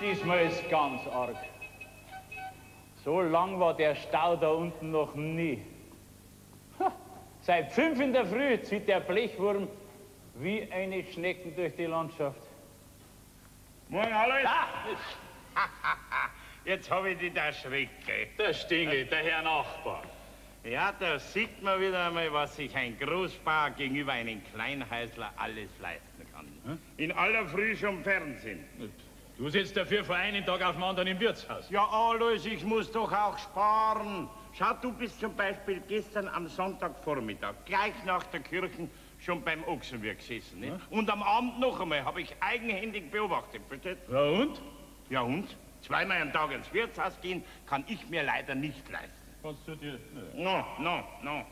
Diesmal ist ganz arg. So lang war der Stau da unten noch nie. Ha, seit 5 in der Früh zieht der Blechwurm wie eine Schnecken durch die Landschaft. Moin, Alois! Jetzt habe ich dich da schrecke. Der Stingel, der Herr Nachbar. Ja, da sieht man wieder einmal, was sich ein Großbauer gegenüber einem Kleinhäusler alles leisten kann. Hm? In aller Früh schon Fernsehen. Du sitzt dafür vor einem Tag auf dem anderen im Wirtshaus. Ja, Alois, ich muss doch auch sparen. Schau, du bist zum Beispiel gestern am Sonntagvormittag, gleich nach der Kirche, schon beim Ochsenwirt gesessen. Nicht? Hm? Und am Abend noch einmal habe ich eigenhändig beobachtet, versteht? Ja, und? Ja, und? Zweimal am Tag ins Wirtshaus gehen, kann ich mir leider nicht leisten. Kannst du dir? No, no, no.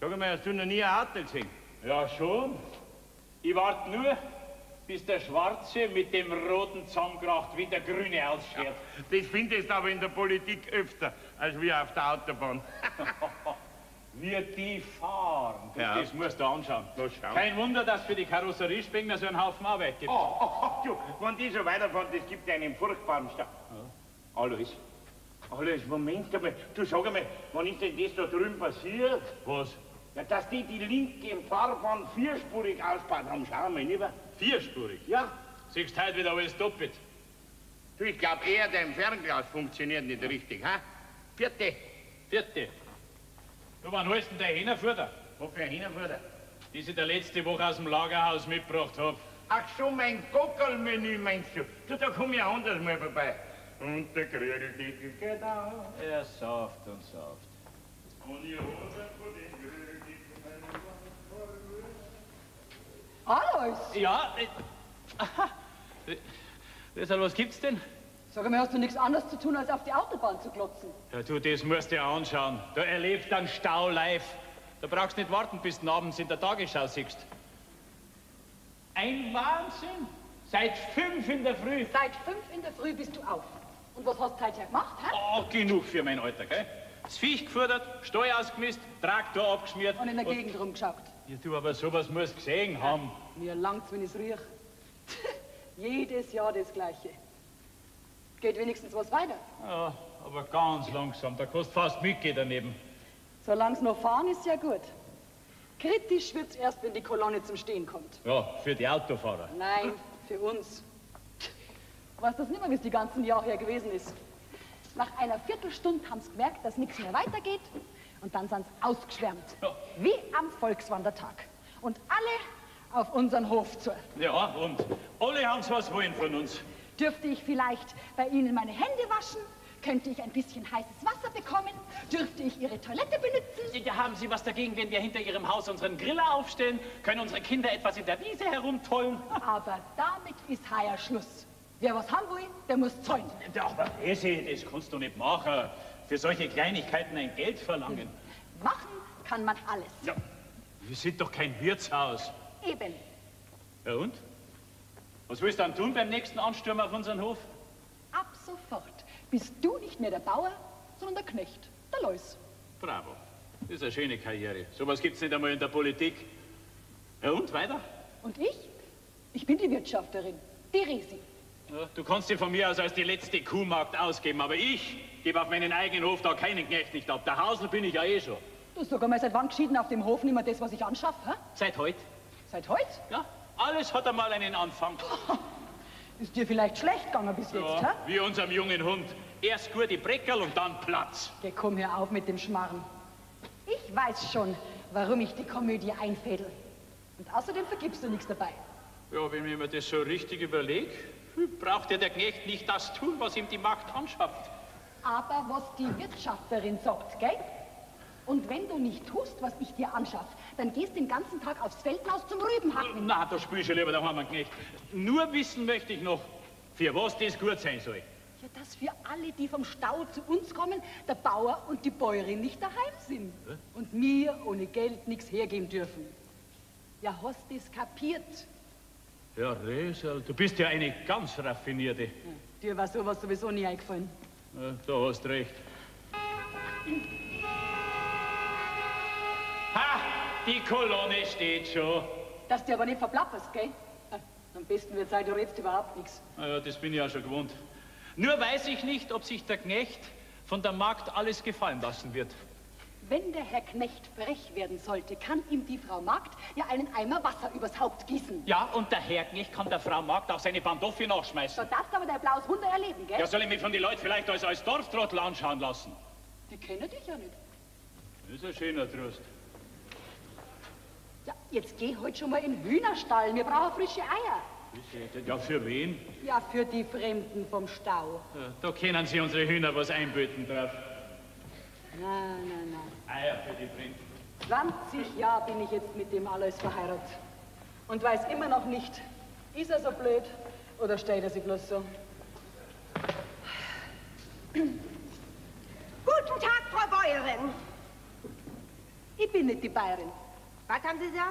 Sag mal, hast du noch nie ein Auto gesehen? Ja, schon. Ich warte nur, bis der Schwarze mit dem Roten zusammenkracht, wie der Grüne ausschert. Ja, das findest du aber in der Politik öfter, als wir auf der Autobahn. Wir die fahren. Ja. Das musst du anschauen. Kein Wunder, dass für die Karosseriespengler so einen Haufen Arbeit gibt. Oh, wenn die so weiterfahren, das gibt einen furchtbaren Stau. Ja. Alois, Moment einmal. Du sag einmal, wann ist denn das da drüben passiert? Was? Ja, dass die Linke im Fahrbahn vierspurig ausgebaut haben. Schau mal, nicht wahr? Vierspurig? Ja. Siehst heute wieder alles doppelt. Du, ich glaub eher, dein Fernglas funktioniert nicht richtig, ha? Vierte. Du, wann holst denn der Hähnerfutter? Was für ein Hähnerfutter? Die ich der letzte Woche aus dem Lagerhaus mitgebracht hab. Ach so, mein Gockelmenü meinst du? Du, da komm ich ein anderes Mal vorbei. Und der Krödel dick genau. Er sauft und sauft. Und ihr Hose von den Krödel dick. Alois! Ja, aha. Deshalb, was gibt's denn? Sag mal, hast du nichts anderes zu tun, als auf die Autobahn zu glotzen? Ja, du, das musst du dir anschauen. Du erlebst einen Stau live. Da brauchst du nicht warten, bis du abends in der Tagesschau siehst. Ein Wahnsinn! Seit 5 in der Früh! Seit 5 in der Früh bist du auf. Und was hast du heute gemacht, hä? Oh, genug für mein Alter, gell? Das Viech gefördert, Steu ausgemisst, Traktor abgeschmiert. Und in der Gegend rumgeschaut. Ja, du, aber sowas musst du gesehen haben. Ja, mir langt's, wenn ich's riech. Jedes Jahr das Gleiche. Geht wenigstens was weiter. Ja, aber ganz langsam. Da kannst fast mitgehen daneben. Solange es noch fahren, ist ja gut. Kritisch wird's erst, wenn die Kolonne zum Stehen kommt. Ja, für die Autofahrer. Nein, für uns. Weißt du das nicht mehr, wie es die ganzen Jahre her gewesen ist? Nach einer Viertelstunde haben sie gemerkt, dass nichts mehr weitergeht. Und dann sind sie ausgeschwärmt. Ja. Wie am Volkswandertag. Und alle auf unseren Hof zu. Ja, und alle haben's was wollen von uns. Dürfte ich vielleicht bei Ihnen meine Hände waschen? Könnte ich ein bisschen heißes Wasser bekommen? Dürfte ich Ihre Toilette benutzen? Ja, haben Sie was dagegen, wenn wir hinter Ihrem Haus unseren Griller aufstellen? Können unsere Kinder etwas in der Wiese herumtollen? Aber damit ist heuer Schluss. Wer was haben will, der muss zahlen. Ja, aber Resi, das kannst du nicht machen. Für solche Kleinigkeiten ein Geld verlangen. Machen kann man alles. Ja, wir sind doch kein Wirtshaus. Eben. Ja, und? Was willst du dann tun beim nächsten Ansturm auf unseren Hof? Ab sofort bist du nicht mehr der Bauer, sondern der Knecht, der Alois. Bravo. Das ist eine schöne Karriere. Sowas gibt's nicht einmal in der Politik. Ja, und weiter? Und ich? Ich bin die Wirtschafterin, die Resi. Ja, du kannst dir von mir aus als die letzte Kuhmarkt ausgeben, aber ich gebe auf meinen eigenen Hof da keinen Knecht nicht ab. Der Hausl bin ich ja eh schon. Du, sogar mal seit wann geschieden auf dem Hof nicht mehr das, was ich anschaffe, hä? Seit heute. Seit heute? Ja. Alles hat einmal einen Anfang. Ist dir vielleicht schlecht gegangen bis ja, jetzt, hä? Wie unserem jungen Hund. Erst gute Breckerl und dann Platz. Geh, komm, hör auf mit dem Schmarren. Ich weiß schon, warum ich die Komödie einfädel. Und außerdem vergibst du nichts dabei. Ja, wenn ich mir das so richtig überlege, braucht ja der Knecht nicht das tun, was ihm die Macht anschafft. Aber was die Wirtschafterin sagt, gell? Und wenn du nicht tust, was ich dir anschaff, dann gehst den ganzen Tag aufs Feldhaus zum Rübenhacken. Na, da spür ich schon lieber daheim einen Knecht. Nur wissen möchte ich noch, für was das gut sein soll. Ja, dass für alle, die vom Stau zu uns kommen, der Bauer und die Bäuerin nicht daheim sind. Hä? Und mir ohne Geld nichts hergeben dürfen. Ja, hast das kapiert? Ja, Resal, du bist ja eine ganz raffinierte. Ja, dir war sowas sowieso nie eingefallen. Ja, da hast recht. Ha, die Kolonne steht schon. Dass du aber nicht verplapperst, gell? Am besten wird sein, du redst überhaupt nichts. Naja, das bin ich ja schon gewohnt. Nur weiß ich nicht, ob sich der Knecht von der Magd alles gefallen lassen wird. Wenn der Herr Knecht frech werden sollte, kann ihm die Frau Magd ja einen Eimer Wasser übers Haupt gießen. Ja, und der Herr Knecht kann der Frau Magd auch seine Pantoffel nachschmeißen. Da darfst aber der blaues Wunder erleben, gell? Ja, soll ich mich von den Leuten vielleicht als Dorftrottel anschauen lassen? Die kennen dich ja nicht. Das ist ein schöner Trost. Ja, jetzt geh heute schon mal in den Hühnerstall. Wir brauchen frische Eier. Ja, für wen? Ja, für die Fremden vom Stau. Ja, da können Sie unsere Hühner was einböten drauf. Nein, nein, nein. Eier für die Fremden. 20 Jahre bin ich jetzt mit dem Alois verheiratet. Und weiß immer noch nicht, ist er so blöd oder stellt er sich bloß so? Guten Tag, Frau Bäuerin. Ich bin nicht die Bäuerin. Was haben Sie da?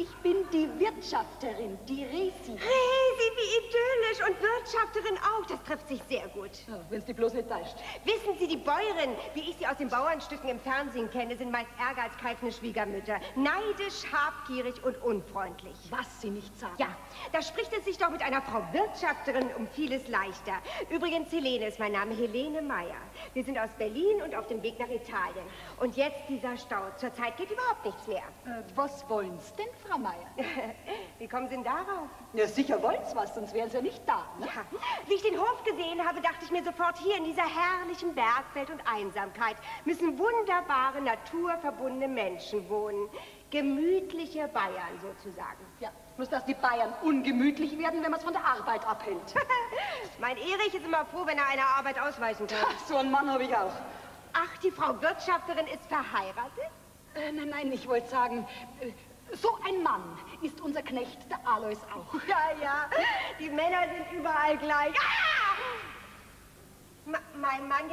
Ich bin die Wirtschafterin, die Resi. Resi, wie idyllisch, und Wirtschafterin auch, das trifft sich sehr gut. Ja, wenn es die bloß nicht täuscht. Wissen Sie, die Bäuerinnen, wie ich sie aus den Bauernstücken im Fernsehen kenne, sind meist ärger als kalkende Schwiegermütter. Neidisch, habgierig und unfreundlich. Was Sie nicht sagen. Ja, da spricht es sich doch mit einer Frau Wirtschafterin um vieles leichter. Übrigens, Helene ist mein Name, Helene Meier. Wir sind aus Berlin und auf dem Weg nach Italien. Und jetzt dieser Stau. Zurzeit geht überhaupt nichts mehr. Was wollen Sie denn, Frau Meier? Wie kommen Sie denn darauf? Ja, sicher wollt's was, sonst wären Sie ja nicht da. Ne? Ja. Wie ich den Hof gesehen habe, dachte ich mir sofort, hier in dieser herrlichen Bergwelt und Einsamkeit müssen wunderbare, naturverbundene Menschen wohnen. Gemütliche Bayern sozusagen. Ja, muss das die Bayern ungemütlich werden, wenn man es von der Arbeit abhält. Mein Erich ist immer froh, wenn er einer Arbeit ausweichen kann. Ach, so einen Mann habe ich auch. Ach, die Frau Wirtschafterin ist verheiratet? Nein, nein, ich wollte sagen... so ein Mann ist unser Knecht, der Alois auch. Ja, ja, die Männer sind überall gleich. Ah! Mein Mann,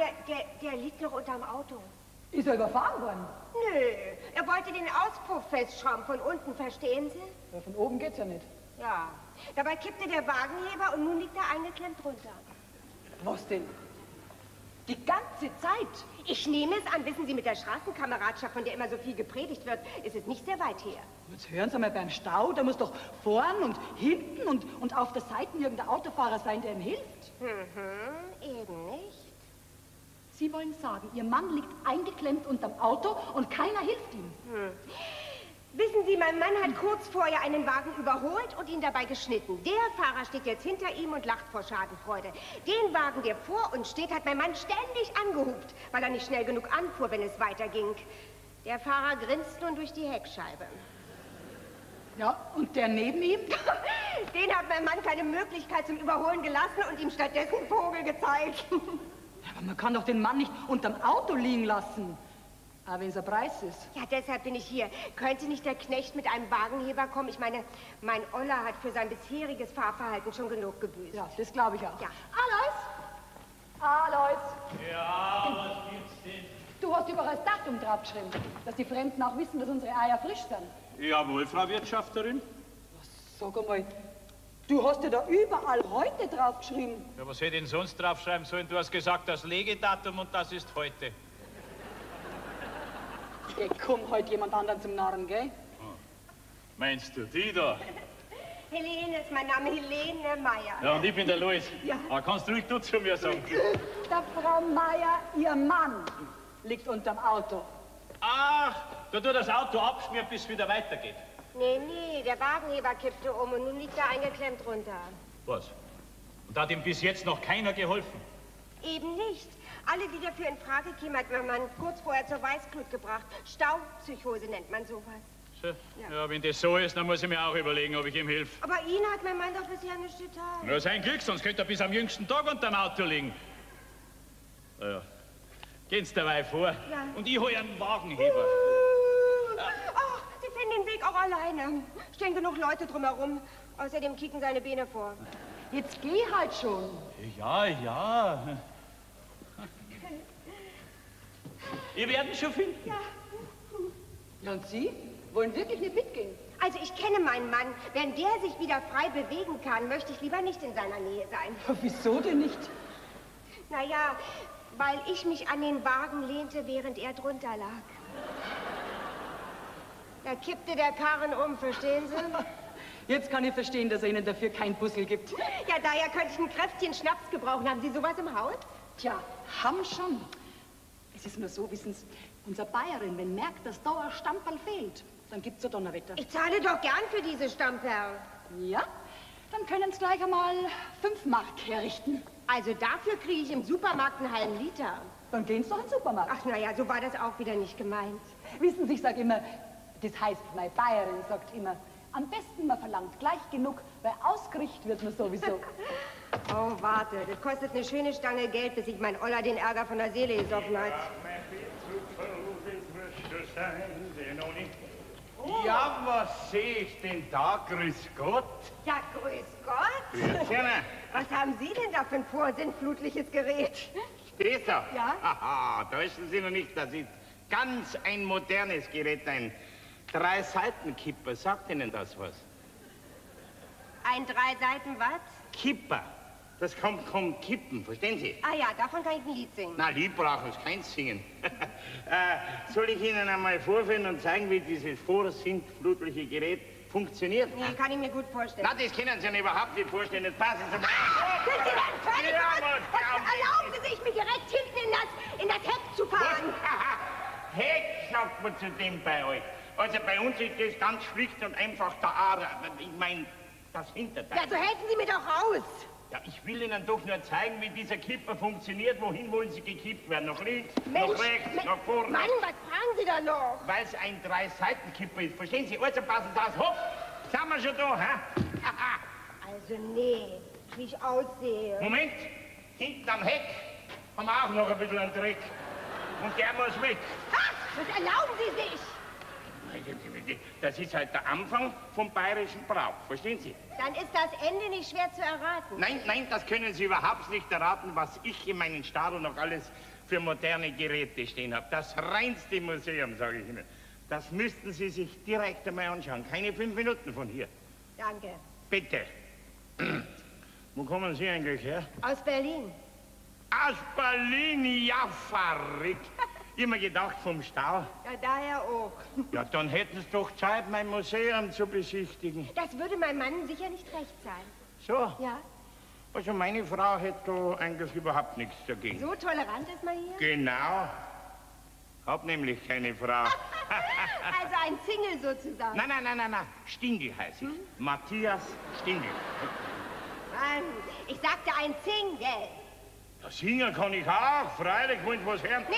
der liegt noch unterm Auto. Ist er überfahren worden? Nö, er wollte den Auspuff festschrauben von unten, verstehen Sie? Ja, von oben geht's ja nicht. Ja, dabei kippte der Wagenheber und nun liegt er eingeklemmt runter. Was denn? Die ganze Zeit? Ich nehme es an, wissen Sie, mit der Straßenkameradschaft, von der immer so viel gepredigt wird, ist es nicht sehr weit her. Jetzt hören Sie mal, beim Stau, da muss doch vorn und hinten und auf der Seite irgendein Autofahrer sein, der ihm hilft. Mhm, eben nicht. Sie wollen sagen, Ihr Mann liegt eingeklemmt unterm Auto und keiner hilft ihm. Hm. Wissen Sie, mein Mann hat kurz vorher einen Wagen überholt und ihn dabei geschnitten. Der Fahrer steht jetzt hinter ihm und lacht vor Schadenfreude. Den Wagen, der vor uns steht, hat mein Mann ständig angehupt, weil er nicht schnell genug anfuhr, wenn es weiterging. Der Fahrer grinst nun durch die Heckscheibe. Ja, und der neben ihm? Den hat mein Mann keine Möglichkeit zum Überholen gelassen und ihm stattdessen Vogel gezeigt. Aber man kann doch den Mann nicht unterm Auto liegen lassen. Aber wenn es ein Preis ist. Ja, deshalb bin ich hier. Könnte nicht der Knecht mit einem Wagenheber kommen? Ich meine, mein Oller hat für sein bisheriges Fahrverhalten schon genug gebüßt. Ja, das glaube ich auch. Ja. Alois! Alois! Ja, was gibt's denn? Du hast überall das Datum draufgeschrieben, dass die Fremden auch wissen, dass unsere Eier frisch sind. Jawohl, Frau Wirtschafterin. Sag einmal, du hast ja da überall heute draufgeschrieben. Ja, was hätte ich denn sonst draufschreiben sollen? Du hast gesagt, das Legedatum und das ist heute. Geh, komm heute jemand anderen zum Narren, gell? Oh. Meinst du die da? Helene ist mein Name, Helene Meier. Ja, und ich bin der Alois. Ja. Ah, kannst ruhig du zu mir sagen. Der Frau Meier, Ihr Mann, liegt unterm Auto. Ach, da tut das Auto abschmiert, bis es wieder weitergeht. Nee, nee, der Wagenheber kippte um und nun liegt er eingeklemmt runter. Was? Und hat ihm bis jetzt noch keiner geholfen? Eben nicht. Alle, die dafür in Frage kämen, hat mein Mann kurz vorher zur Weißglut gebracht. Staupsychose nennt man sowas. So? Ja. Ja, wenn das so ist, dann muss ich mir auch überlegen, ob ich ihm helfe. Aber Ihnen hat mein Mann doch bisher nichts getan. Na, sein Glück, sonst könnte er bis am jüngsten Tag unterm Auto liegen. Na ja, gehen Sie dabei vor. Ja. Und ich hole einen Wagenheber. Ach, Sie finden den Weg auch alleine. Stehen genug Leute drumherum. Außerdem kicken seine Beine vor. Jetzt geh halt schon. Ja, ja. Ihr werdet schon finden. Ja. Und Sie wollen wirklich nicht mitgehen? Also ich kenne meinen Mann. Wenn der sich wieder frei bewegen kann, möchte ich lieber nicht in seiner Nähe sein. Aber wieso denn nicht? Naja, weil ich mich an den Wagen lehnte, während er drunter lag. Da kippte der Karren um, verstehen Sie? Jetzt kann ich verstehen, dass er Ihnen dafür kein Bussel gibt. Ja, daher könnte ich ein Kräftchen Schnaps gebrauchen. Haben Sie sowas im Haus? Tja, haben schon. Es ist nur so, wissen Sie, unsere Bayerin, wenn merkt, dass da ein Stamperl fehlt, dann gibt's so Donnerwetter. Ich zahle doch gern für diese Stamperl. Ja, dann können Sie gleich einmal 5 Mark herrichten. Also dafür kriege ich im Supermarkt einen halben Liter. Dann gehen Sie doch in den Supermarkt. Ach naja, so war das auch wieder nicht gemeint. Wissen Sie, ich sage immer, das heißt, meine Bayerin sagt immer, am besten man verlangt gleich genug, weil ausgerichtet wird man sowieso. Oh, warte, das kostet eine schöne Stange Geld, bis ich mein Olla den Ärger von der Seele gesoffen hat. Ja, was sehe ich denn da? Grüß Gott. Ja, grüß Gott. Was haben Sie denn da für ein vorsinnflutliches Gerät? Steht's da? Ja. Haha, täuschen Sie noch nicht, das ist ganz ein modernes Gerät, ein 3-Seiten-Kipper. Sagt Ihnen das was? Ein 3 Seiten was? Kipper. Das kommt vom Kippen, verstehen Sie? Ah ja, davon kann ich ein Lied singen. Na, Lied brauchen Sie keins singen. Soll ich Ihnen einmal vorführen und zeigen, wie dieses vorsinnflutliche Gerät funktioniert? Nee, kann ich mir gut vorstellen. Na, das können Sie mir überhaupt nicht vorstellen. Jetzt passen Sie mal. Sind Sie denn völlig verrückt? Erlauben Sie sich, mich direkt hinten in das Heck zu fahren. Heck, sagt man zu dem bei euch. Also bei uns ist das ganz schlicht und einfach der Ader. Ich meine, das Hinterteil. Ja, so helfen Sie mir doch raus. Ja, ich will Ihnen doch nur zeigen, wie dieser Kipper funktioniert. Wohin wollen Sie gekippt werden? Nach links, Mensch, nach rechts, nach vorne. Mann, was fragen Sie da noch? Weil es ein 3-Seiten-Kipper ist. Verstehen Sie? Also passen Sie auf. Hopp, sind wir schon da, hä? Also nee, wie ich aussehe. Moment, hinten am Heck haben wir auch noch ein bisschen einen Dreck. Und der muss weg. Ha, das erlauben Sie sich. Das ist halt der Anfang vom bayerischen Brauch, verstehen Sie? Dann ist das Ende nicht schwer zu erraten. Nein, nein, das können Sie überhaupt nicht erraten, was ich in meinen Stadel noch alles für moderne Geräte stehen habe. Das reinste Museum, sage ich Ihnen. Das müssten Sie sich direkt einmal anschauen. Keine 5 Minuten von hier. Danke. Bitte. Wo kommen Sie eigentlich her? Aus Berlin. Aus Berlin, ja, verrückt. Immer gedacht vom Stau. Ja, daher auch. Ja, dann hätten Sie doch Zeit, mein Museum zu besichtigen. Das würde meinem Mann sicher nicht recht sein. So? Ja. Also meine Frau hätte eigentlich überhaupt nichts dagegen. So tolerant ist man hier? Genau. Hab nämlich keine Frau. Also ein Single sozusagen. Nein, nein, nein, nein, nein. Stingel heißt ich. Matthias Stingel. Mann, ich sagte ein Single. Singen kann ich auch, freilich, wollen Sie was hören? Nee,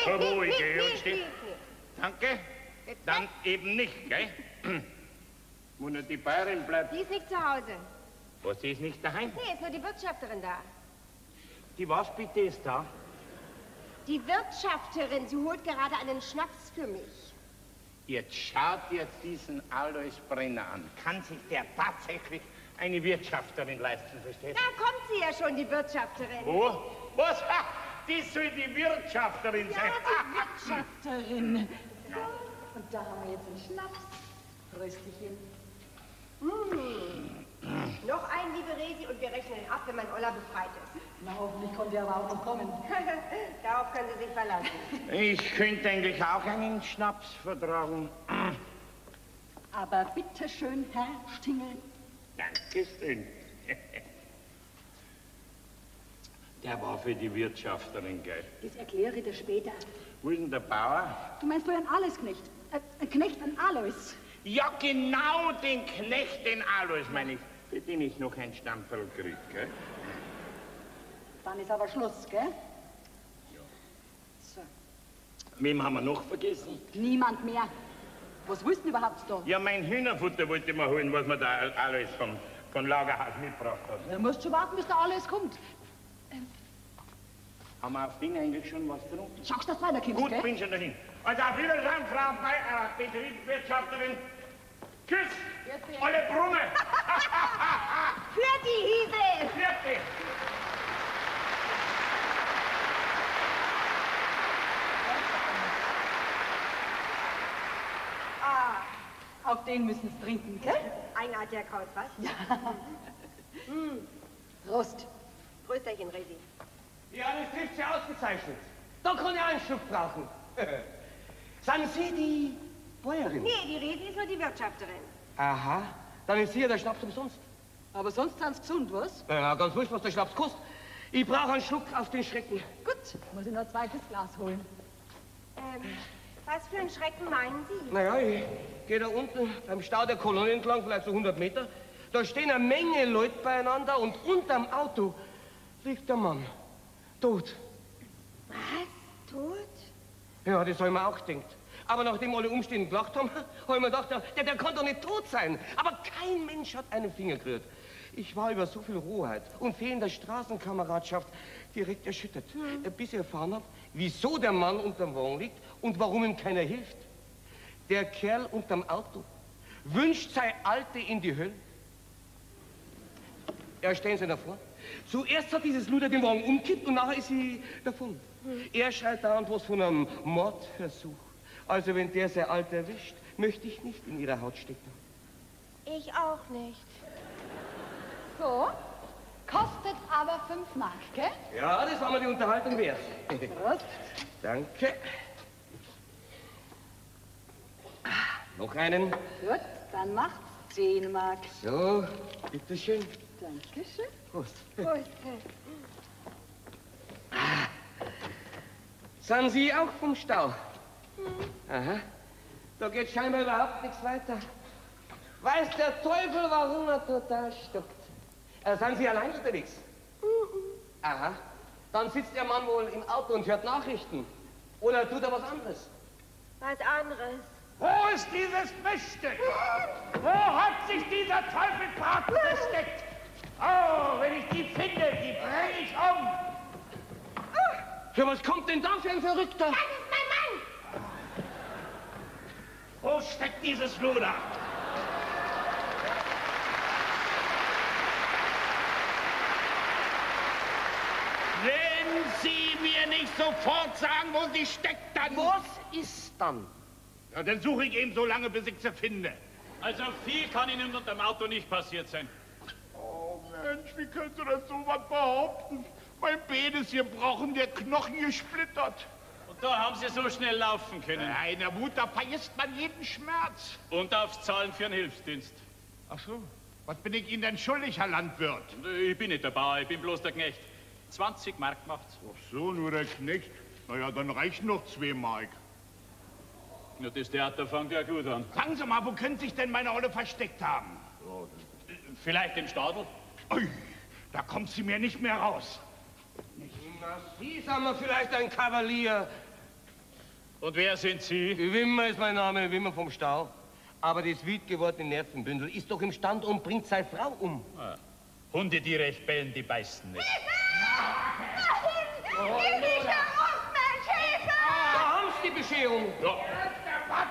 danke, jetzt dann weg. Eben nicht, gell? Wo nur die Bayerin bleibt. Die ist nicht zu Hause. Was, die ist nicht daheim? Nee, ist nur die Wirtschafterin da. Die was bitte ist da? Die Wirtschafterin, sie holt gerade einen Schnaps für mich. Jetzt schaut ihr diesen Alois Brenner an. Kann sich der tatsächlich eine Wirtschafterin leisten, versteht? Da kommt sie ja schon, die Wirtschafterin. Wo? Was? Ha, die soll die Wirtschafterin sein. Ja, die Wirtschafterin. Und da haben wir jetzt einen Schnaps. Röstchen. Noch einen, liebe Resi, und wir rechnen ihn ab, wenn mein Olla befreit ist. Na, hoffentlich kommt er aber auch noch kommen. Darauf können Sie sich verlassen. Ich könnte eigentlich auch einen Schnaps vertragen. Aber bitte schön, Herr Stingel. Dankeschön. Der war für die Wirtschafterin, gell? Das erkläre ich dir später. Wo ist denn der Bauer? Du meinst wohl einen Alois-Knecht? Ein Knecht, ein Alois. Ja, genau, den Knecht, den Alois, meine ich. Für den ich noch ein Stamperl krieg, gell? Dann ist aber Schluss, gell? Ja. So. Wem haben wir noch vergessen? Niemand mehr. Was willst du überhaupt da? Ja, mein Hühnerfutter wollte ich mal holen, was man da Alois vom Lagerhaus mitgebracht hat. Du musst schon warten, bis der Alois kommt. Haben wir auf Ding eigentlich schon was drum? Schaust du, dass weiter kommst, gut, gell? Bin schon dahin. Also auf Wiedersehen, Frau Betriebswirtschafterin. Tschüss! Alle Brunnen! Für die Hiebe! Für die! Ah, auf den müssen Sie trinken, gell? Einartiger Kraut, was? Ja. Prost. Prösterchen, Resi. Ja, das trifft ja ausgezeichnet. Da kann ich einen Schluck brauchen. Sind Sie die Bäuerin? Nee, die Resi ist nur die Wirtschafterin. Aha. Dann ist hier der Schnaps umsonst. Aber sonst tanzt gesund, was? Ja, ganz wurscht, was der Schnaps kostet. Ich brauche einen Schluck auf den Schrecken. Gut, muss ich noch ein zweites Glas holen. Was für einen Schrecken meinen Sie? Naja, ich gehe da unten beim Stau der Kolonne entlang, vielleicht so 100 Meter. Da stehen eine Menge Leute beieinander und unterm Auto liegt der Mann. Tot. Was? Tot? Ja, das habe ich mir auch gedacht. Aber nachdem alle Umstände gelacht haben, habe ich mir gedacht, der kann doch nicht tot sein. Aber kein Mensch hat einen Finger gerührt. Ich war über so viel Rohheit und fehlender Straßenkameradschaft direkt erschüttert, bis ich erfahren habe, wieso der Mann unterm Wagen liegt und warum ihm keiner hilft. Der Kerl unterm Auto wünscht seine Alte in die Hölle. Ja, stehen Sie davor. Zuerst hat dieses Luder den Wagen umkippt und nachher ist sie davon. Er schreit dauernd was von einem Mordversuch. Also wenn der seine Alte erwischt, möchte ich nicht in ihrer Haut stecken. Ich auch nicht. So, kostet aber 5 Mark, gell? Ja, das war mal die Unterhaltung wert. Prost. Danke. Noch einen. Gut, dann macht's 10 Mark. So, bitteschön. Dankeschön. Prost. Prost. Sind Sie auch vom Stau? Hm. Aha. Da geht scheinbar überhaupt nichts weiter. Weiß der Teufel, warum er total stockt. Sind Sie allein unterwegs? Aha. Dann sitzt der Mann wohl im Auto und hört Nachrichten. Oder tut er was anderes? Was anderes? Wo ist dieses Besteck? Wo hat sich dieser Teufelbraten versteckt? Oh, wenn ich die finde, die bringe ich um. Ja, was kommt denn da für ein Verrückter? Das ist mein Mann! Wo steckt dieses Luder? Wenn Sie mir nicht sofort sagen, wo sie steckt, dann... Was ist dann? Ja, dann suche ich eben so lange, bis ich sie finde. Also viel kann Ihnen unter dem Auto nicht passiert sein. Oh Mensch, wie könntest du das so was behaupten? Mein Bein ist gebrochen, der Knochen gesplittert. Und da haben Sie so schnell laufen können. Ja, in der Wut, da vergisst man jeden Schmerz. Und aufs Zahlen für einen Hilfsdienst. Ach so, was bin ich Ihnen denn schuldig, Herr Landwirt? Ich bin nicht der Bauer, ich bin bloß der Knecht. 20 Mark macht's. Ach so, nur der Knecht. Naja, dann reichen noch 2 Mark. Ja, das Theater fängt ja gut an. Sagen Sie mal, wo könnte sich denn meine Olle versteckt haben? Ja, vielleicht im Stadel? Ui, da kommt sie mir nicht mehr raus. Nicht. Na, Sie sind mir vielleicht ein Kavalier. Und wer sind Sie? Wimmer ist mein Name, Wimmer vom Stau. Aber das wild gewordene Nervenbündel ist doch im Stand und bringt seine Frau um. Ah. Hunde, die recht bellen, die beißen nicht. Nein! Nein! Gib mich da auf, mein Schäfer! Da haben Sie die Bescherung. Ja.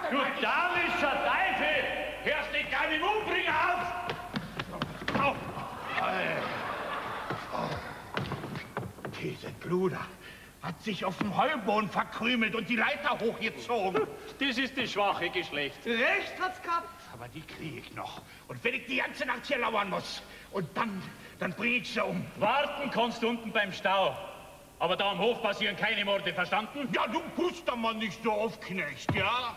Du damischer Teufel! Hörst dich gar nicht umbringen auf! Au! Dieses Bluder hat sich auf dem Heuboden verkrümelt und die Leiter hochgezogen. Das ist das schwache Geschlecht. Recht hat's gehabt. Aber die kriege ich noch. Und wenn ich die ganze Nacht hier lauern muss, und dann bringe ich sie um. Warten kannst du unten beim Stau. Aber da am Hof passieren keine Morde, verstanden? Ja, du pust da mal nicht so auf, Knecht, ja?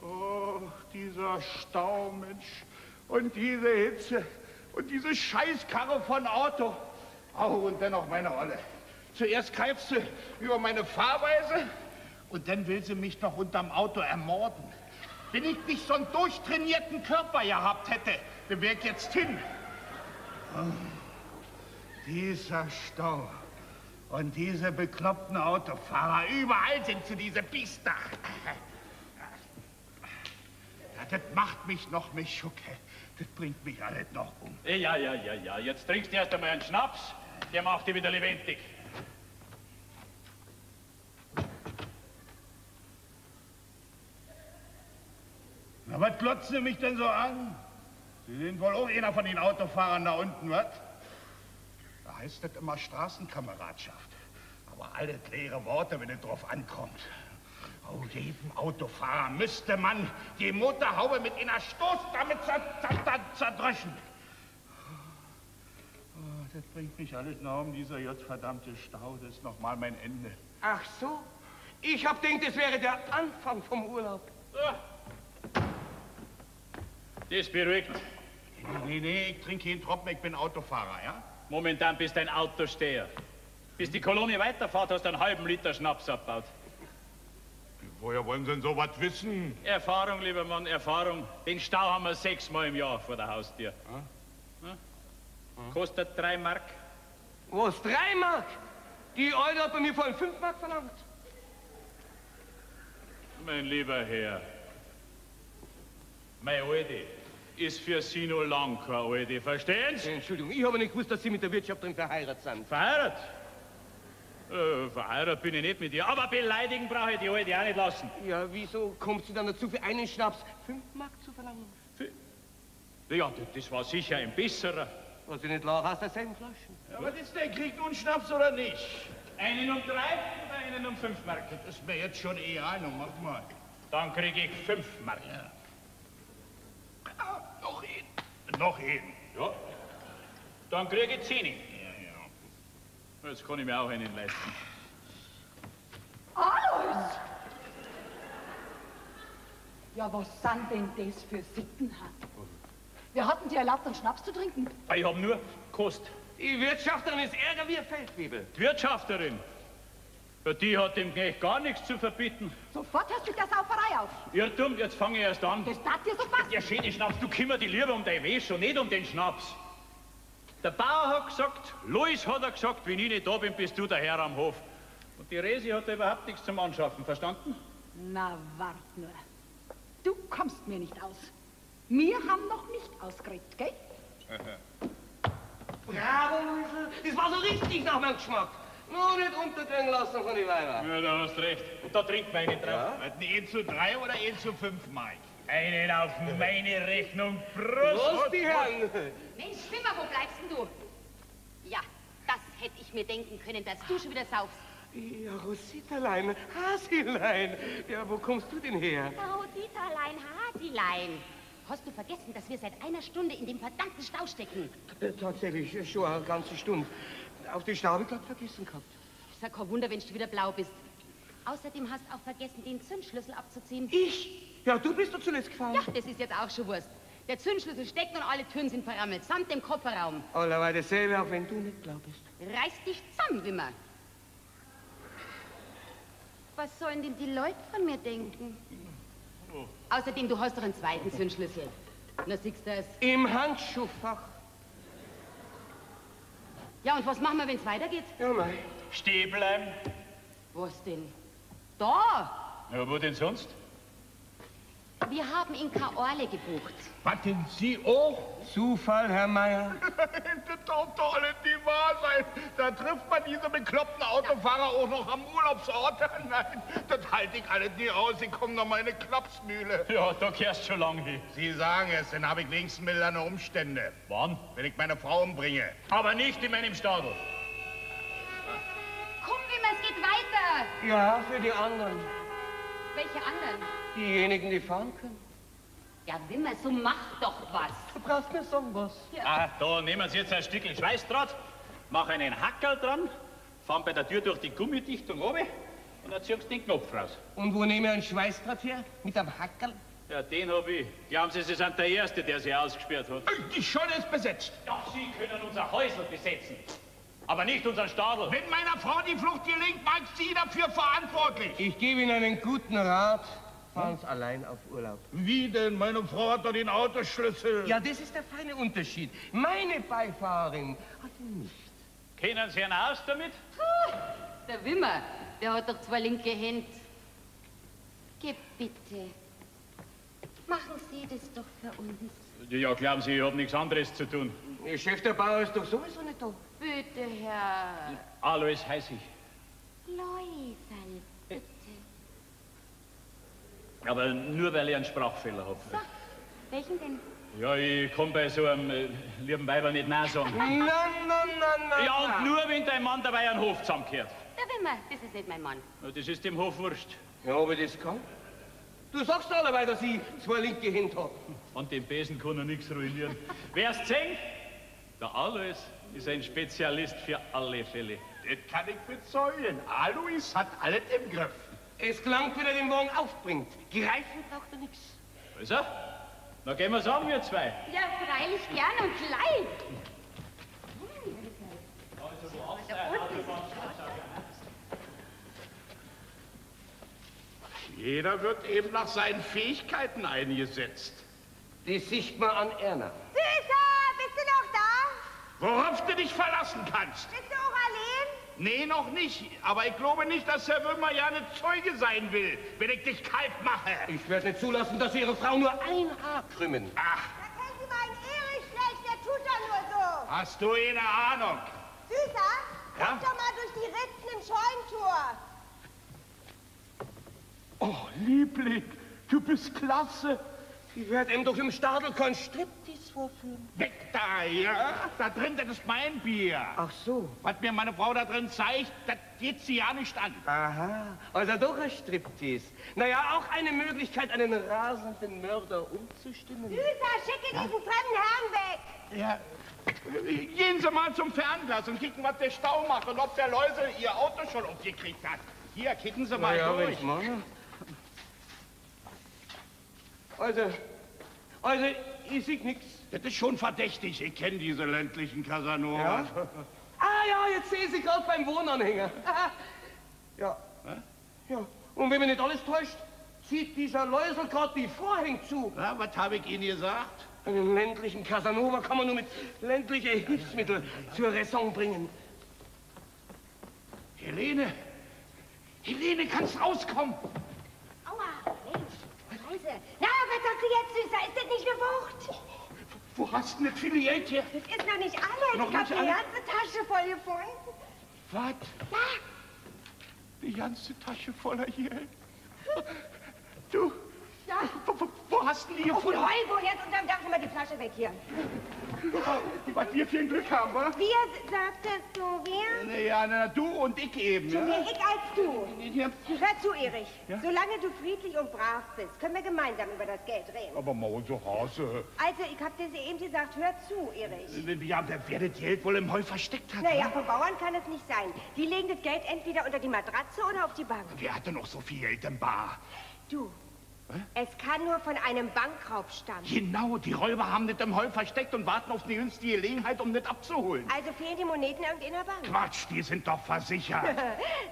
Oh, dieser Stau, Mensch. Und diese Hitze. Und diese Scheißkarre von Auto. Au, und dann auch meine Olle. Zuerst greifst du über meine Fahrweise und dann will sie mich noch unterm Auto ermorden. Wenn ich nicht so einen durchtrainierten Körper gehabt hätte, dann wäre ich jetzt hin. Oh, dieser Stau und diese bekloppten Autofahrer, überall sind sie, diese Biester. Ja, das macht mich noch mit Schucke. Das bringt mich alles noch um. Ja. Jetzt trinkst du erst einmal einen Schnaps, der macht dich wieder lebendig. Na, was glotzen Sie mich denn so an? Sie sind wohl auch einer von den Autofahrern da unten, was? Da heißt das immer Straßenkameradschaft. Aber alle leere Worte, wenn es drauf ankommt. Oh, jedem Autofahrer müsste man die Motorhaube mit einer Stoßdame zerdröschen. Oh, das bringt mich alles noch um, dieser verdammte Stau. Das ist noch mal mein Ende. Ach so? Ich hab gedacht, das wäre der Anfang vom Urlaub. Das beruhigt. Nee, ich trinke jeden Tropfen, ich bin Autofahrer, ja? Momentan bist du ein Autosteher. Bis die Kolonie weiterfahrt, hast du einen halben Liter Schnaps abgebaut. Woher wollen Sie denn sowas wissen? Erfahrung, lieber Mann, Erfahrung. Den Stau haben wir 6-mal im Jahr vor der Haustür. Hm? Hm? Hm? Kostet 3 Mark. Was, 3 Mark? Die Eule hat bei mir vorhin 5 Mark verlangt. Mein lieber Herr, meine Alte ist für Sie nur lang keine Alte, verstehen Sie? Entschuldigung, ich habe nicht gewusst, dass Sie mit der Wirtschafterin verheiratet sind. Verheiratet? Verheiratet bin ich nicht mit ihr, aber beleidigen brauche ich die Alte auch nicht lassen. Ja, wieso kommt sie dann dazu, für einen Schnaps 5 Mark zu verlangen? Ja, das war sicher ein besserer. Was ich nicht lache, hast du selben Flaschen. Ja, aber das der kriegt nun Schnaps oder nicht? Einen um 3 oder einen um 5 Mark? Das ist mir jetzt schon eh Ahnung, mach mal. Dann krieg ich 5 Mark. Ja. Ah, noch einen. Noch einen. Ja. Dann krieg ich 10. Ja. Jetzt kann ich mir auch einen leisten. Alois! Ja, was sind denn das für Sittenhaft? Wir hatten die erlaubt, einen Schnaps zu trinken. Ich hab nur Kost. Die Wirtschafterin ist ärger wie ein Feldwebel. Die Wirtschafterin? Ja, die hat dem Knecht gar nichts zu verbieten. Sofort hörst du mit der Sauferei auf. Irrtum, jetzt fange ich erst an. Das tat dir so fast. Der schöne Schnaps, du kümmer dich lieber um dein Wäsch und nicht um den Schnaps. Der Bauer hat gesagt, Alois hat er gesagt, wenn ich nicht da bin, bist du der Herr am Hof. Und die Resi hat da überhaupt nichts zum Anschaffen, verstanden? Na, wart nur. Du kommst mir nicht aus. Wir haben noch nicht ausgeredet, gell? Bravo, Luisel! Das war so richtig nach meinem Geschmack! Nur nicht unterdrehen lassen von den Weibern. Ja, da hast recht. Und da trinkt man nicht drauf. Ja? Warten 1:3 oder 1:5, Mike? Einen auf meine Rechnung. Prost! Prost, die Herren! Mensch, Wimmer, wo bleibst denn du? Ja, das hätte ich mir denken können, dass du schon wieder saufst. Ja, Rositalein, Hasilein. Ja, wo kommst du denn her? Ja, Rositalein, Hasilein. Hast du vergessen, dass wir seit einer Stunde in dem verdammten Stau stecken? Tatsächlich, schon eine ganze Stunde. Auf den Stau habe ich gerade vergessen gehabt. Ich sag kein Wunder, wenn du wieder blau bist. Außerdem hast du auch vergessen, den Zündschlüssel abzuziehen. Ich? Ja, du bist doch zuletzt gefahren. Ja, das ist jetzt auch schon Wurst. Der Zündschlüssel steckt und alle Türen sind verrammelt, samt dem Kofferraum. Allerweil dasselbe, auch wenn du nicht blau bist. Reiß dich zusammen, Wimmer. Was sollen denn die Leute von mir denken? Außerdem, du hast doch einen zweiten Zündschlüssel. Na, siehst du es? Im Handschuhfach. Ja, und was machen wir, wenn es weitergeht? Ja, mei. Stehen bleiben. Was denn? Da! Ja, wo denn sonst? Wir haben in Kaorle gebucht. Warten Sie auch? Zufall, Herr Meier. Das darf doch alles nicht wahr sein. Da trifft man diese bekloppten Autofahrer auch noch am Urlaubsort. Nein, das halte ich alles nie aus. Sie kommen noch mal in eine Klapsmühle. Ja, da kehrst schon lange hin. Sie sagen es, dann habe ich wenigstens mildernde Umstände. Wann? Wenn ich meine Frau umbringe. Aber nicht in meinem Stadel. Komm, Wimmer, es geht weiter. Ja, für die anderen. Welche anderen? Diejenigen, die fahren können. Ja, Wimmer, so mach doch was. Du brauchst mir so was. Ja. Ah, da nehmen Sie jetzt ein Stückchen Schweißdraht, mach einen Hackerl dran, fahren bei der Tür durch die Gummidichtung oben und dann ziehst du den Knopf raus. Und wo nehme ich einen Schweißdraht her? Mit einem Hackerl? Ja, den hab ich. Glauben Sie, Sie sind der Erste, der sie ausgesperrt hat. Die Scheune ist besetzt. Doch, Sie können unser Häusl besetzen. Aber nicht unseren Stadel. Wenn meiner Frau die Flucht gelingt, mag ich Sie dafür verantwortlich. Ich gebe Ihnen einen guten Rat. Fahren Sie allein auf Urlaub. Wie denn? Meine Frau hat doch den Autoschlüssel. Ja, das ist der feine Unterschied. Meine Beifahrerin hat ihn nicht. Kennen Sie einen aus damit? Puh, der Wimmer, der hat doch 2 linke Hände. Geh bitte. Machen Sie das doch für uns. Ja, glauben Sie, ich habe nichts anderes zu tun. Der Chef der Bauer ist doch sowieso nicht da. Bitte, Herr. Alois heiß ich. Läuferl. Aber nur, weil ich einen Sprachfehler habe. So, welchen denn? Ja, ich kann bei so einem lieben Weiber nicht nein sagen. Nein. Ja, und nur, wenn dein Mann dabei einen Hof zusammenkehrt. Der Wimmer, das ist nicht mein Mann. Ja, das ist dem Hof wurscht. Ja, aber das kann. Du sagst allerweil, dass ich 2 linke Hände habe. An dem Besen kann er nichts ruinieren. Wer's gesehen? Der Alois ist ein Spezialist für alle Fälle. Das kann ich bezeugen. Alois hat alles im Griff. Es klang, wenn er den Wagen aufbringt. Greifen braucht er nichts. Also? Na, gehen wir's an, wir zwei. Ja, freilich gern und gleich. Jeder wird eben nach seinen Fähigkeiten eingesetzt. Das sieht man an Erna. Süßer, bist du noch da? Worauf du dich verlassen kannst. Bist du auch allein? Nee, noch nicht. Aber ich glaube nicht, dass Herr Wimmer ja eine Zeuge sein will, wenn ich dich kalt mache. Ich werde nicht zulassen, dass Ihre Frau nur ein Haar krümmen. Ach. Da kennt Sie meinen Erich schlecht, der tut doch nur so. Hast du eine Ahnung? Süßer, ja? Komm doch mal durch die Ritzen im Scheunentor. Oh, Liebling, du bist klasse. Ich werde ihm doch im Stadel kein Striptease vorführen. Weg da, ja? Da drin, das ist mein Bier. Ach so. Was mir meine Frau da drin zeigt, das geht sie ja nicht an. Aha, also doch ein Striptease. Naja, auch eine Möglichkeit, einen rasenden Mörder umzustimmen. Süßer, schicke diesen fremden Herrn weg. Ja. Gehen Sie mal zum Fernglas und kicken, was der Stau macht und ob der Läuse Ihr Auto schon umgekriegt hat. Hier, kicken Sie mal durch. Also, ich sehe nichts. Das ist schon verdächtig. Ich kenne diese ländlichen Casanova. Ja? Ah ja, jetzt sehe ich sie gerade beim Wohnanhänger. Ja. Ja. Und wenn mich nicht alles täuscht, zieht dieser Läusel gerade die Vorhänge zu. Ja, was habe ich Ihnen gesagt? Einen ländlichen Casanova kann man nur mit ländlichen Hilfsmitteln zur Raison bringen. Helene, kannst rauskommen. Aua, Mensch. Na, was sagst du jetzt, Süßer? Ist das nicht eine Wucht? Wo hast du denn das Filiate hier? Das ist noch nicht alles. Noch ich habe die ganze Tasche voll gefunden. Was? Ja. Die ganze Tasche voller Geld. Du? Ja. Wo hast du die gefunden? Auf den Heuboden jetzt unterm Dach, immer die Flasche weg hier. Was wir für ein Glück haben, wa? Wir, sagtest du, wir? Naja, na, du und ich eben. Schon mehr ich als du. Ja. Hör zu, Erich. Ja? Solange du friedlich und brav bist, können wir gemeinsam über das Geld reden. Aber Mausehaase. Also, ich hab dir eben gesagt, hör zu, Erich. Ja, wer das Geld wohl im Heu versteckt hat. Naja, von Bauern kann es nicht sein. Die legen das Geld entweder unter die Matratze oder auf die Bank. Wer hatte noch so viel Geld im Bar? Du. Es kann nur von einem Bankraub stammen. Genau, die Räuber haben nicht im Heu versteckt und warten auf die günstige Gelegenheit, um nicht abzuholen. Also fehlen die Moneten irgendeiner Bank? Quatsch, die sind doch versichert.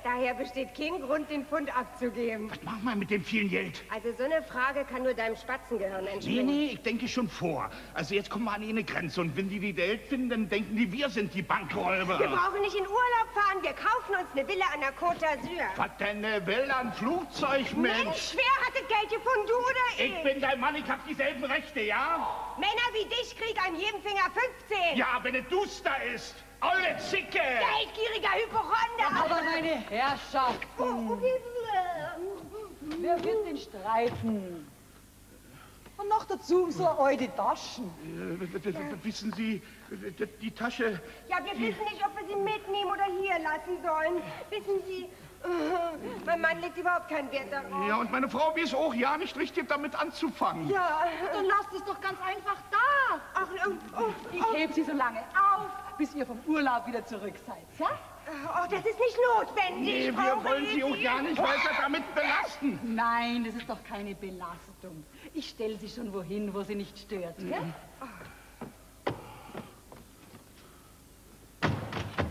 Daher besteht kein Grund, den Pfund abzugeben. Was machen wir mit dem vielen Geld? Also so eine Frage kann nur deinem Spatzengehirn entspringen. Nee, ich denke schon vor. Also jetzt kommen wir an eine Grenze und wenn die die Geld finden, dann denken die, wir sind die Bankräuber. Wir brauchen nicht in Urlaub fahren, wir kaufen uns eine Villa an der Côte d'Azur. Was denn eine Villa, ein Flugzeug, Mensch? Mensch, wer hat das Geld gefunden? Du oder ich? Ich bin dein Mann, ich hab dieselben Rechte, ja? Männer wie dich kriegen an jedem Finger 15. Ja, wenn es duster ist. Olle Zicke. Geldgieriger Hypochonder. Aber meine Herrschaften. Wer wird den streiten? Und noch dazu so alte Taschen. Wissen Sie, die Tasche... Ja, wir wissen nicht, ob wir sie mitnehmen oder hier lassen sollen. Wissen Sie... Mein Mann legt überhaupt keinen Wert darauf. Ja, und meine Frau weiß auch ja nicht richtig, damit anzufangen. Ja, dann lasst es doch ganz einfach da. Ach, ich heb sie so lange auf, bis ihr vom Urlaub wieder zurück seid, ja? Oh, das ist nicht notwendig. Nee, wir wollen sie auch gar nicht weiter damit belasten. Nein, das ist doch keine Belastung. Ich stelle sie schon wohin, wo sie nicht stört, ja?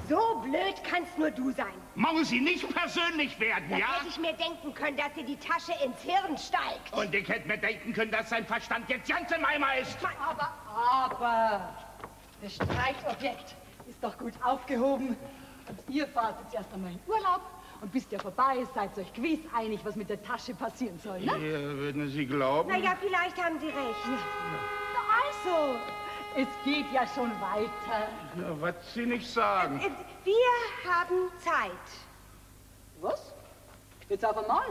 So blöd kannst nur du sein. Machen Sie nicht persönlich werden, ja? Das hätte ich mir denken können, dass dir die Tasche ins Hirn steigt. Und ich hätte mir denken können, dass sein Verstand jetzt ganz im Eimer ist. Aber, das Streitobjekt ist doch gut aufgehoben. Und ihr fahrt jetzt erst einmal in Urlaub. Und bis der vorbei ist, seid ihr euch gewiss einig, was mit der Tasche passieren soll, ne? Ja, würden Sie glauben? Na ja, vielleicht haben Sie recht. Ja. Also... Es geht ja schon weiter. Na, was Sie nicht sagen. Wir haben Zeit. Was? Jetzt aber mal.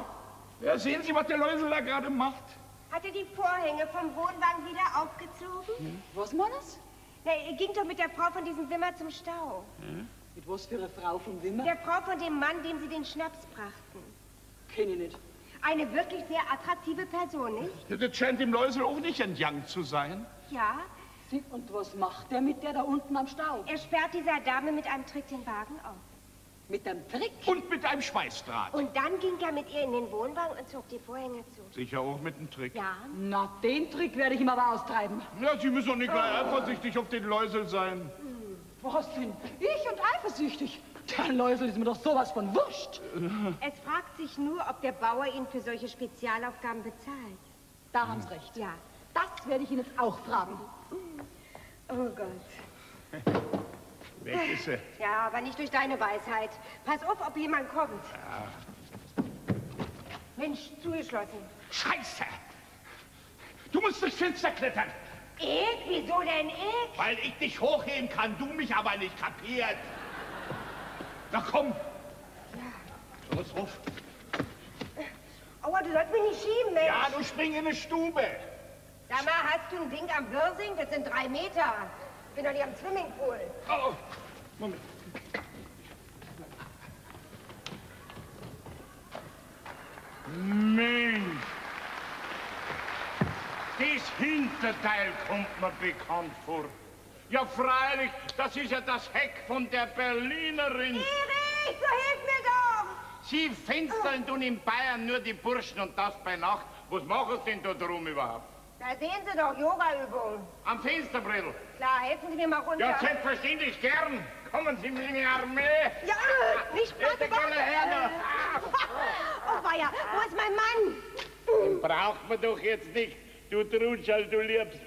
Ja, sehen Sie, was der Läusel da gerade macht. Hat er die Vorhänge vom Wohnwagen wieder aufgezogen? Hm. Was war das? Na, er ging doch mit der Frau von diesem Wimmer zum Stau. Hm? Mit was für einer Frau von Wimmer? Der Frau von dem Mann, dem Sie den Schnaps brachten. Kenne ich nicht. Eine wirklich sehr attraktive Person, nicht? Das scheint dem Läusel auch nicht entgangen zu sein. Ja. Und was macht der mit der da unten am Stau? Er sperrt dieser Dame mit einem Trick den Wagen auf. Mit einem Trick? Und mit einem Schweißdraht. Und dann ging er mit ihr in den Wohnwagen und zog die Vorhänge zu. Sicher auch mit einem Trick. Ja. Na, den Trick werde ich ihm aber austreiben. Ja, Sie müssen doch nicht gleich eifersüchtig auf den Läusel sein. Was denn? Ich und eifersüchtig? Der Läusel ist mir doch sowas von wurscht. Es fragt sich nur, ob der Bauer ihn für solche Spezialaufgaben bezahlt. Da haben Sie recht. Ja. Das werde ich ihn jetzt auch fragen. Oh Gott. Weg ist er. Ja, aber nicht durch deine Weisheit. Pass auf, ob jemand kommt. Ja. Mensch, zugeschlossen. Scheiße! Du musst durchs Fenster klettern. Ich? Wieso denn ich? Weil ich dich hochheben kann, du mich aber nicht, kapiert? Na komm. Ja. Los, ruf. Aua, du sollst mich nicht schieben, Mensch. Ja, du spring in eine Stube. Sag mal, hast du ein Ding am Wirsing? Das sind 3 Meter. Ich bin doch nicht am Swimmingpool. Oh, Moment. Mensch. Das Hinterteil kommt mir bekannt vor. Ja, freilich, das ist ja das Heck von der Berlinerin. Erich, so hilf mir doch! Sie fenstern tun in Bayern nur die Burschen und das bei Nacht. Was machen Sie denn da drum überhaupt? Da sehen Sie doch, Yoga-Übung. Am Fensterbrettel? Klar, helfen Sie mir mal runter. Ja, selbstverständlich, gern. Kommen Sie mit in die Armee. Ja, nicht platt, oh, weia, wo ist mein Mann? Den braucht man doch jetzt nicht. Du Trutschall, du Liebst.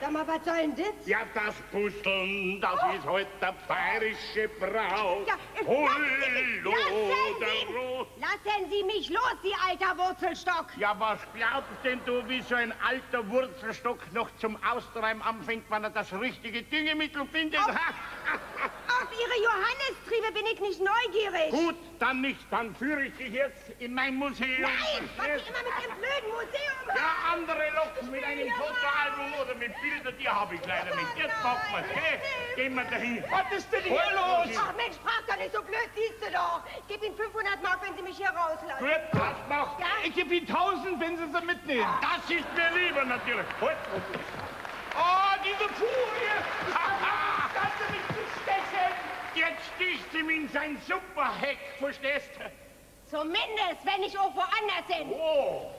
Sag mal, was soll denn das? Ja, das Puzzeln, das ist heute der bayerische Brauch. Ja, lassen Sie mich los, Sie alter Wurzelstock! Ja, was glaubst denn du, wie so ein alter Wurzelstock noch zum Austreiben anfängt, wenn er das richtige Düngemittel findet? Auf Ihre Johannistriebe bin ich nicht neugierig. Gut, dann nicht. Dann führe ich dich jetzt in mein Museum. Nein, was Sie immer mit dem blöden Museum haben. Ja, andere locken mit einem Fotoalbum oder mit Bildern, die habe ich leider nicht. Jetzt machen wir es, gell? Gehen wir dahin. Was ist denn hier los? Ach Mensch, sprach doch nicht so blöd, siehst du doch. Ich gebe Ihnen 500 Mark, wenn Sie mich hier rauslassen. Gut, passt noch. Ja? Ich gebe Ihnen 1000, wenn Sie sie mitnehmen. Das ist mir lieber, natürlich. Gut. Oh, diese Furie. Haha. Kannst du mich zustechen? Jetzt sticht ihm in sein Superheck, verstehst du? Zumindest, wenn ich auch woanders bin. Oh.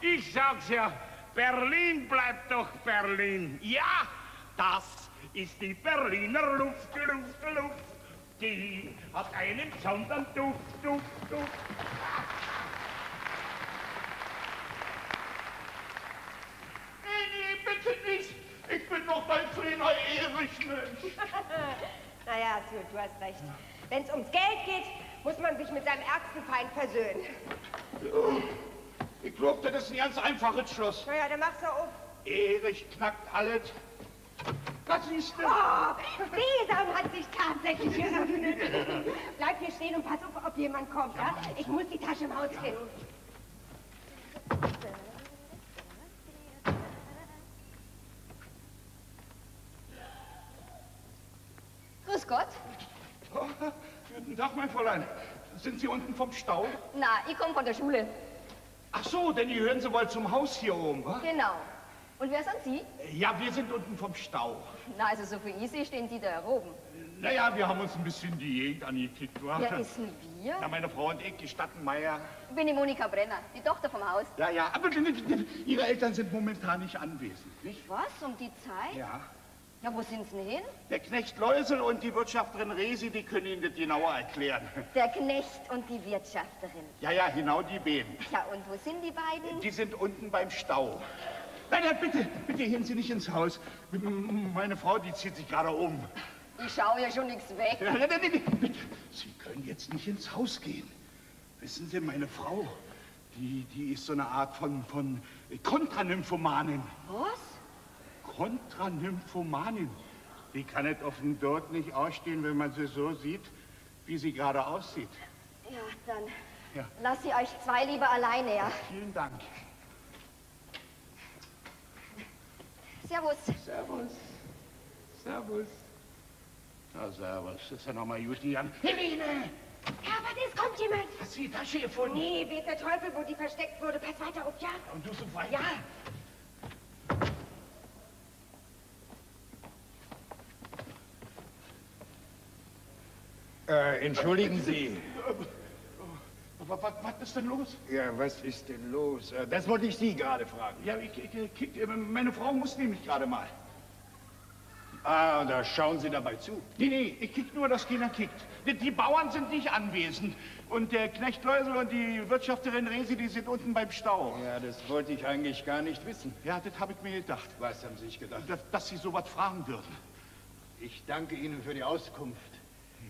Ich sag's ja. Berlin bleibt doch Berlin. Ja, das ist die Berliner Luft, Luft, Luft. Die hat einen besonderen Duft, Duft, Duft. Nee, bitte nicht. Ich bin doch dein kleiner Erich, Mensch. Naja, du hast recht. Wenn's ums Geld geht, muss man sich mit seinem ärgsten Feind versöhnen. Ich glaubte, das ist ein ganz einfaches Schloss. Naja, dann mach's doch auf. Erich knackt alles. Was ist denn? Oh, Sesam hat sich tatsächlich geöffnet. Bleib hier stehen und pass auf, ob jemand kommt, ja? Ich muss die Tasche im Haus finden. Grüß Gott. Oh, guten Tag, mein Fräulein. Sind Sie unten vom Stau? Na, ich komme von der Schule. Ach so, denn die hören Sie wohl zum Haus hier oben, wa? Genau. Und wer sind Sie? Ja, wir sind unten vom Stau. Na, also so viel easy stehen Sie da oben. Naja, wir haben uns ein bisschen die Gegend angekickt, wa? Wer ist denn wir? Na, meine Frau und ich, die Stattenmeier. Ich bin die Monika Brenner, die Tochter vom Haus. Ja, ja, aber Ihre Eltern sind momentan nicht anwesend, nicht? Was, um die Zeit? Ja. Ja, wo sind Sie denn hin? Der Knecht Läusel und die Wirtschafterin Resi, die können Ihnen das genauer erklären. Der Knecht und die Wirtschafterin. Ja, ja, genau die beiden. Ja, und wo sind die beiden? Die sind unten beim Stau. Nein, nein, bitte, bitte gehen Sie nicht ins Haus. Meine Frau, die zieht sich gerade um. Ich schaue ja schon nichts weg. Nein, nein, nein, bitte. Sie können jetzt nicht ins Haus gehen. Wissen Sie, meine Frau, die ist so eine Art von Kontranymphomanin. Was? Kontranymphomanin. Die kann nicht auf dem Dort nicht ausstehen, wenn man sie so sieht, wie sie gerade aussieht. Ja, dann lasst sie euch zwei lieber alleine, ja? Vielen Dank. Servus. Servus. Servus. Na, servus. Das ist ja nochmal gut, Jan. Helene! Ja, aber das kommt jemand. Hast du die Tasche gefunden? Nee, weht der Teufel, wo die versteckt wurde. Pass weiter auf, ja? Und du so weiter? Ja. Entschuldigen Sie. Was ist denn los? Ja, was ist denn los? Das wollte ich Sie gerade fragen. Ja, meine Frau muss nämlich gerade mal. Ah, da schauen Sie dabei zu. Nee, ich kick nur, dass keiner kickt. Die Bauern sind nicht anwesend. Und der Knecht Läusel und die Wirtschafterin Resi, die sind unten beim Stau. Ja, das wollte ich eigentlich gar nicht wissen. Ja, das habe ich mir gedacht. Was haben Sie sich gedacht? Dass Sie sowas fragen dürfen. Ich danke Ihnen für die Auskunft.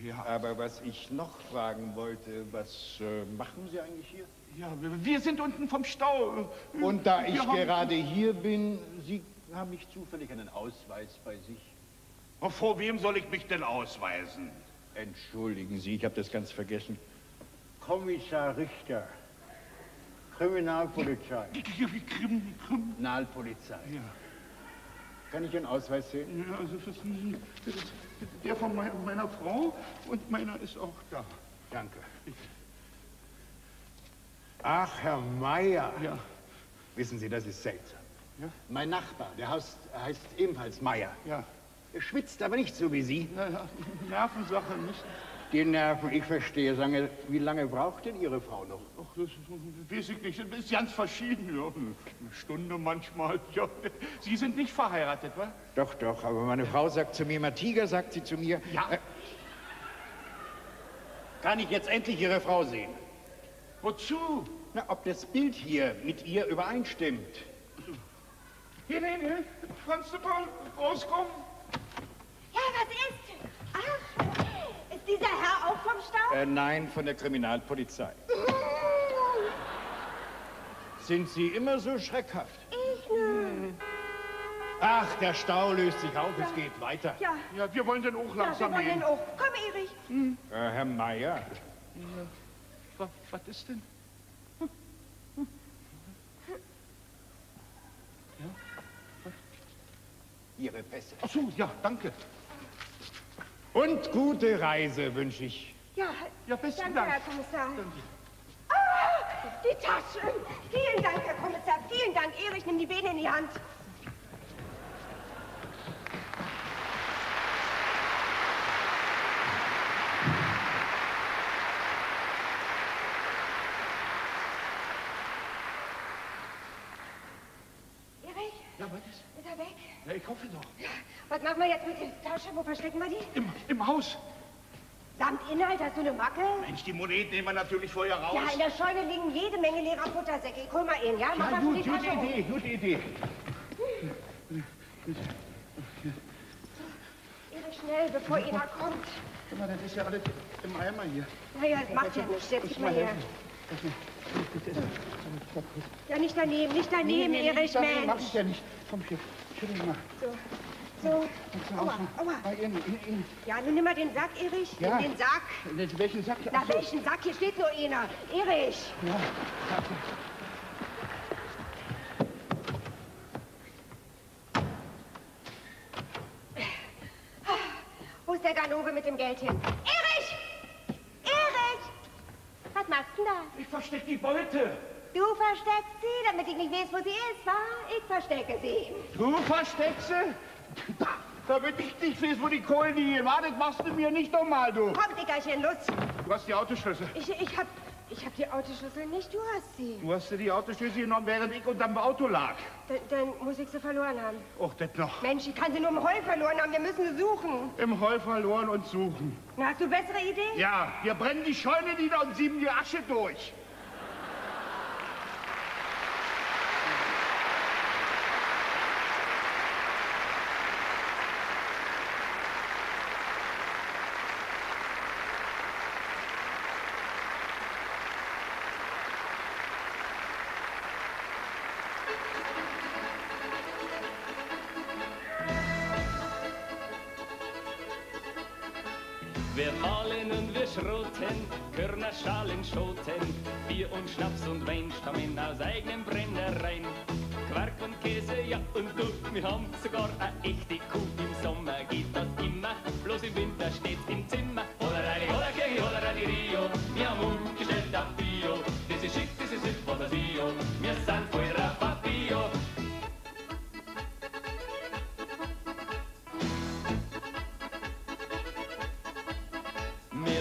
Ja. Aber was ich noch fragen wollte, was machen Sie eigentlich hier? Ja, wir sind unten vom Stau. Und da ich gerade hier bin, Sie haben nicht zufällig einen Ausweis bei sich? Und vor wem soll ich mich denn ausweisen? Entschuldigen Sie, ich habe das ganz vergessen. Kommissar Richter, Kriminalpolizei. Kriminalpolizei. Ja. Kann ich Ihren Ausweis sehen? Ja, also das ist der von meiner Frau und meiner ist auch da. Danke. Ach, Herr Meier. Ja. Wissen Sie, das ist seltsam. Ja? Mein Nachbar, der heißt ebenfalls Meier. Ja. Er schwitzt aber nicht so wie Sie. Naja, Nervensache nicht. Die Nerven, ich verstehe. Wie lange braucht denn Ihre Frau noch? Ach, das weiß ich nicht. Das ist ganz verschieden. Ja. Eine Stunde manchmal. Ja. Sie sind nicht verheiratet, wa? Doch. Aber meine Frau sagt zu mir, immer Tiger, sagt sie zu mir. Ja. Kann ich jetzt endlich Ihre Frau sehen? Wozu? Na, ob das Bild hier mit ihr übereinstimmt. Hier. Kannst du mal rauskommen? Ja, was ist? Ach. Ist dieser Herr auch vom Stau? Nein, von der Kriminalpolizei. Sind Sie immer so schreckhaft? Ich nicht. Ach, der Stau löst sich auf, ja. Es geht weiter. Ja, wir wollen denn auch langsam gehen. Ja, wir wollen denn auch. Komm, Erich. Herr Meier. Ja. Was ist denn? Ja? Was? Ihre Pässe. Ach so, ja, danke. Und gute Reise wünsche ich. Ja, besten Dank. Danke, Herr Kommissar. Danke. Ah, die Taschen. Vielen Dank, Herr Kommissar. Vielen Dank, Erich. Nimm die Beine in die Hand. Erich? Ja, was ist? Ist er weg? Ja, ich hoffe doch. Ja. Was machen wir jetzt mit der Tasche? Wo verstecken wir die? Im Haus. Samt Inhalt, hast du eine Macke? Mensch, die Moneten nehmen wir natürlich vorher raus. Ja, in der Scheune liegen jede Menge leerer Futtersäcke. Ich hol mal ihn, ja? Mach mal die Tasche. Gute Idee. Erich, schnell, bevor einer kommt. Guck mal, das ist ja alles im Eimer hier. Naja, das macht ja nichts. Jetzt gib mal her. Ja, nicht daneben, Erich, Mensch. Das mach ich ja nicht. Komm hier, schüttel mal. So. Aua. Ja, nun nimm mal den Sack, Erich. Ja. Den Sack. Welchen Sack? Na, welchen Sack? Hier steht nur einer. Erich. Ja. Wo ist der Ganove mit dem Geld hin? Erich! Erich! Was machst du denn da? Ich versteck die Beute. Du versteckst sie, damit ich nicht weiß, wo sie ist, wa? Ich verstecke sie. Du versteckst sie? Damit ich nicht weiß, wo die Kohlen hier war, das machst du mir nicht nochmal, du. Komm, Dickerchen, los. Du hast die Autoschlüssel. Ich hab die Autoschlüssel nicht, du hast sie. Du hast dir die Autoschlüssel genommen, während ich unterm Auto lag. Dann muss ich sie verloren haben. Och, das noch. Mensch, ich kann sie nur im Heu verloren haben, wir müssen sie suchen. Im Heu verloren und suchen. Na, hast du bessere Idee? Ja, wir brennen die Scheune nieder und sieben die Asche durch. Wir mahlen und wir schroten, Körnerschalen schoten, Bier und Schnaps und Wein stammen aus eigenen Brennereien. Quark und Käse, ja und du, wir haben sogar eine echte Kuh. Im Sommer geht das immer, bloß im Winter steht's im Zimmer. Hollerei, Hollerkirche, Hollerei, Rio, wir haben umgestellt auf Bio. Das ist schick, das ist hübsch, Fantasio, wir sind voll Raffabio.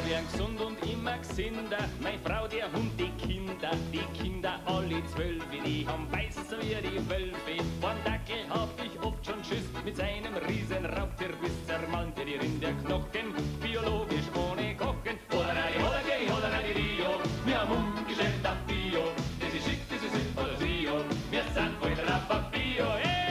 Wir gern gesund und immer gesinder. Meine Frau, der Hund, die Kinder alle 12, die haben weiß so wie die Wölfe. Von Dackel hab ich oft schon Schiss, mit seinem riesen Raubtier bis zermalmt er die Rinderknochen, biologisch ohne Kochen. Holerei, holerei, holerei, Rio, wir haben umgestellt auf Bio, das ist schick, das ist sinnvoll, Rio, wir sind voll drauf auf Bio, hey!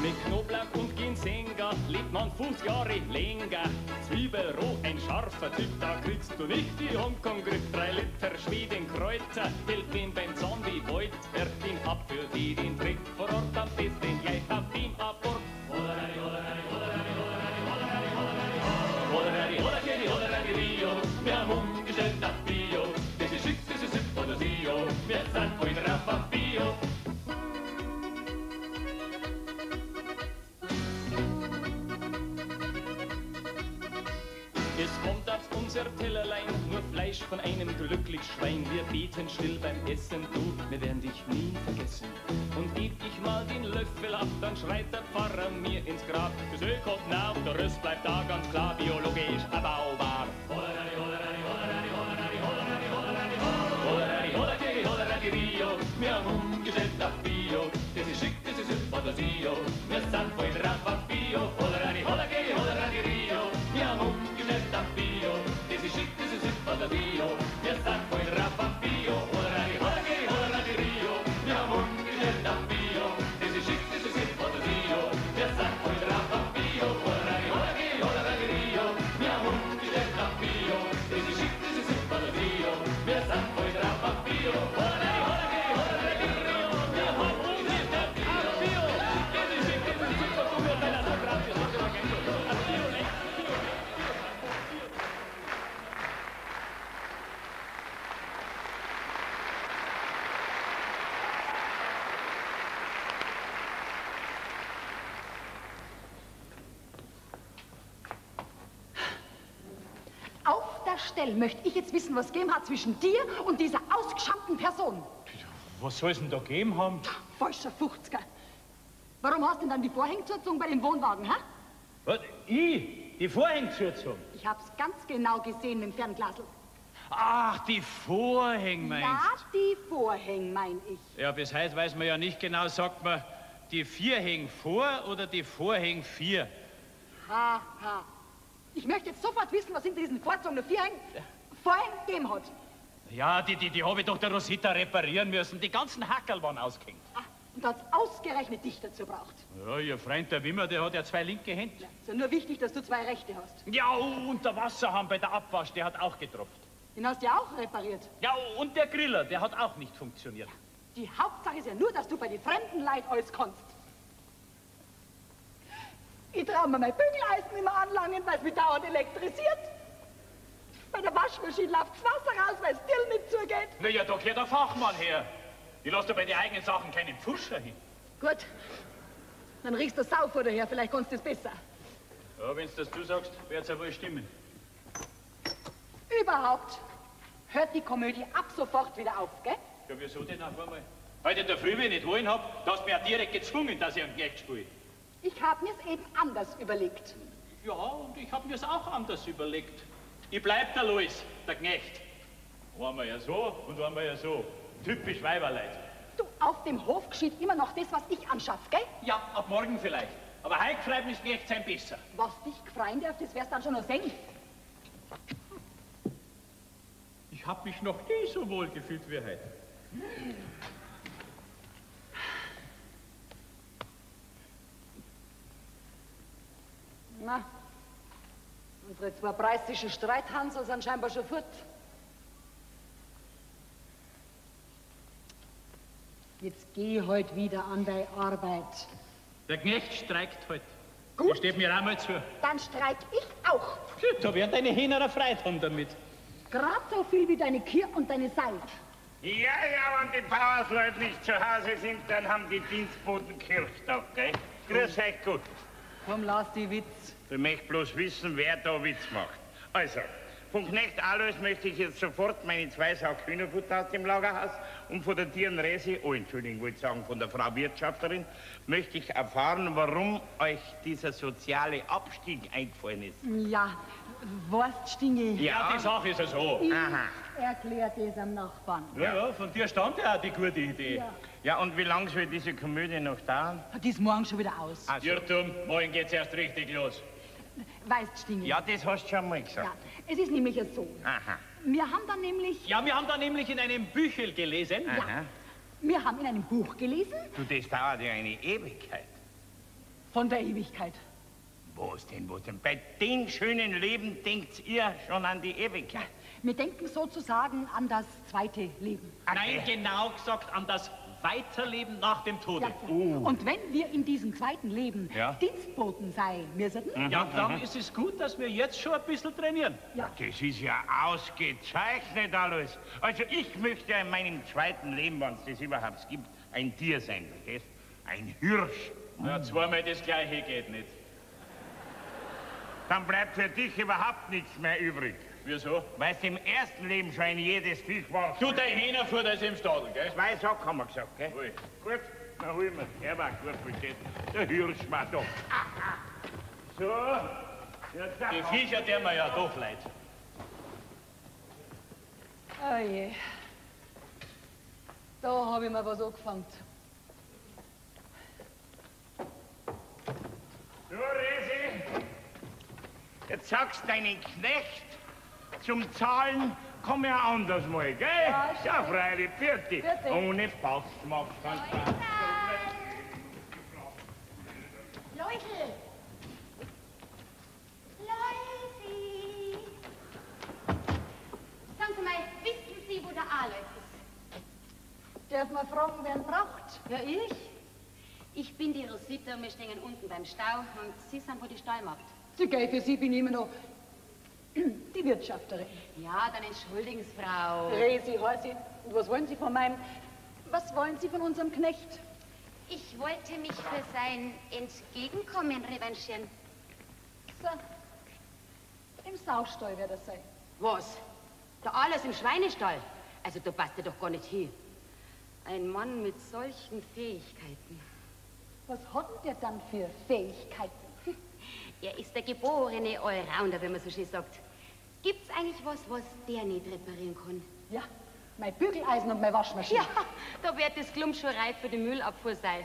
Mit Knoblauch und Ginsenga lebt man 5 Jahre länger. Zwiebelroh, ein scharfer Typ, da kriegst du nicht die Hongkong-Grip. 3 Liter Schwedenkreuzer, hält den beim Zombie Void. Werf ihn ab für die, den Trick vor Ort am besten gleich ab ihm ab. Holerei, holerei, holerei, holerei, holerei, holerei, holerei, holerei, holerei, Rio. Wir haben umgestellt nach Bio. Das ist schick, das ist hip oder Dio. Wir sind voll drauf auf Bio. Es kommt auf unser Tellerlein nur Fleisch von einem glücklichen Schwein. Wir beten still beim Essen, du, wir werden dich nie vergessen. Und gib ich mal den Löffel ab, dann schreit der Pfarrer mir ins Grab. Das Öl kommt nach, der Rest bleibt da ganz klar biologisch abbaubar. Holerei, holerei, holerei, holerei, holerei, holerei, holerei, holerei, holerei, holerei, Rio. Wir haben umgestellt auf Bio. Das ist schick, das ist hip oder Dio. Wir sind voll drauf auf Bio. Holerei, holerei, holerei, Rio. Wir haben umgestellt auf Bio, das ist schick, das ist hip oder Dio, wir sind voll drauf auf Bio, holerei, holerei, holerei, Rio, wir haben umgestellt auf Bio, das ist schick, das ist hip oder Dio, wir sind voll drauf auf Bio, holerei, holerei, holerei, Rio, wir haben umgestellt auf Bio, das ist schick, das ist hip oder Dio, wir sind voll drauf auf Bio, holerei, holerei, holerei, Rio, wir haben umgestellt auf Bio, das ist schick, das ist hip oder Dio, wir sind drauf auf Bio. Möchte ich jetzt wissen, was gegeben hat zwischen dir und dieser ausgeschammten Person? Was soll es denn da gegeben haben? Falscher Fuchzger. Warum hast du denn dann die Vorhänge zugezogen bei dem Wohnwagen, hä? Was? Ich? Die Vorhänge zugezogen? Ich hab's ganz genau gesehen mit dem Fernglasl. Ach, die Vorhänge meinst du? Ja, die Vorhänge mein ich. Ja, bis heute weiß man ja nicht genau, sagt man die 4 hängen vor oder die Vorhänge 4? Ha, ha. Ich möchte jetzt sofort wissen, was hinter diesen vorzogenen 4 Vorhängen gegeben hat. Ja, die habe ich doch der Rosita reparieren müssen. Die ganzen Hackerl waren ausgehängt. Ach, und hat's ausgerechnet dich dazu braucht. Ja, ihr Freund, der Wimmer, der hat ja 2 linke Hände. Ja, ist ja nur wichtig, dass du 2 rechte hast. Ja, und der Wasserhahn bei der Abwasch, der hat auch getropft. Den hast du ja auch repariert. Ja, und der Griller, der hat auch nicht funktioniert. Ja, die Hauptsache ist ja nur, dass du bei den fremden Leuten alles kannst. Ich trau mir mein Bügeleisen immer anlangen, weil es mich dauernd elektrisiert. Bei der Waschmaschine läuft das Wasser raus, weil es dir nicht zugeht. Na ja, da gehört der Fachmann her. Ich lasse dir bei den eigenen Sachen keinen Pfuscher hin. Gut, dann riechst du Saufutter her, vielleicht kannst du es besser. Ja, wenn du das zusagst, wird es ja wohl stimmen. Überhaupt hört die Komödie ab sofort wieder auf, gell? Ja, wieso denn auf einmal? Heute in der Früh, wenn ich nicht holen hab, da hast du mich ja direkt gezwungen, dass ich am Geld spiele. Ich habe mir's eben anders überlegt. Ja, und ich habe mir's auch anders überlegt. Ich bleib der Alois, der Knecht. Einmal ja so und einmal ja so. Typisch Weiberleid. Du, auf dem Hof geschieht immer noch das, was ich anschaff, gell? Ja, ab morgen vielleicht. Aber heut gefreut mich Knecht sein besser. Was dich gefreien darf, das wär's dann schon noch sehen. Ich habe mich noch nie so wohl gefühlt wie heute. Na, unsere 2 preußischen Streithansel sind scheinbar schon fort. Jetzt geh heute wieder an deine Arbeit. Der Knecht streikt heute. Gut. Der steht mir auch mal zu. Dann streik ich auch. Da werden deine Hähner erfreut haben damit. Gerade so viel wie deine Kier und deine Seil. Ja, wenn die Bauersleute nicht zu Hause sind, dann haben die Dienstboten Kirchtag, gell? Grüß euch gut. Komm, lass die Witz. Ich möchte bloß wissen, wer da Witz macht. Also, Vom Knecht Alois möchte ich jetzt sofort meine 2 Sau Hühnerfutter aus dem Lagerhaus und von der Tieren Resi, oh Entschuldigung, wollte ich sagen, von der Frau Wirtschafterin, möchte ich erfahren, warum euch dieser soziale Abstieg eingefallen ist. Ja, weißt Stingel? Ja, die Sache ist ja so. Ich erkläre das am Nachbarn. Ja, von dir stammt ja auch die gute Idee. Ja, und wie lange soll diese Komödie noch dauern? Die ist morgen schon wieder aus. Also. Irrtum, morgen geht's erst richtig los. Weißt Stingel? Ja, das hast du schon mal gesagt. Ja, es ist nämlich so. Wir haben dann nämlich... Ja, wir haben dann nämlich in einem Büchel gelesen. Ja, wir haben in einem Buch gelesen. Du, das dauert ja eine Ewigkeit. Von der Ewigkeit. Was denn, was denn? Bei dem schönen Leben denkt ihr schon an die Ewigkeit. Wir denken sozusagen an das zweite Leben. Okay. Nein, genau gesagt an das Weiterleben nach dem Tode. Ja. Und wenn wir in diesem zweiten Leben Dienstboten sein müssen, dann ist es gut, dass wir jetzt schon ein bisschen trainieren. Ja. Das ist ja ausgezeichnet alles. Also ich möchte in meinem zweiten Leben, wenn es das überhaupt gibt, ein Tier sein. Verstehst? Ein Hirsch. Ja, zweimal das Gleiche geht nicht. Dann bleibt für dich überhaupt nichts mehr übrig. Wieso? Weil du im ersten Leben schon jedes Fisch warst. Du, dein Hühnerfutter ist im Stadel, gell? 2 Sack haben wir gesagt, gell? Ui. Gut, dann holen wir. Er war gut versteht. Der Hirsch war doch. So. Ja, die Viecher, der mir ja doch leid. Oh je. Da habe ich mir was angefangen. So, Resi. Jetzt sagst du deinen Knecht, zum Zahlen komm ja anders mal, gell? Ja, freilich, bitte. Ohne Pass machst du ganz klar. Leute! Leute! Sagen Sie mal, wissen Sie, wo der Alois ist? Darf man fragen, wer ihn braucht? Ja, ich. Ich bin die Rosita und wir stehen unten beim Stau und Sie sind wo die Stallmarkt. Sie gell, für Sie bin ich immer noch... die Wirtschafterin. Ja, dann entschuldigen Sie, Frau. Resi, Horsi, was wollen Sie von meinem... Was wollen Sie von unserem Knecht? Ich wollte mich für sein Entgegenkommen revanchieren. So. Im Saustall wird das sein. Was? Da alles im Schweinestall? Also da passt er doch gar nicht hin. Ein Mann mit solchen Fähigkeiten. Was hat denn der dann für Fähigkeiten? Er ist der geborene Allrounder, wenn man so schön sagt. Gibt's eigentlich was, was der nicht reparieren kann? Ja, mein Bügeleisen und meine Waschmaschine. Ja, da wird das Klump schon reif für den Müllabfuhr sein.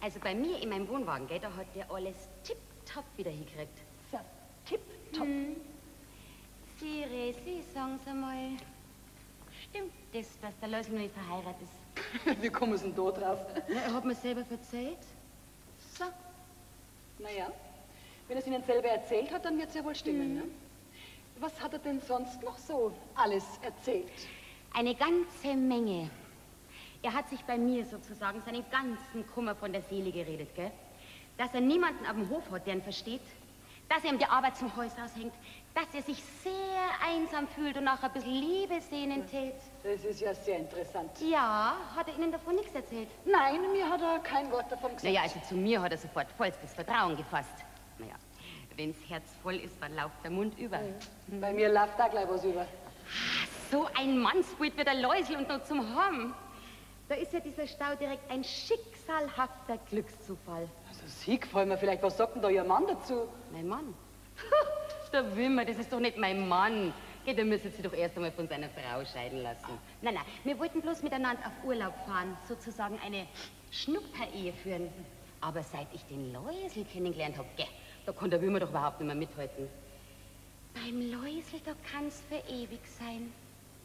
Also bei mir in meinem Wohnwagen, gell, da hat der alles tipptopp wieder hingekriegt. So, tipptopp. Sie, Resi, sagen Sie mal, stimmt das, dass der Lösel noch nicht verheiratet ist? Wie kommen Sie denn da drauf? Na, er hat mir selber verzeiht. So. Naja. Wenn er es Ihnen selber erzählt hat, dann wird es ja wohl stimmen, ne? Was hat er denn sonst noch so alles erzählt? Eine ganze Menge. Er hat sich bei mir sozusagen seinen ganzen Kummer von der Seele geredet, gell? Dass er niemanden auf dem Hof hat, der ihn versteht. Dass er ihm die Arbeit zum Haus raushängt. Dass er sich sehr einsam fühlt und auch ein bisschen Liebe sehnen tät. Das ist ja sehr interessant. Ja, hat er Ihnen davon nichts erzählt? Nein, mir hat er kein Wort davon gesagt. Naja, also zu mir hat er sofort vollstes Vertrauen gefasst. Naja, wenn's Herz voll ist, dann läuft der Mund über. Bei mir läuft da gleich was über. So ein Mannsbild wie der Läusel und noch zum Horn. Da ist ja dieser Stau direkt ein schicksalhafter Glückszufall. Also Sie gefallen mir vielleicht, was sagt denn da Ihr Mann dazu? Mein Mann? Der Wimmer, das ist doch nicht mein Mann. Geh, der müsste sich doch erst einmal von seiner Frau scheiden lassen. Nein, nein, wir wollten bloß miteinander auf Urlaub fahren, sozusagen eine Schnupper-Ehe führen. Aber seit ich den Läusel kennengelernt habe, gell, da kann der Wimmer doch überhaupt nicht mehr mithalten. Beim Läusel, da kann's für ewig sein.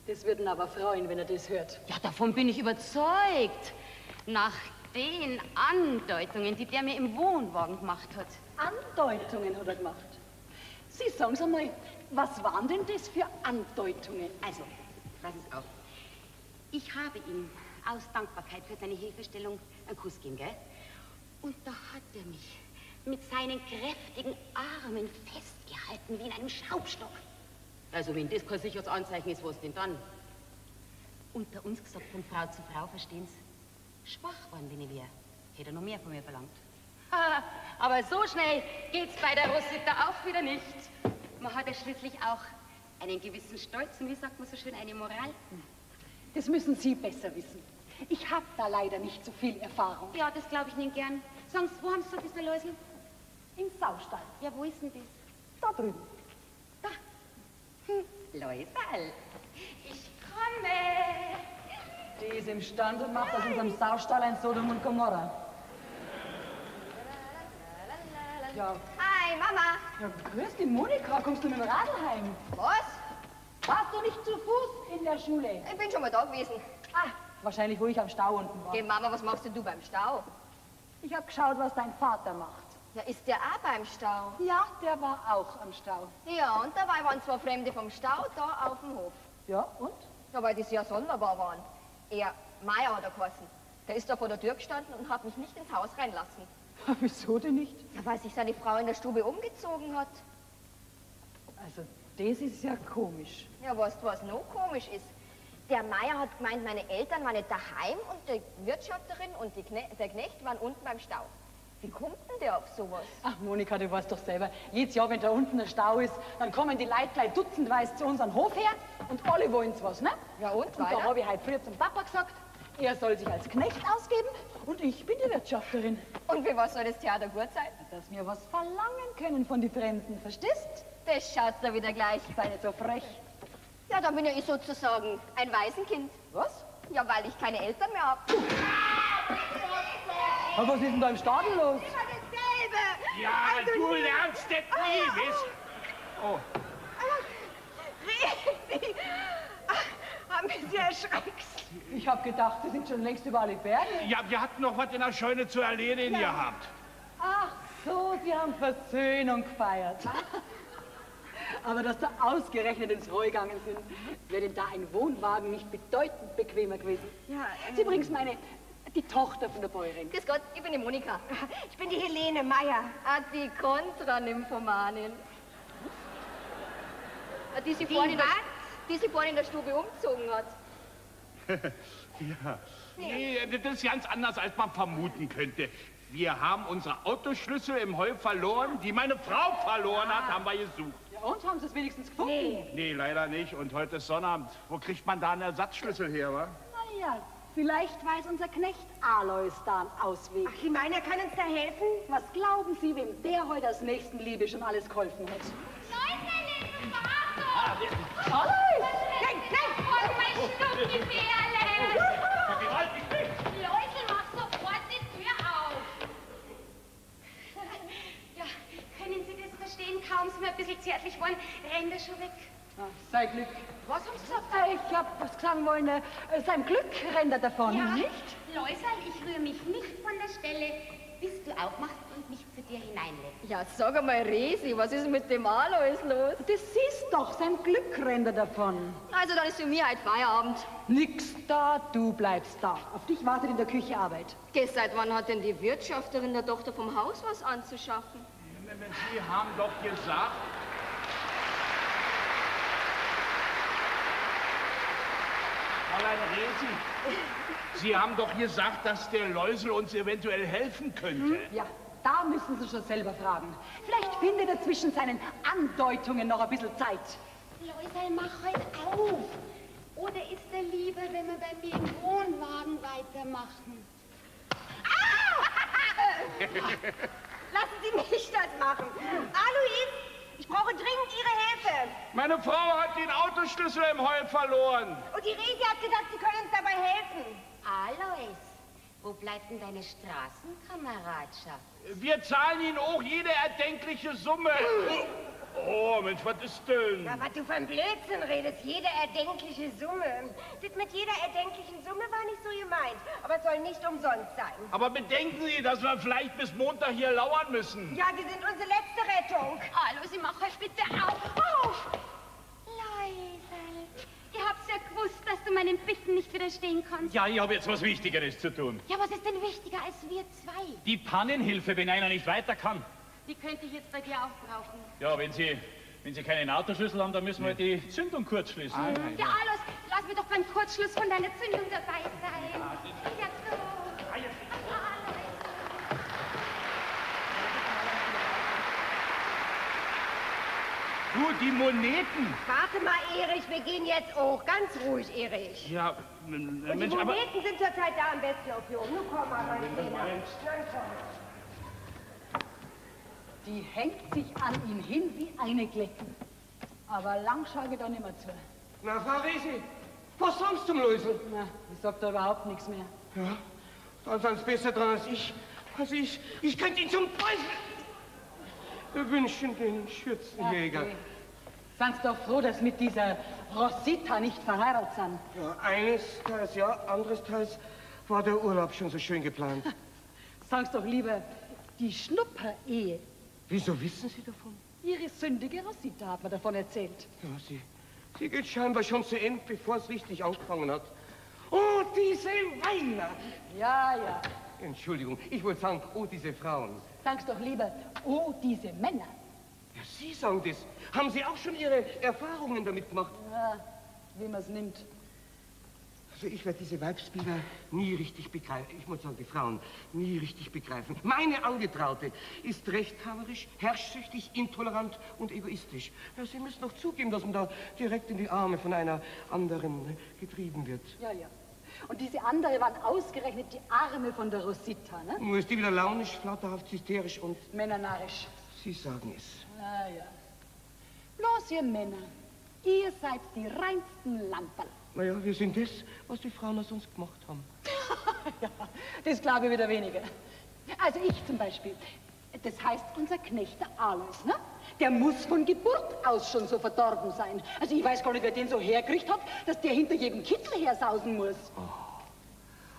Das würden aber freuen, wenn er das hört. Ja, davon bin ich überzeugt. Nach den Andeutungen, die der mir im Wohnwagen gemacht hat. Andeutungen hat er gemacht? Sie, sagen's einmal, was waren denn das für Andeutungen? Also, passen Sie auf. Ich habe ihm aus Dankbarkeit für seine Hilfestellung einen Kuss gegeben, gell? Und da hat er mich mit seinen kräftigen Armen festgehalten, wie in einem Schraubstock. Also wenn das kein sicheres Anzeichen ist, was denn dann? Unter uns gesagt, von Frau zu Frau, verstehen Sie? Schwach waren wir. Hätte er noch mehr von mir verlangt. Aber so schnell geht's bei der Rosita auch wieder nicht. Man hat ja schließlich auch Einen gewissen Stolz und, wie sagt man so schön, eine Moral? Das müssen Sie besser wissen. Ich habe da leider nicht so viel Erfahrung. Ja, das glaube ich nicht gern. Sonst, wo haben Sie das, Mr. Läusl? Im Saustall. Ja, wo ist denn das? Da drüben. Da. Läusl, ich komme. Die ist imstande und macht aus unserem Saustall ein Sodom und Gomorra. Ja. Hi, Mama. Ja, grüß dich, Monika. Kommst du mit dem Radl heim? Was? Warst du nicht zu Fuß in der Schule? Ich bin schon mal da gewesen. Ah, wahrscheinlich, wo ich am Stau unten war. Hey, Mama, was machst denn du beim Stau? Ich hab geschaut, was dein Vater macht. Ja, ist der auch beim Stau? Ja, der war auch am Stau. Ja, und dabei waren zwei Fremde vom Stau da auf dem Hof. Ja, und? Ja, weil die sehr sonderbar waren. Er, Meier hat er geheißen. Der ist da vor der Tür gestanden und hat mich nicht ins Haus reinlassen. Wieso denn nicht? Ja, weil sich seine Frau in der Stube umgezogen hat. Also, das ist ja komisch. Ja, weißt du, was noch komisch ist? Der Meier hat gemeint, meine Eltern waren nicht daheim und die Wirtschafterin und der Knecht waren unten beim Stau. Wie kommt denn der auf sowas? Ach, Monika, du weißt doch selber, jedes Jahr, wenn da unten ein Stau ist, dann kommen die Leute gleich dutzendweise zu unseren Hof her und alle wollen's was, ne? Ja, und weiter? Da habe ich heute früher zum Papa gesagt, er soll sich als Knecht ausgeben und ich bin die Wirtschafterin. Und für was soll das Theater gut sein? Dass wir was verlangen können von den Fremden, verstehst? Das schaut da wieder gleich. Sei nicht so frech. Ja, dann bin ja ich sozusagen ein Waisenkind. Was? Ja, weil ich keine Eltern mehr habe. Aber was ist denn da im Stadel los? Immer dasselbe! Ja, also du lernst das nie, wisst ihr? Oh. Resi! Ach, haben mich sehr erschreckt. Ich hab gedacht, wir sind schon längst über alle Berge. Ja, wir hatten noch was in der Scheune zu erledigen gehabt. Ach so, Sie haben Versöhnung gefeiert. Aber dass da ausgerechnet ins Heu gegangen sind, wäre denn da ein Wohnwagen nicht bedeutend bequemer gewesen? Ja, Sie übrigens meine... Die Tochter von der Bäuerin. Grüß Gott, ich bin die Monika. Ich bin die Helene Meier. Ah, die Kontra-Nymphomanin. Die sie vorhin in der Stube umgezogen hat. Ja. Nee, das ist ganz anders, als man vermuten könnte. Wir haben unsere Autoschlüssel im Heu verloren, die meine Frau verloren hat, haben wir gesucht. Ja, und haben Sie es wenigstens gefunden? Nee. Nee, leider nicht. Und heute ist Sonnabend. Wo kriegt man da einen Ersatzschlüssel her, wa? Na ja. Vielleicht weiß unser Knecht Alois da einen Ausweg. Ach, ich meine, er kann uns da helfen? Was glauben Sie, wem der heute aus Nächstenliebe schon alles geholfen hat? Leute, Achtung! Alois! Nein, nein! Und mein Schnucki-Bärle! Leute, mach sofort die Tür auf! Ja, können Sie das verstehen? Kaum sind wir ein bisschen zärtlich worden, rennen wir schon weg. Ach, sei Glück. Was haben Sie gesagt? Ich hab was sagen wollen. Sein Glück rennt er davon, ja, nicht? Läusel, ich rühre mich nicht von der Stelle, bis du aufmachst und mich zu dir hineinlässt. Ja, sag einmal, Resi, was ist mit dem Alois los? Das ist doch, sein Glück rennt er davon. Also, dann ist für mich halt Feierabend. Nix da, du bleibst da. Auf dich wartet in der Küche Arbeit. Geh, seit wann hat denn die Wirtschafterin der Tochter vom Haus was anzuschaffen? Sie haben doch gesagt... Fräulein Resi, Sie haben doch gesagt, dass der Läusel uns eventuell helfen könnte. Ja, da müssen Sie schon selber fragen. Vielleicht findet er zwischen seinen Andeutungen noch ein bisschen Zeit. Läusel, mach heute auf. Oder ist er lieber, wenn wir bei mir im Wohnwagen weitermachen? Au! Lassen Sie mich das machen. Alois, ich brauche dringend Ihre Hilfe. Meine Frau hat den Autoschlüssel im Heu verloren. Und die Resi hat gesagt, Sie können uns dabei helfen. Alois, wo bleibt denn deine Straßenkameradschaft? Wir zahlen Ihnen auch jede erdenkliche Summe. Oh, Mensch, was ist denn? Na, was du von Blödsinn redest, jede erdenkliche Summe. Das mit jeder erdenklichen Summe war nicht so gemeint, aber es soll nicht umsonst sein. Aber bedenken Sie, dass wir vielleicht bis Montag hier lauern müssen. Ja, die sind unsere letzte Rettung. Alois, Sie mach euch bitte auf. Läusel, ich hab's ja gewusst, dass du meinen Bitten nicht widerstehen kannst. Ja, ich habe jetzt was Wichtigeres zu tun. Ja, was ist denn wichtiger als wir zwei? Die Pannenhilfe, wenn einer nicht weiter kann. Die könnte ich jetzt bei dir auch brauchen. Ja, wenn Sie keinen Autoschlüssel haben, dann müssen wir die Zündung kurz schließen. Ah, nein, ja, Alois, lass mich doch beim Kurzschluss von deiner Zündung dabei sein. Ja, gut. Gut, die Moneten. Warte mal, Erich, wir gehen jetzt hoch. Ganz ruhig, Erich. Ja, Mensch, aber... die Moneten sind zurzeit da am besten auf Jung. Nun komm mal, mein Kleiner. Die hängt sich an ihn hin wie eine Glecken. Aber lang schau ich da nimmer zu. Na, Frau Resi, was sonst zum Lösen? Na, ich sag da überhaupt nichts mehr. Ja, dann sind's besser dran als ich. Also ich könnte ihn zum Teufel... Wir wünschen den Schützenjäger. Okay. Sind Sie doch froh, dass mit dieser Rosita nicht verheiratet sind? Ja, eines Teils ja, anderes Teils war der Urlaub schon so schön geplant. Sag's doch lieber, die Schnupper-Ehe. Wieso wissen Sie davon? Ihre sündige Rosita hat mir davon erzählt. Ja, sie geht scheinbar schon zu Ende, bevor es richtig angefangen hat. Oh, diese Weiler! Ja, ja. Entschuldigung, ich wollte sagen, oh, diese Frauen. Sag's doch lieber, oh, diese Männer. Ja, Sie sagen das. Haben Sie auch schon Ihre Erfahrungen damit gemacht? Ja, wie man's nimmt. Also ich werde diese Weibsbilder nie richtig begreifen. Ich muss sagen, die Frauen nie richtig begreifen. Meine Angetraute ist rechthaberisch, herrschsüchtig, intolerant und egoistisch. Ja, Sie müssen doch zugeben, dass man da direkt in die Arme von einer anderen getrieben wird. Ja, ja. Und diese andere waren ausgerechnet die Arme von der Rosita, ne? Nur ist die wieder launisch, flatterhaft, hysterisch und... männernarisch. Sie sagen es. Na ja. Bloß ihr Männer, ihr seid die reinsten Lamperl. Na ja, wir sind das, was die Frauen aus uns gemacht haben. Ja, das glaube ich wieder weniger. Also ich zum Beispiel, das heißt unser Knecht, der Alois, ne? Der muss von Geburt aus schon so verdorben sein. Also ich weiß gar nicht, wer den so hergekriegt hat, dass der hinter jedem Kittel hersausen muss.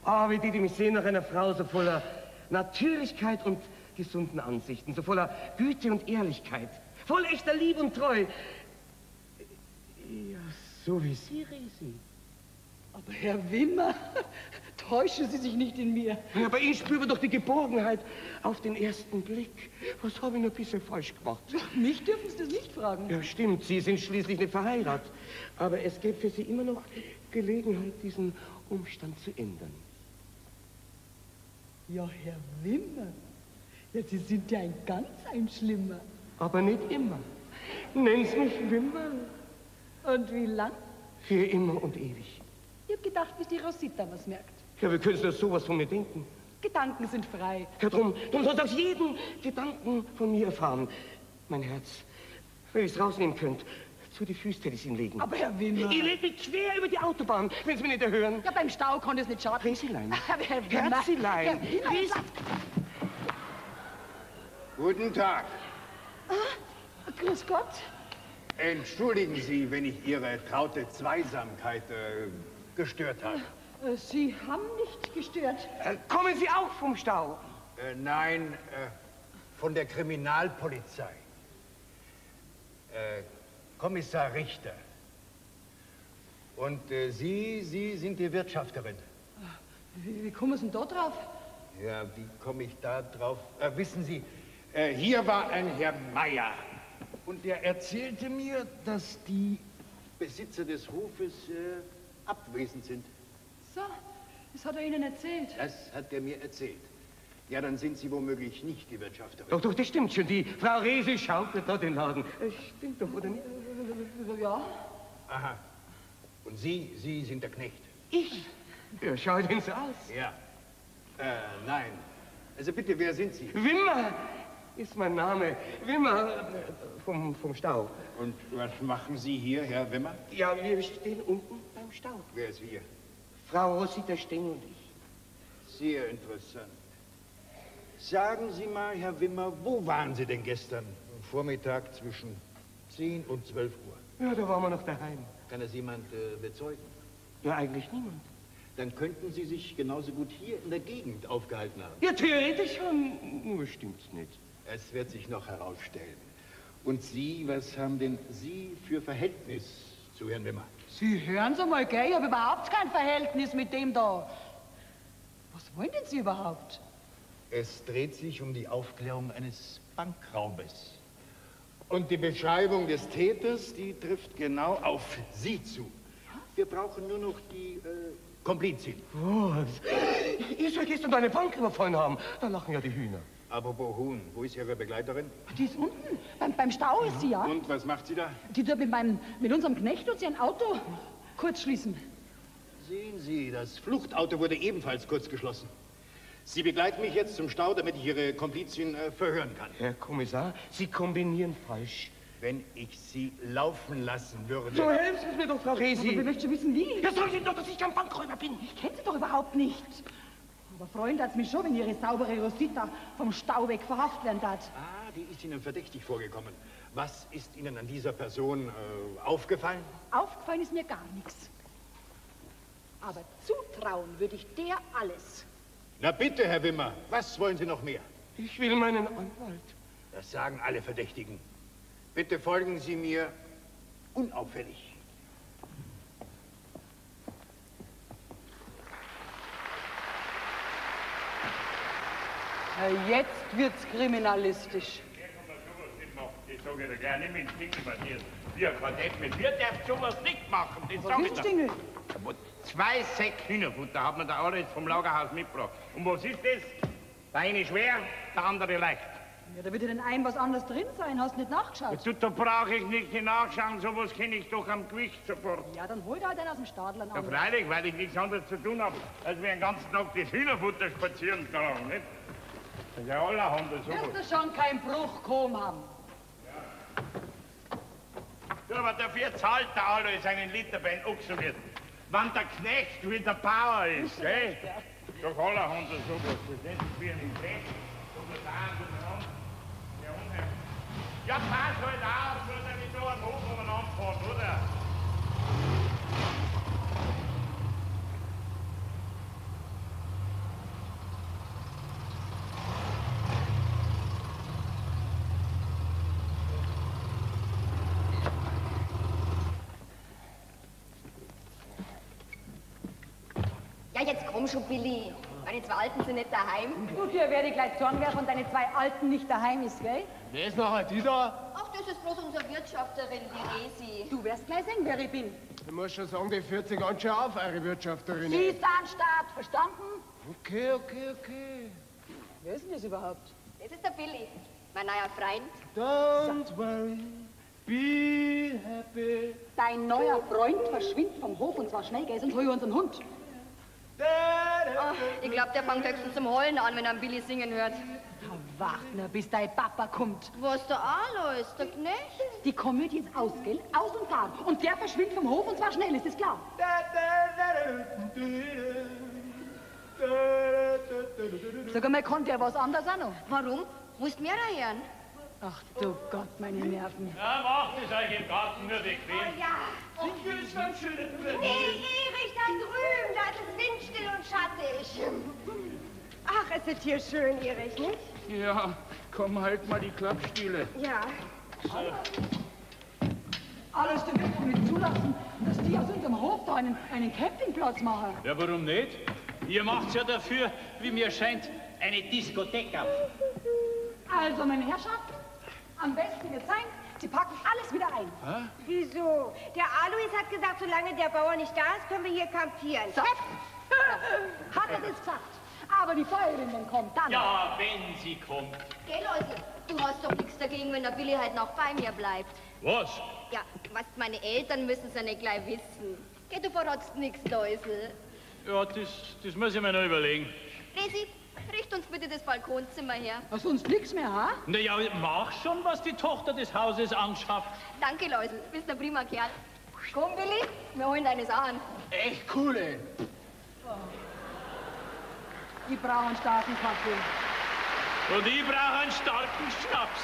Ah, oh, wie die mich sehen nach einer Frau so voller Natürlichkeit und gesunden Ansichten, so voller Güte und Ehrlichkeit, voll echter Liebe und Treu. Ja, so wie Sie, Resi. Aber Herr Wimmer, täuschen Sie sich nicht in mir. Ja, bei Ihnen spüren wir doch die Geborgenheit auf den ersten Blick. Was habe ich noch ein bisschen falsch gemacht? Mich dürfen Sie das nicht fragen. Ja, stimmt. Sie sind schließlich nicht verheiratet. Aber es gibt für Sie immer noch Gelegenheit, diesen Umstand zu ändern. Ja, Herr Wimmer, ja, Sie sind ja ein Schlimmer. Aber nicht immer. Nennen Sie mich Wimmer. Und wie lang? Für immer und ewig. Ich hab gedacht, bis die Rosita was merkt. Ja, wir können uns sowas von mir denken. Gedanken sind frei. Ja, drum sollst du aus jedem Gedanken von mir erfahren. Mein Herz, wenn ich es rausnehmen könnte, zu die Füße hätte ich ihn legen. Aber Herr Wimmer... Ich lege mich quer über die Autobahn, wenn Sie mich nicht erhören. Ja, beim Stau kann das nicht schaden. Resilein. Herr Wimmer. Herzilein. Herr Wimmer. Guten Tag. Ah, grüß Gott. Entschuldigen Sie, wenn ich Ihre traute Zweisamkeit... gestört hat. Sie haben nicht gestört. Kommen Sie auch vom Stau? Nein, von der Kriminalpolizei. Kommissar Richter. Und Sie sind die Wirtschafterin. Wie kommen Sie denn da drauf? Ja, wie komme ich da drauf? Wissen Sie, hier war ein Herr Meier. Und der erzählte mir, dass die Besitzer des Hofes... abwesend sind. So, das hat er Ihnen erzählt. Das hat er mir erzählt. Ja, dann sind Sie womöglich nicht die Wirtschafterin. Doch, das stimmt schon. Die Frau Resi schaukelt da den Laden. Stimmt doch, oder nicht? Ja. Aha. Und Sie sind der Knecht. Ich? Ja, schaut denn so aus? Ja. Nein. Also bitte, wer sind Sie? Wimmer ist mein Name. Wimmer vom Stau. Und was machen Sie hier, Herr Wimmer? Ja, wir stehen unten. Stau. Wer ist hier? Frau Rosita Stingel und ich. Sehr interessant. Sagen Sie mal, Herr Wimmer, wo waren Sie denn gestern? Am Vormittag zwischen 10 und 12 Uhr. Ja, da waren wir noch daheim. Kann das jemand bezeugen? Ja, eigentlich niemand. Dann könnten Sie sich genauso gut hier in der Gegend aufgehalten haben. Ja, theoretisch schon. Nur stimmt's nicht. Es wird sich noch herausstellen. Und Sie, was haben denn Sie für Verhältnis zu Herrn Wimmer? Sie hören so mal, gell? Ich habe überhaupt kein Verhältnis mit dem da. Was wollen denn Sie überhaupt? Es dreht sich um die Aufklärung eines Bankraubes. Und die Beschreibung des Täters, die trifft genau auf Sie zu. Wir brauchen nur noch die Komplizin. Was? Ich soll gestern deine Bank überfallen haben. Da lachen ja die Hühner. Apropos Huhn, wo ist Ihre Begleiterin? Die ist unten, beim Stau ist sie, ja. Und was macht sie da? Die tut mit unserem Knecht und sie ein Auto kurz schließen. Sehen Sie, das Fluchtauto wurde ebenfalls kurz geschlossen. Sie begleiten mich jetzt zum Stau, damit ich Ihre Komplizin verhören kann. Herr Kommissar, Sie kombinieren falsch. Wenn ich Sie laufen lassen würde... So helfen Sie mir doch, Frau Resi. Aber wir möchten wissen, wie. Ja, sagen Sie doch, dass ich kein Bankräuber bin. Ich kenne Sie doch überhaupt nicht. Aber freuen hat's mich schon, wenn Ihre saubere Rosita vom Stau weg verhaftet werden hat. Ah, die ist Ihnen verdächtig vorgekommen. Was ist Ihnen an dieser Person aufgefallen? Aufgefallen ist mir gar nichts. Aber zutrauen würde ich der alles. Na bitte, Herr Wimmer, was wollen Sie noch mehr? Ich will meinen Anwalt. Das sagen alle Verdächtigen. Bitte folgen Sie mir unauffällig. Jetzt wird's kriminalistisch. Ich sage nicht mit Stingel, Matthias. Wir Kadett mit mir darf sowas nicht machen. Das sag ich Stingel? 2 Säck Hühnerfutter hat man der Alois vom Lagerhaus mitgebracht. Und was ist das? Der eine schwer, der andere leicht. Ja, da wird ja denn ein was anderes drin sein. Hast nicht nachgeschaut? Du, da brauche ich nicht nachschauen. Sowas kenne ich doch am Gewicht sofort. Ja, dann hol da den aus dem Stadel an. Ja, freilich, weil ich nichts anderes zu tun habe, als wir den ganzen Tag das Hühnerfutter spazieren tragen, nicht? Das ist ja allerhand sowas. Du wirst schon kein Bruch kommen haben. Ja, aber dafür zahlt der Alois einen Liter bei den Ochsenwirt. Wenn der Knecht wie der Bauer ist, gell? Doch allerhand sowas. Das ist wie ein Knecht, sowas da. Ja, pass halt auf, so dass ich da einen Hof umeinander fahren, oder? Ja, jetzt komm schon, Billy. Deine 2 Alten sind nicht daheim. Gut, hier werde ich gleich zorn werfen, wenn deine 2 Alten nicht daheim ist, gell? Wer ist noch die da? Ach, das ist bloß unsere Wirtschafterin, die Resi. Du wirst gleich sehen, wer ich bin. Ich muss schon sagen, die 40 ganz schön auf, eure Wirtschafterin. Sie ist an Start, verstanden? Okay. Wer ist denn das überhaupt? Das ist der Billy, mein neuer Freund. Don't worry, be happy. Dein neuer Freund verschwindet vom Hof und zwar schnell, gell, sonst hol ich unseren Hund. Oh, ich glaube, der fängt höchstens zum Heulen an, wenn er Billy singen hört. Wart nur, bis dein Papa kommt. Was der Alois, der Knecht? Die Komödie ist aus, gell? Aus und fahren. Und der verschwindet vom Hof und zwar schnell, ist das klar? Sag einmal, konnte er was anderes auch noch? Warum? Musst mehr hören? Ach du Gott, meine Nerven. Ja, macht es euch im Garten nur bequem. Oh ja. Und fühlst du schön drüben? Erich, da drüben, da ist es windstill und schattig. Ach, es ist hier schön, Erich, nicht? Ja, komm, halt mal die Klappstühle. Ja. So. Alles, du willst doch nicht zulassen, dass die aus unserem Hof da einen Campingplatz machen. Ja, warum nicht? Ihr macht's ja dafür, wie mir scheint, eine Diskothek ab. Also, meine Herrschaft, am besten wird's sein, Sie packen alles wieder ein. Hä? Wieso? Der Alois hat gesagt, solange der Bauer nicht da ist, können wir hier kampieren. So. Hat er das gesagt? Aber die Feuerwehrmann kommt dann. Ja, wenn sie kommt. Gell, Leute, du hast doch nichts dagegen, wenn der Billy halt noch bei mir bleibt. Was? Ja, was meine Eltern müssen es ja nicht gleich wissen. Geh, du verrotzt nichts, Leute. Ja, das muss ich mir noch überlegen. Resi, richt uns bitte das Balkonzimmer her. Hast sonst nichts mehr, ha? Na ja, mach schon, was die Tochter des Hauses anschafft. Danke, Leute, du bist ein prima Kerl. Komm, Billy, wir holen deine Sachen. Echt cool, ey. Oh. Die brauchen einen starken Kaffee. Und ich brauche einen starken Schnaps.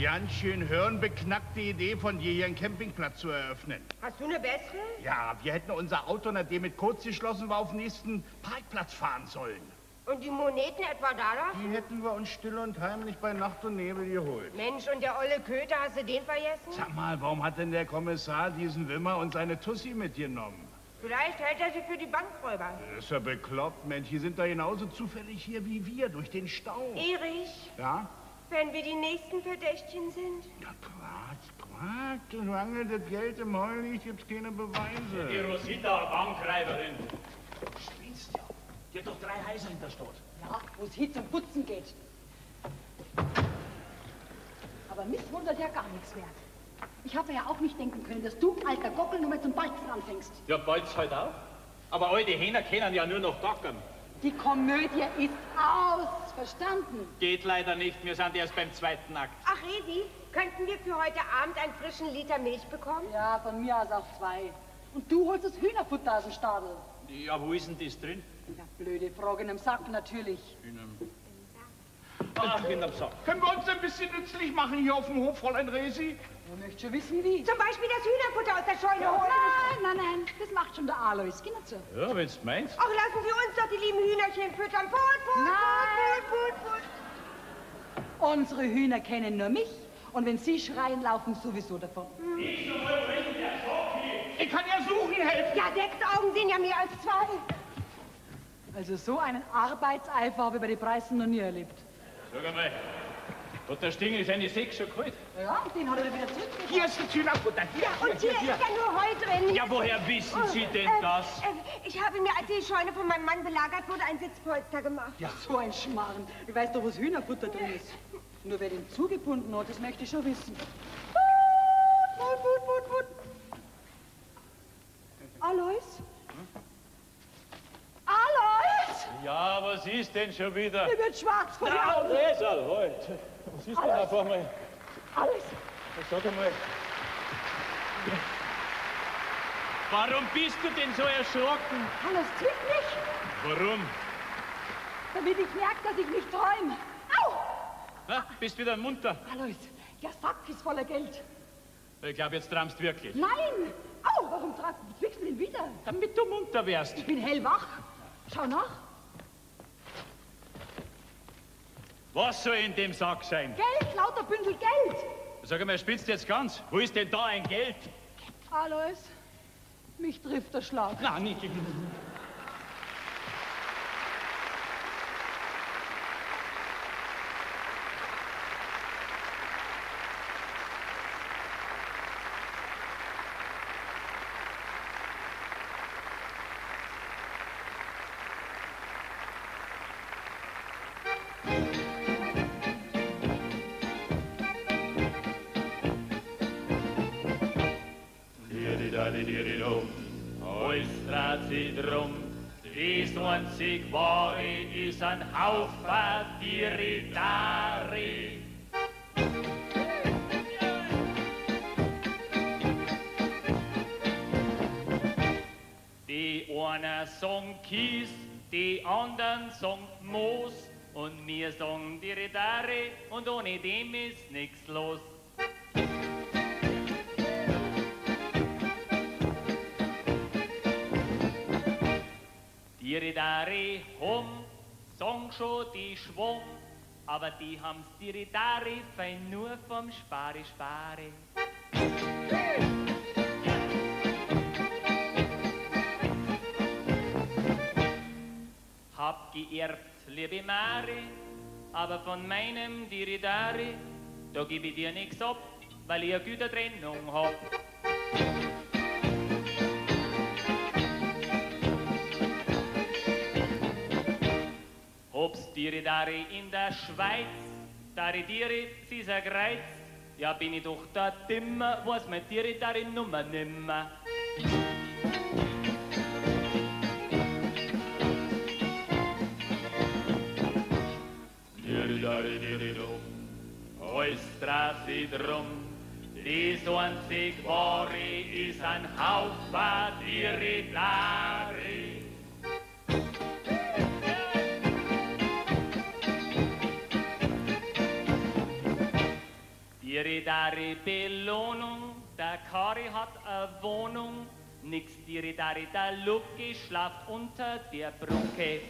Ganz schön hirnbeknackte Idee von dir, hier einen Campingplatz zu eröffnen. Hast du eine bessere? Ja, wir hätten unser Auto, nachdem es kurz geschlossen war, auf den nächsten Parkplatz fahren sollen. Und die Moneten etwa da lassen? Die hätten wir uns still und heimlich bei Nacht und Nebel geholt. Mensch, und der olle Köter, hast du den vergessen? Sag mal, warum hat denn der Kommissar diesen Wimmer und seine Tussi mitgenommen? Vielleicht hält er sie für die Bankräuber. Das ist ja bekloppt, Mensch. Die sind da genauso zufällig hier wie wir, durch den Stau. Erich? Ja? Wenn wir die nächsten Verdächtigen sind? Ja, Quatsch. gefragt. Solange das Geld im Heu liegt, gibt's keine Beweise. Die Rosita, Bankreiberin. Du spinnst ja. Die hat doch 3 Häuser hinterstört. Ja, wo es hin zum Putzen geht. Aber mich wundert ja gar nichts mehr. Ich habe ja auch nicht denken können, dass du, alter Gockel, nur mal zum Balzen anfängst. Ja, balzt halt auch. Aber alte Hähner können ja nur noch dockern. Die Komödie ist aus, verstanden? Geht leider nicht, wir sind erst beim 2. Akt. Ach, Resi, könnten wir für heute Abend einen frischen Liter Milch bekommen? Ja, von mir aus auch 2. Und du holst das Hühnerfutter aus dem Stadel. Ja, wo ist denn das drin? Ja, blöde Frage, in einem Sack natürlich. Ach, in dem Sack. Können wir uns ein bisschen nützlich machen hier auf dem Hof, Fräulein Resi? Du möchtest schon wissen, wie. Zum Beispiel das Hühnerfutter aus der Scheune holen. Nein, nein, nein, das macht schon der Alois. Geh dazu. Ja, wenn's meinst. Ach, lassen Sie uns doch die lieben Hühnerchen füttern. Put, put, put, put, put, put. Unsere Hühner kennen nur mich. Und wenn sie schreien, laufen sowieso davon. Ich soll wissen, der Schock hier. Ich kann ja suchen helfen. Ja, 6 Augen sind ja mehr als 2. Also so einen Arbeitseifer habe ich bei den Preisen noch nie erlebt. Sag einmal, hat der Stingel seine 6 schon geholt? Ja, den hat er wieder zurückgebracht. Hier ist das Hühnerfutter. Ja, und hier ist ja nur Heu drin. Ja, woher wissen Sie denn das? Ich habe mir, als die Scheune von meinem Mann belagert wurde, ein Sitzpolster gemacht. Ja, so ein Schmarrn. Ich weiß doch, was Hühnerfutter drin ist. Nur wer den zugebunden hat, das möchte ich schon wissen. Wut. Alois? Ja, was ist denn schon wieder? Ich bin schwarz von der Augen. Leserl, halt. Was ist denn auf einmal? Alles. Sag einmal. Warum bist du denn so erschrocken? Alles zwickt mich. Warum? Damit ich merke, dass ich nicht träume. Au! Na, bist wieder munter. Alois, der Sack ist voller Geld. Ich glaube, jetzt träumst du wirklich. Nein! Au, warum zwickst du denn wieder? Damit du munter wärst. Ich bin hellwach. Schau nach. Was soll in dem Sack sein? Geld, lauter Bündel Geld. Sag mal, spitzt jetzt ganz. Wo ist denn da ein Geld? Alois, mich trifft der Schlag. Nein, nicht. Einzig Wahre ist ein Haufen Diridari. Die einen sagen Kies, die anderen sagen Moos und wir sagen Diridari und ohne dem ist nichts los. Diridari hum, sagen schon die Schwung, aber die haben's Diridari fein nur vom Spare-Spare. Hab geerbt, liebe Mari, aber von meinem Diridari, da geb ich dir nix ab, weil ich eine Gütertrennung hab. Ob's Diridari in der Schweiz, Daridiri, sie ist ein Greiz, ja bin ich doch da dimmer, was mein Diridari nummer nimmer. Diridari, diridum, alles drasi drum, dies einzig Wahre ist ein Haufen Diridari. Diridari Belohnung, der Kari hat eine Wohnung, nix Diridari, der Lucky schlaft unter der Brücke.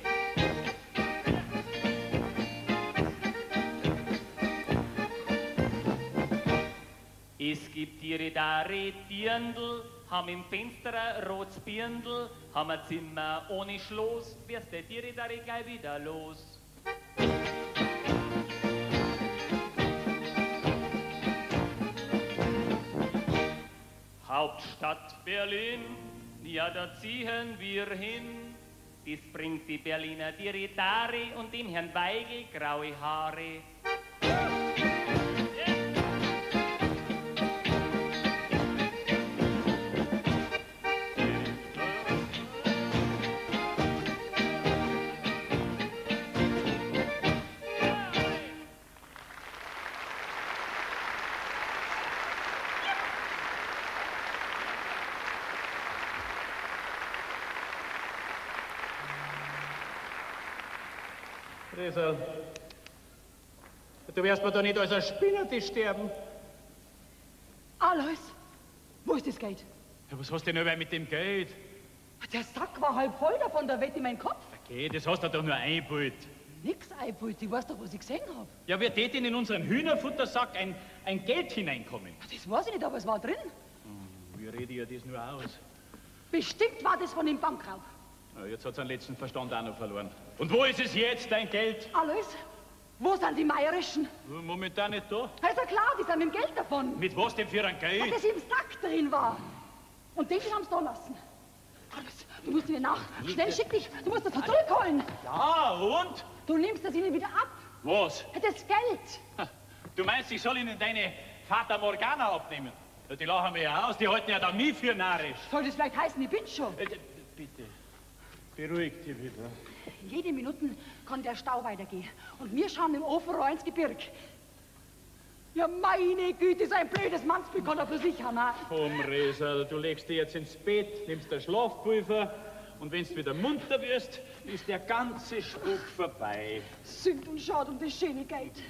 Es gibt Diridari Dirndl, haben im Fenster ein rotes Birndl, haben ein Zimmer ohne Schloss, wirst der Diridari gleich wieder los. Hauptstadt Berlin, ja, da ziehen wir hin. Dies bringt die Berliner Diritari und dem Herrn Weigel graue Haare. Du wirst mir doch nicht als ein Spinnertisch sterben. Alois, wo ist das Geld? Ja, was hast du denn mit dem Geld? Der Sack war halb voll davon, da weht in meinen Kopf. Okay, das hast du doch nur eingeholt. Nix eingeholt, ich weiß doch, was ich gesehen habe. Ja, wer tät denn in unseren Hühnerfuttersack ein Geld hineinkommen? Das weiß ich nicht, aber es war drin. Wie rede ich ja das nur aus? Bestimmt war das von dem Bankraub. Jetzt hat seinen letzten Verstand auch noch verloren. Und wo ist es jetzt, dein Geld? Alois, wo sind die Meierischen? Momentan nicht da. Also klar, die sind mit dem Geld davon. Mit was denn für ein Geld? Weil das im Sack drin war. Und den haben sie da lassen. Alois, du musst mir nach. Schnell, schick dich. Du musst das da zurückholen. Ja, und? Du nimmst das ihnen wieder ab. Was? Das Geld. Du meinst, ich soll ihnen deine Fata Morgana abnehmen? Die lachen mir ja aus, die halten ja da nie für narrisch. Soll das vielleicht heißen, ich bin schon? Bitte. Beruhigt dich wieder. Jede Minute kann der Stau weitergehen. Und wir schauen im Ofen rein ins Gebirg. Ja, meine Güte, so ein blödes Mannsbild kann er für sich haben. Komm, Resa, du legst dich jetzt ins Bett, nimmst ein Schlafpulver und wenn's wieder munter wirst, ist der ganze Spuk vorbei. Sünd und schad um das schöne Geld.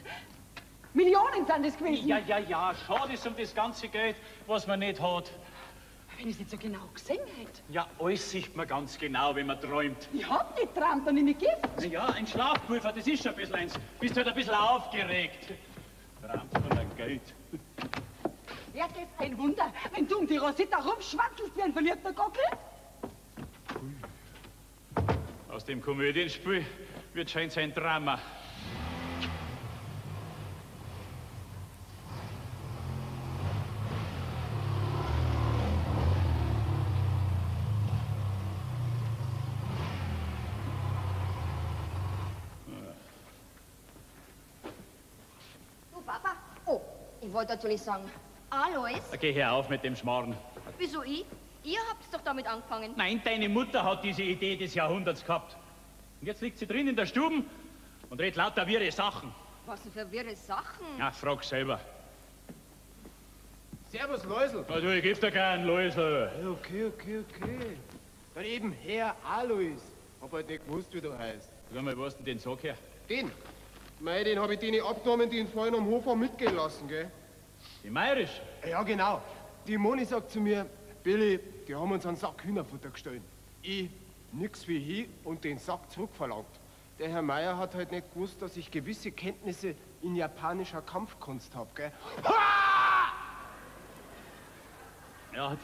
Millionen sind das gewesen. Ja, ja, ja, schade ist um das ganze Geld, was man nicht hat. Wenn ich es nicht so genau gesehen hätte. Ja, alles sieht man ganz genau, wenn man träumt. Ich hab nicht geträumt, dann nehme ich Gift. Na ja, ein Schlafpulver, das ist schon ein bisschen eins. Bist halt ein bisschen aufgeregt. Träumt von einem Geld. Wäre das ein Wunder, wenn du um die Rosita rumschwanzelst wie ein verliebter Gockel? Aus dem Komödienspiel wird scheint sein Drama. Ich wollte natürlich sagen, Alois... Okay, hör auf mit dem Schmarrn. Wieso ich? Ihr habt's doch damit angefangen. Nein, deine Mutter hat diese Idee des Jahrhunderts gehabt. Und jetzt liegt sie drin in der Stube und redet lauter wirre Sachen. Was denn für wirre Sachen? Na, frag selber. Servus, Läusel. Na du, ich geb dir keinen Läusel. Okay. Dann eben her, Alois. Hab halt nicht gewusst, wie du heißt. Sag mal, was denn den Sack her? Den? Mei, den hab ich denen abgenommen, die ihn vorhin am Hof haben mitgehen lassen, gell? Die Meierischen? Ja, genau. Die Moni sagt zu mir, Billy, die haben uns einen Sack Hühnerfutter gestohlen. Ich, nix wie hin und den Sack zurückverlangt. Der Herr Meier hat halt nicht gewusst, dass ich gewisse Kenntnisse in japanischer Kampfkunst hab, gell? Ha! Ja,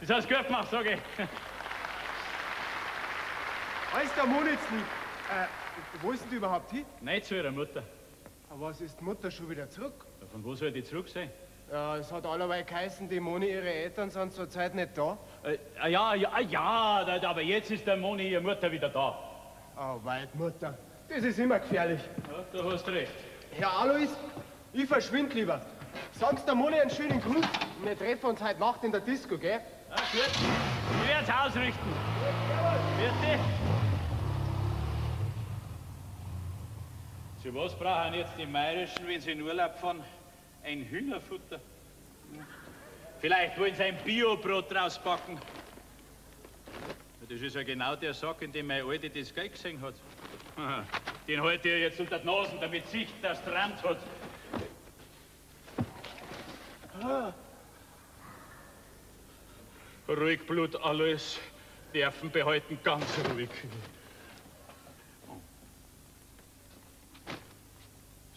das hast du gut gemacht, sag ich. Alles der Monitz nicht. Wo ist denn die überhaupt hin? Nein, zu ihrer Mutter. Aber was ist die Mutter schon wieder zurück? Ja, von wo soll die zurück sein? Ja, es hat allerweil geheißen, die Moni, ihre Eltern sind zur Zeit nicht da. Ja, aber jetzt ist der Moni, ihre Mutter, wieder da. Oh, Waldmutter, das ist immer gefährlich. Ja, du hast recht. Herr Alois, ich verschwind lieber. Sag's der Moni einen schönen Gruß. Wir treffen uns heute Nacht in der Disco, gell? Ja, gut. Ich werd's ausrichten. Bitte. Für was brauchen jetzt die Meierischen, wenn sie in Urlaub fahren, ein Hühnerfutter? Vielleicht wollen sie ein Bio-Brot rausbacken. Das ist ja genau der Sack, in dem meine Alte das Geld gesehen hat. Den halte ich jetzt unter die Nase, damit sie sich das dran hat. Ruhig, Blut, alles. Nerven behalten, ganz ruhig.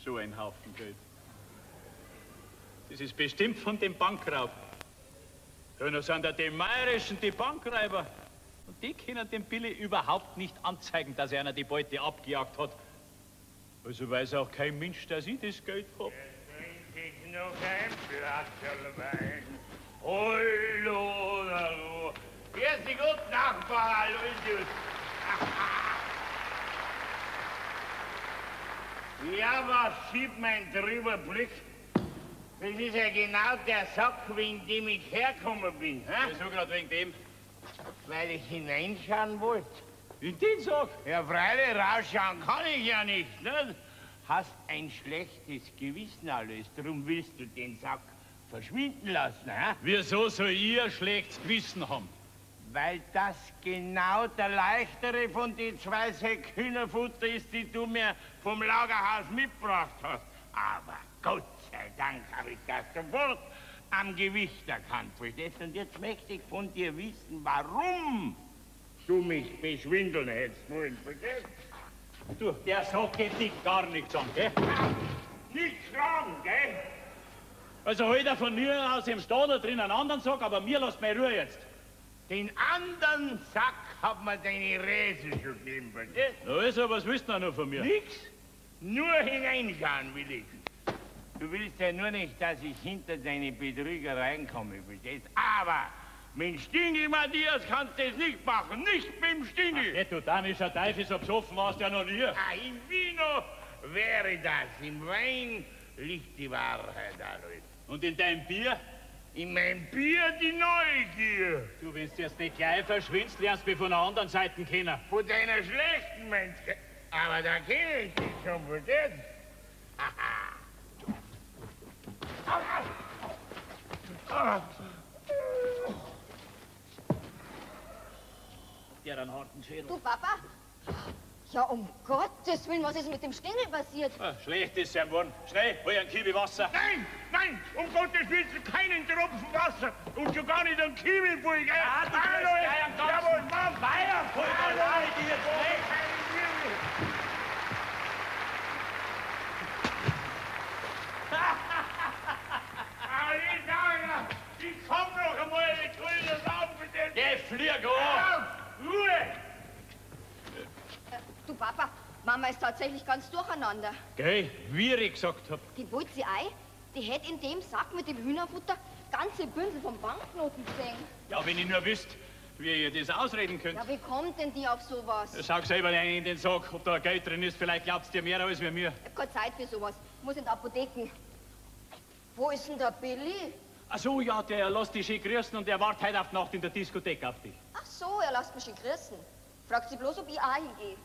So ein Haufen Geld. Das ist bestimmt von dem Bankraub. Ja, da sind ja die Meierischen, die Bankräuber. Und die können den Billy überhaupt nicht anzeigen, dass er einer die Beute abgejagt hat. Also weiß auch kein Mensch, dass ich das Geld hab. Jetzt bringt sich noch ein Platz allein. Hallo, wer ist die gute Nachbar, Alois? Ja, was sieht mein drüber Blick? Das ist ja genau der Sack, wegen dem ich hergekommen bin. Hä? Ich suche gerade wegen dem. Weil ich hineinschauen wollte. In den Sack? Ja, freilich, rausschauen kann ich ja nicht, ne? Hast ein schlechtes Gewissen, Alois. Darum willst du den Sack verschwinden lassen, hä? Wieso soll ich ein schlechtes Gewissen haben? Weil das genau der leichtere von den zwei Säcken Hühnerfutter ist, die du mir vom Lagerhaus mitgebracht hast. Aber Gott sei Dank habe ich das sofort am Gewicht erkannt, verstehst du? Und jetzt möchte ich von dir wissen, warum du mich beschwindeln hättest wollen, verstehst du? Der Sack geht dich gar nichts an, gell? Nicht schlagen, gell? Also halt er von mir aus im Stadel drin einen anderen Sack, aber mir lasst meine Ruhe jetzt. Den anderen Sack hat mir deine Resi schon gegeben, verstehst du? Na also, was willst du noch von mir? Nix. Nur hineinschauen will ich. Du willst ja nur nicht, dass ich hinter deine Betrüger reinkomme, verstehst? Aber mit dem Stingel, Matthias, kannst du das nicht machen. Nicht mit dem Stingel. Ach, du damischer Teufel, so besoffen warst du ja noch nie. Ah, im Vino wäre das. Im Wein liegt die Wahrheit, Alois. Und in deinem Bier? In meinem Bier die Neugier. Du, wenn's jetzt nicht gleich verschwindst, lernst du mich von der anderen Seite kennen. Von deiner schlechten, meinst du? Aber da kenne ich dich schon, verstehst du? Haha. Der hat einen harten Schädel. Du, Papa? Ja, um Gottes Willen, was ist mit dem Stingel passiert? Ah, schlecht ist er geworden. Schnell, hol einen Kiwi Wasser. Nein, nein, um Gottes Willen, keinen Tropfen Wasser. Und schon gar nicht einen Kiwi, Bulli, gell? Ja, du Alois, bist gleich am Ganzen. Jawohl, Mann. Weiter, voll allein, die jetzt weg. Ich komm noch einmal, ich will das auf mit dem... Geh, flieg auf! Ruhe! Du, Papa, Mama ist tatsächlich ganz durcheinander. Gell, wie ich gesagt hab. Die wollte sie ei, die hätte in dem Sack mit dem Hühnerfutter ganze Bündel von Banknoten gesehen. Ja, wenn ich nur wüsste, wie ihr das ausreden könnt. Ja, wie kommt denn die auf sowas? Schau selber rein in den Sack, ob da Geld drin ist. Vielleicht glaubst du dir mehr als wir mir. Ich hab keine Zeit für sowas. Ich muss in die Apotheken. Wo ist denn der Billy? Ach so, ja, der lässt dich schön grüßen und er wartet heute auf die Nacht in der Diskothek auf dich. Ach so, er lässt mich schön grüßen. Fragt sie bloß, ob ich auch hingehe.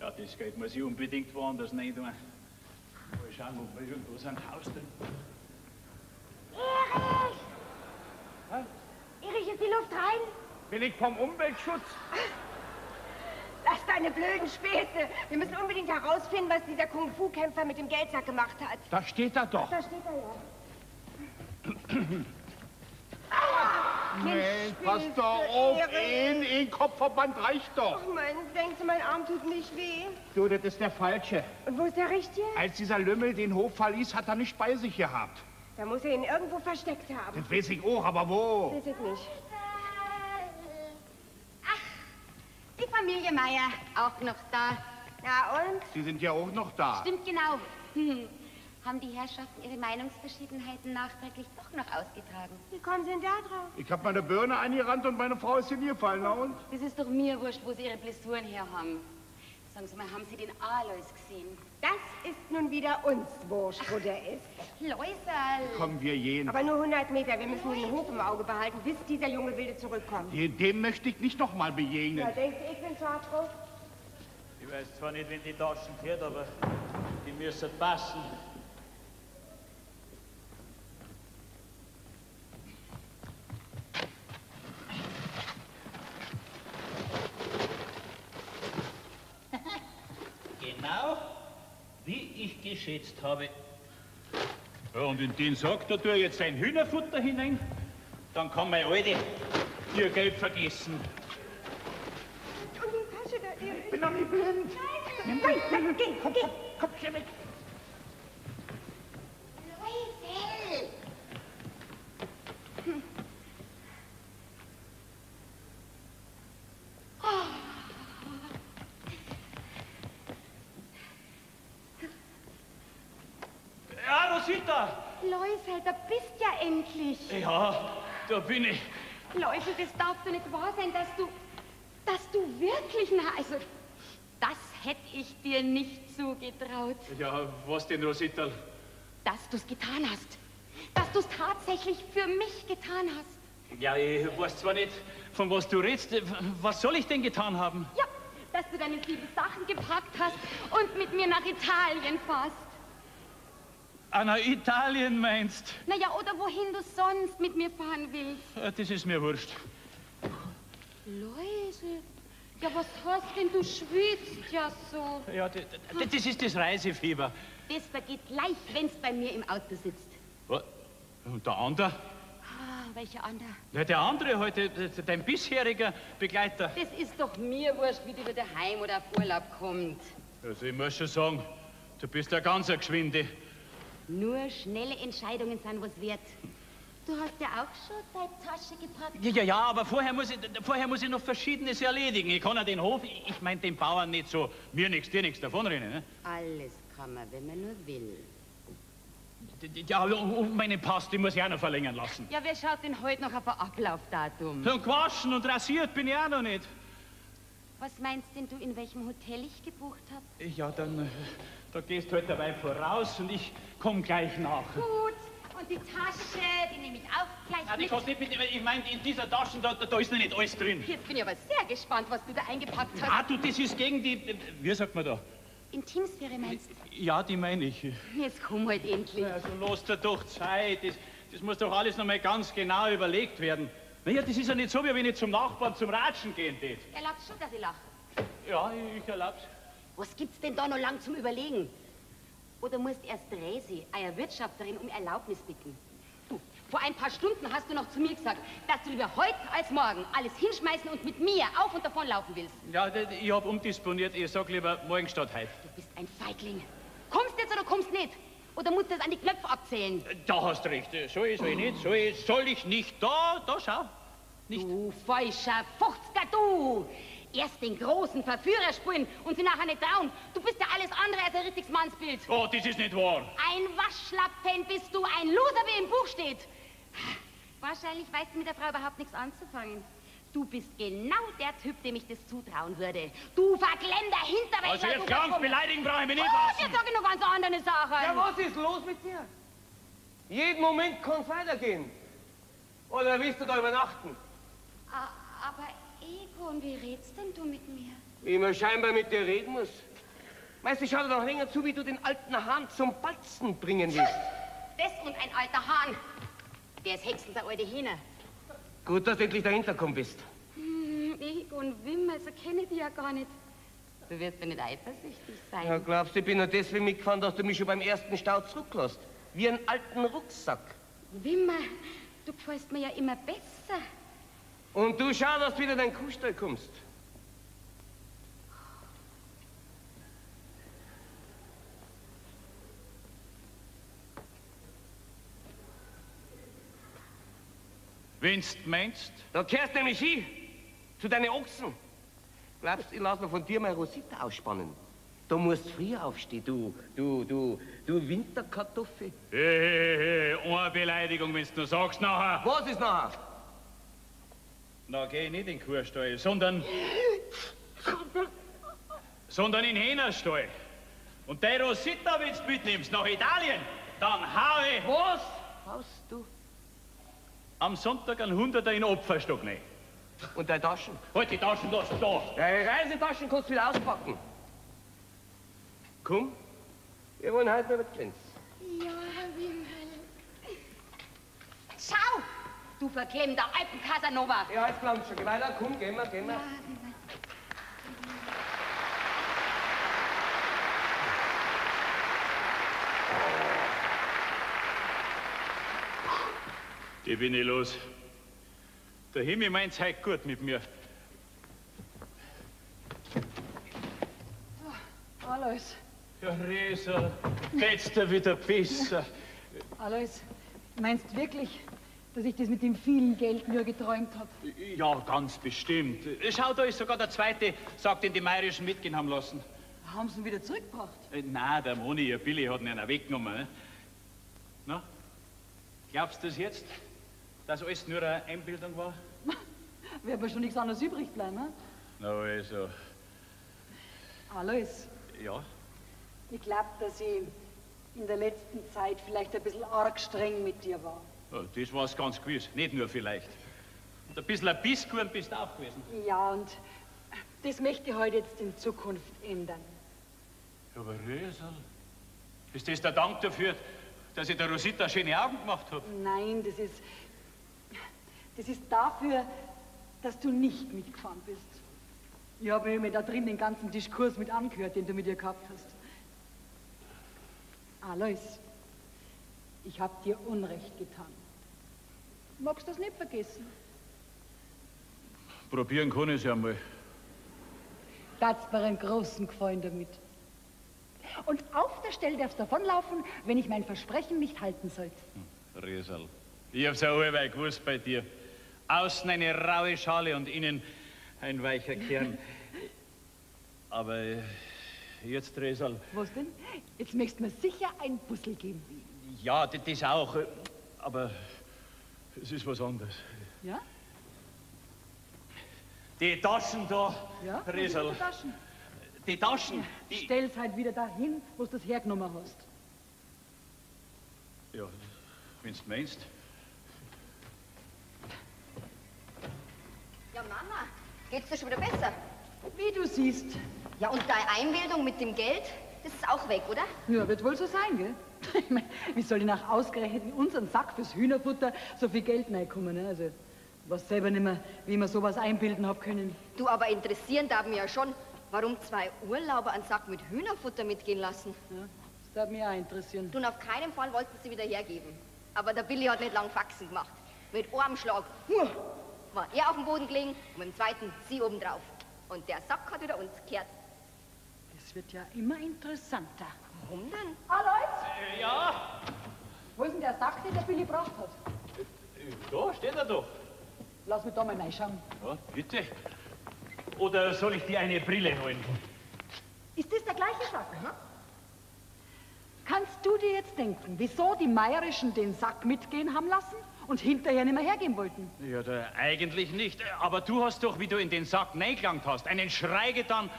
Ja, das Geld muss ich unbedingt woanders nicht tun. Mal schauen, ob wir irgendwo so ein Haus drin. Erich! Was? Erich, ist die Luft rein? Bin ich vom Umweltschutz? Lass deine blöden Späße. Wir müssen unbedingt herausfinden, was dieser Kung-Fu-Kämpfer mit dem Geldsack gemacht hat. Da steht er doch. Da steht er, ja. Mensch, pass doch auf, in Kopfverband reicht doch. Oh Mann, denkst du, mein Arm tut nicht weh? Du, das ist der Falsche. Und wo ist der Richtige? Als dieser Lümmel den Hof verließ, hat er nicht bei sich gehabt. Da muss er ihn irgendwo versteckt haben. Das weiß ich auch, aber wo? Das weiß ich nicht. Ach, die Familie Meier auch noch da. Na und? Sie sind ja auch noch da. Stimmt genau. Haben die Herrschaften ihre Meinungsverschiedenheiten nachträglich doch noch ausgetragen. Wie kommen Sie denn da drauf? Ich habe meine Birne angerannt und meine Frau ist hingefallen, na und? Das ist doch mir wurscht, wo Sie Ihre Blessuren her haben. Sagen Sie mal, haben Sie den Alois gesehen? Das ist nun wieder uns wurscht, wo der ist. Läuserl! Kommen wir jeden. Aber nur 100 Meter, wir müssen den Hof im Auge behalten, bis dieser junge Wilde zurückkommt. Dem möchte ich nicht nochmal begegnen. Ja, denkst du, ich bin so hart drauf? Ich weiß zwar nicht, wenn die Taschen fährt, aber die müssen passen. Genau, wie ich geschätzt habe. Ja, und in den Sack, da tue ich jetzt ein Hühnerfutter hinein, dann kann meine Alte ihr Geld vergessen. Und die Tasche da, Erich. Ich bin doch nicht blind. Nein, nein, nein, geh, komm, geh. Komm, schnell weg. Leute. Oh. Rosita! Läusel, da bist ja endlich! Ja, da bin ich! Läusel, das darf doch nicht wahr sein, dass du wirklich... Na, also, das hätte ich dir nicht zugetraut. Ja, was denn, Rosita? Dass du's getan hast. Dass du's tatsächlich für mich getan hast. Ja, ich weiß zwar nicht, von was du redst. Was soll ich denn getan haben? Ja, dass du deine 7 Sachen gepackt hast und mit mir nach Italien fährst. Ah, nach Italien meinst? Naja, oder wohin du sonst mit mir fahren willst. Das ist mir wurscht. Läusel, ja, was hast denn? Du schwitzt ja so. Ja, das ist das Reisefieber. Das vergeht gleich, wenn's bei mir im Auto sitzt. Was? Und der andere? Ah, welcher andere? Ja, der andere heute, halt, dein bisheriger Begleiter. Das ist doch mir wurscht, wie du wieder heim oder auf Urlaub kommst. Also, ich muss schon sagen, du bist ja ganz ein Geschwinde. Nur schnelle Entscheidungen sind was wert. Du hast ja auch schon deine Tasche gepackt. Ja, aber vorher muss ich noch Verschiedenes erledigen. Ich kann ja den Hof, ich meine den Bauern nicht so, mir nichts, dir nichts davonrennen, ne? Alles kann man, wenn man nur will. Ja, und meine Post, die muss ich auch noch verlängern lassen. Ja, wer schaut denn heute noch auf ein Ablaufdatum? Und gewaschen und rasiert bin ich auch noch nicht. Was meinst denn du, in welchem Hotel ich gebucht habe? Ja, da gehst heute dabei voraus und ich komm gleich nach. Gut. Und die Tasche, die nehme ich auch gleich mit. Die kannst du nicht mitnehmen. Ich meine, in dieser Tasche, da ist noch nicht alles drin. Jetzt bin ich aber sehr gespannt, was du da eingepackt hast. Ah, du, das ist gegen die... Wie sagt man da? Intimsphäre meinst du? Ja, die meine ich. Jetzt komm halt endlich. Also lass dir doch Zeit. Das muss doch alles nochmal ganz genau überlegt werden. Naja, das ist ja nicht so, wie wenn ich zum Nachbarn zum Ratschen gehen tät. Erlaubst schon, dass ich lache? Ja, ich erlaub's. Was gibt's denn da noch lang zum Überlegen? Oder musst erst Resi, eine Wirtschafterin, um Erlaubnis bitten? Du, vor ein paar Stunden hast du noch zu mir gesagt, dass du lieber heute als morgen alles hinschmeißen und mit mir auf und davon laufen willst. Ja, ich hab umdisponiert. Ich sag lieber morgen statt heute. Du bist ein Feigling. Kommst jetzt oder kommst nicht? Oder musst du das an die Knöpfe abzählen? Da hast recht. Soll ich nicht. Da schau. Nicht. Du falscher Fuchsker, du! Erst den großen Verführer spielen und sie nachher nicht trauen. Du bist ja alles andere als ein richtiges Mannsbild. Oh, das ist nicht wahr. Ein Waschlappen bist du, ein Loser, wie im Buch steht. Wahrscheinlich weißt du mit der Frau überhaupt nichts anzufangen. Du bist genau der Typ, dem ich das zutrauen würde. Du verklemmter Hinterwäldler. Also jetzt ganz beleidigen brauche ich mich nicht lassen. Jetzt sag ich noch ganz andere Sachen. Ja, was ist los mit dir? Jeden Moment kann's weitergehen. Oder willst du da übernachten? Aber... Und wie redst denn du mit mir? Wie man scheinbar mit dir reden muss. Meinst du, schau dir doch länger zu, wie du den alten Hahn zum Balzen bringen willst. Das und ein alter Hahn. Der ist höchstens der alte Hähner. Gut, dass du endlich dahinter gekommen bist. Ich und Wimmer, so kenne ich dich ja gar nicht. Du wirst ja nicht eifersüchtig sein. Ja, glaubst du, ich bin nur deswegen mitgefahren, dass du mich schon beim ersten Stau zurücklässt. Wie einen alten Rucksack. Wimmer, du gefällst mir ja immer besser. Und du schau, dass du wieder in deinen Kuhstall kommst. Wenn's meinst? Da kehrst nämlich hin, zu deinen Ochsen. Glaubst, ich lass mir von dir meine Rosita ausspannen? Da musst du früher aufstehen, du Winterkartoffel. Hey, eine Beleidigung, wenn's nur sagst nachher. Was ist nachher? Na, geh ich nicht in den Kuhstall, sondern in den Hähnerstall. Und der Rosita, wenn du mitnimmst, nach Italien, dann hau ich... Was? Haust du? Am Sonntag ein Hunderter in den Opferstock rein. Und deine Taschen? Halt, die Taschen lass da. Deine Reisetaschen kannst du wieder auspacken. Komm, wir wollen heute mal was Kleines. Ja, Wimmerl. Schau! Du verklemmter alten Casanova! Ja, jetzt glauben schon. Geh weiter, komm, gehen wir. Ja, die bin ich los. Der Himmel meint's heute gut mit mir. Oh, Alois. Ja, Resa, letzter wieder besser. Alois, meinst du wirklich, dass ich das mit dem vielen Geld nur geträumt habe? Ja, ganz bestimmt. Schau, da ist sogar der zweite Sack, den die Meierischen mitgehen haben lassen. Haben sie ihn wieder zurückgebracht? Nein, der Moni, der Billy hat ihn ja weggenommen. Na? Glaubst du das jetzt, dass alles nur eine Einbildung war? Wir haben ja schon nichts anderes übrig bleiben, ne? Na also. Alois? Ja? Ich glaube, dass ich in der letzten Zeit vielleicht ein bisschen arg streng mit dir war. Ja, das war's ganz gewiss, nicht nur vielleicht. Und ein bisschen ein Bisskorn bist du auch gewesen. Ja, und das möchte ich heute jetzt in Zukunft ändern. Ja, aber Rösel, ist das der Dank dafür, dass ich der Rosita schöne Augen gemacht habe? Nein, das ist dafür, dass du nicht mitgefahren bist. Ich habe mir da drin den ganzen Diskurs mit angehört, den du mit ihr gehabt hast. Alois, ich habe dir Unrecht getan. Magst du das nicht vergessen? Probieren kann ich es ja mal. Tat mir einen großen Gefallen damit. Und auf der Stelle darfst du davonlaufen, wenn ich mein Versprechen nicht halten sollte. Riesel, ich hab's ja allweil gewusst bei dir. Außen eine raue Schale und innen ein weicher Kern. Aber jetzt, Riesel... Was denn? Jetzt möchtest du mir sicher einen Puzzle geben. Ja, das auch. Aber es ist was anderes. Ja? Die Taschen da, ja? Riesel. Die Taschen? Ja, die... Stell's halt wieder dahin, wo du das hergenommen hast. Ja, wenn du meinst. Ja, Mama, geht's dir schon wieder besser? Wie du siehst. Ja, und deine Einbildung mit dem Geld, das ist auch weg, oder? Ja, wird wohl so sein, gell? Ich mein, wie soll denn nach ausgerechnet in unseren Sack fürs Hühnerfutter so viel Geld reinkommen, ne? Also, ich weiß selber nicht mehr, wie man sowas einbilden hab können. Du, aber interessieren darf mich ja schon, warum zwei Urlauber einen Sack mit Hühnerfutter mitgehen lassen. Ja, das darf mich auch interessieren. Du, und auf keinen Fall wollten sie wieder hergeben. Aber der Billy hat nicht lang Faxen gemacht. Mit einem Schlag. War er auf dem Boden gelegen und mit dem zweiten sie obendrauf. Und der Sack hat wieder uns gekehrt. Das wird ja immer interessanter. Warum denn? Alois? Ja? Wo ist denn der Sack, den der Billy gebracht hat? Da steht er doch. Lass mich da mal reinschauen. Ja, bitte. Oder soll ich dir eine Brille holen? Ist das der gleiche Sack? Aha. Kannst du dir jetzt denken, wieso die Meierischen den Sack mitgehen haben lassen? Und hinterher nicht mehr hergehen wollten. Ja, da eigentlich nicht. Aber du hast doch, wie du in den Sack reingelangt hast, einen Schrei getan,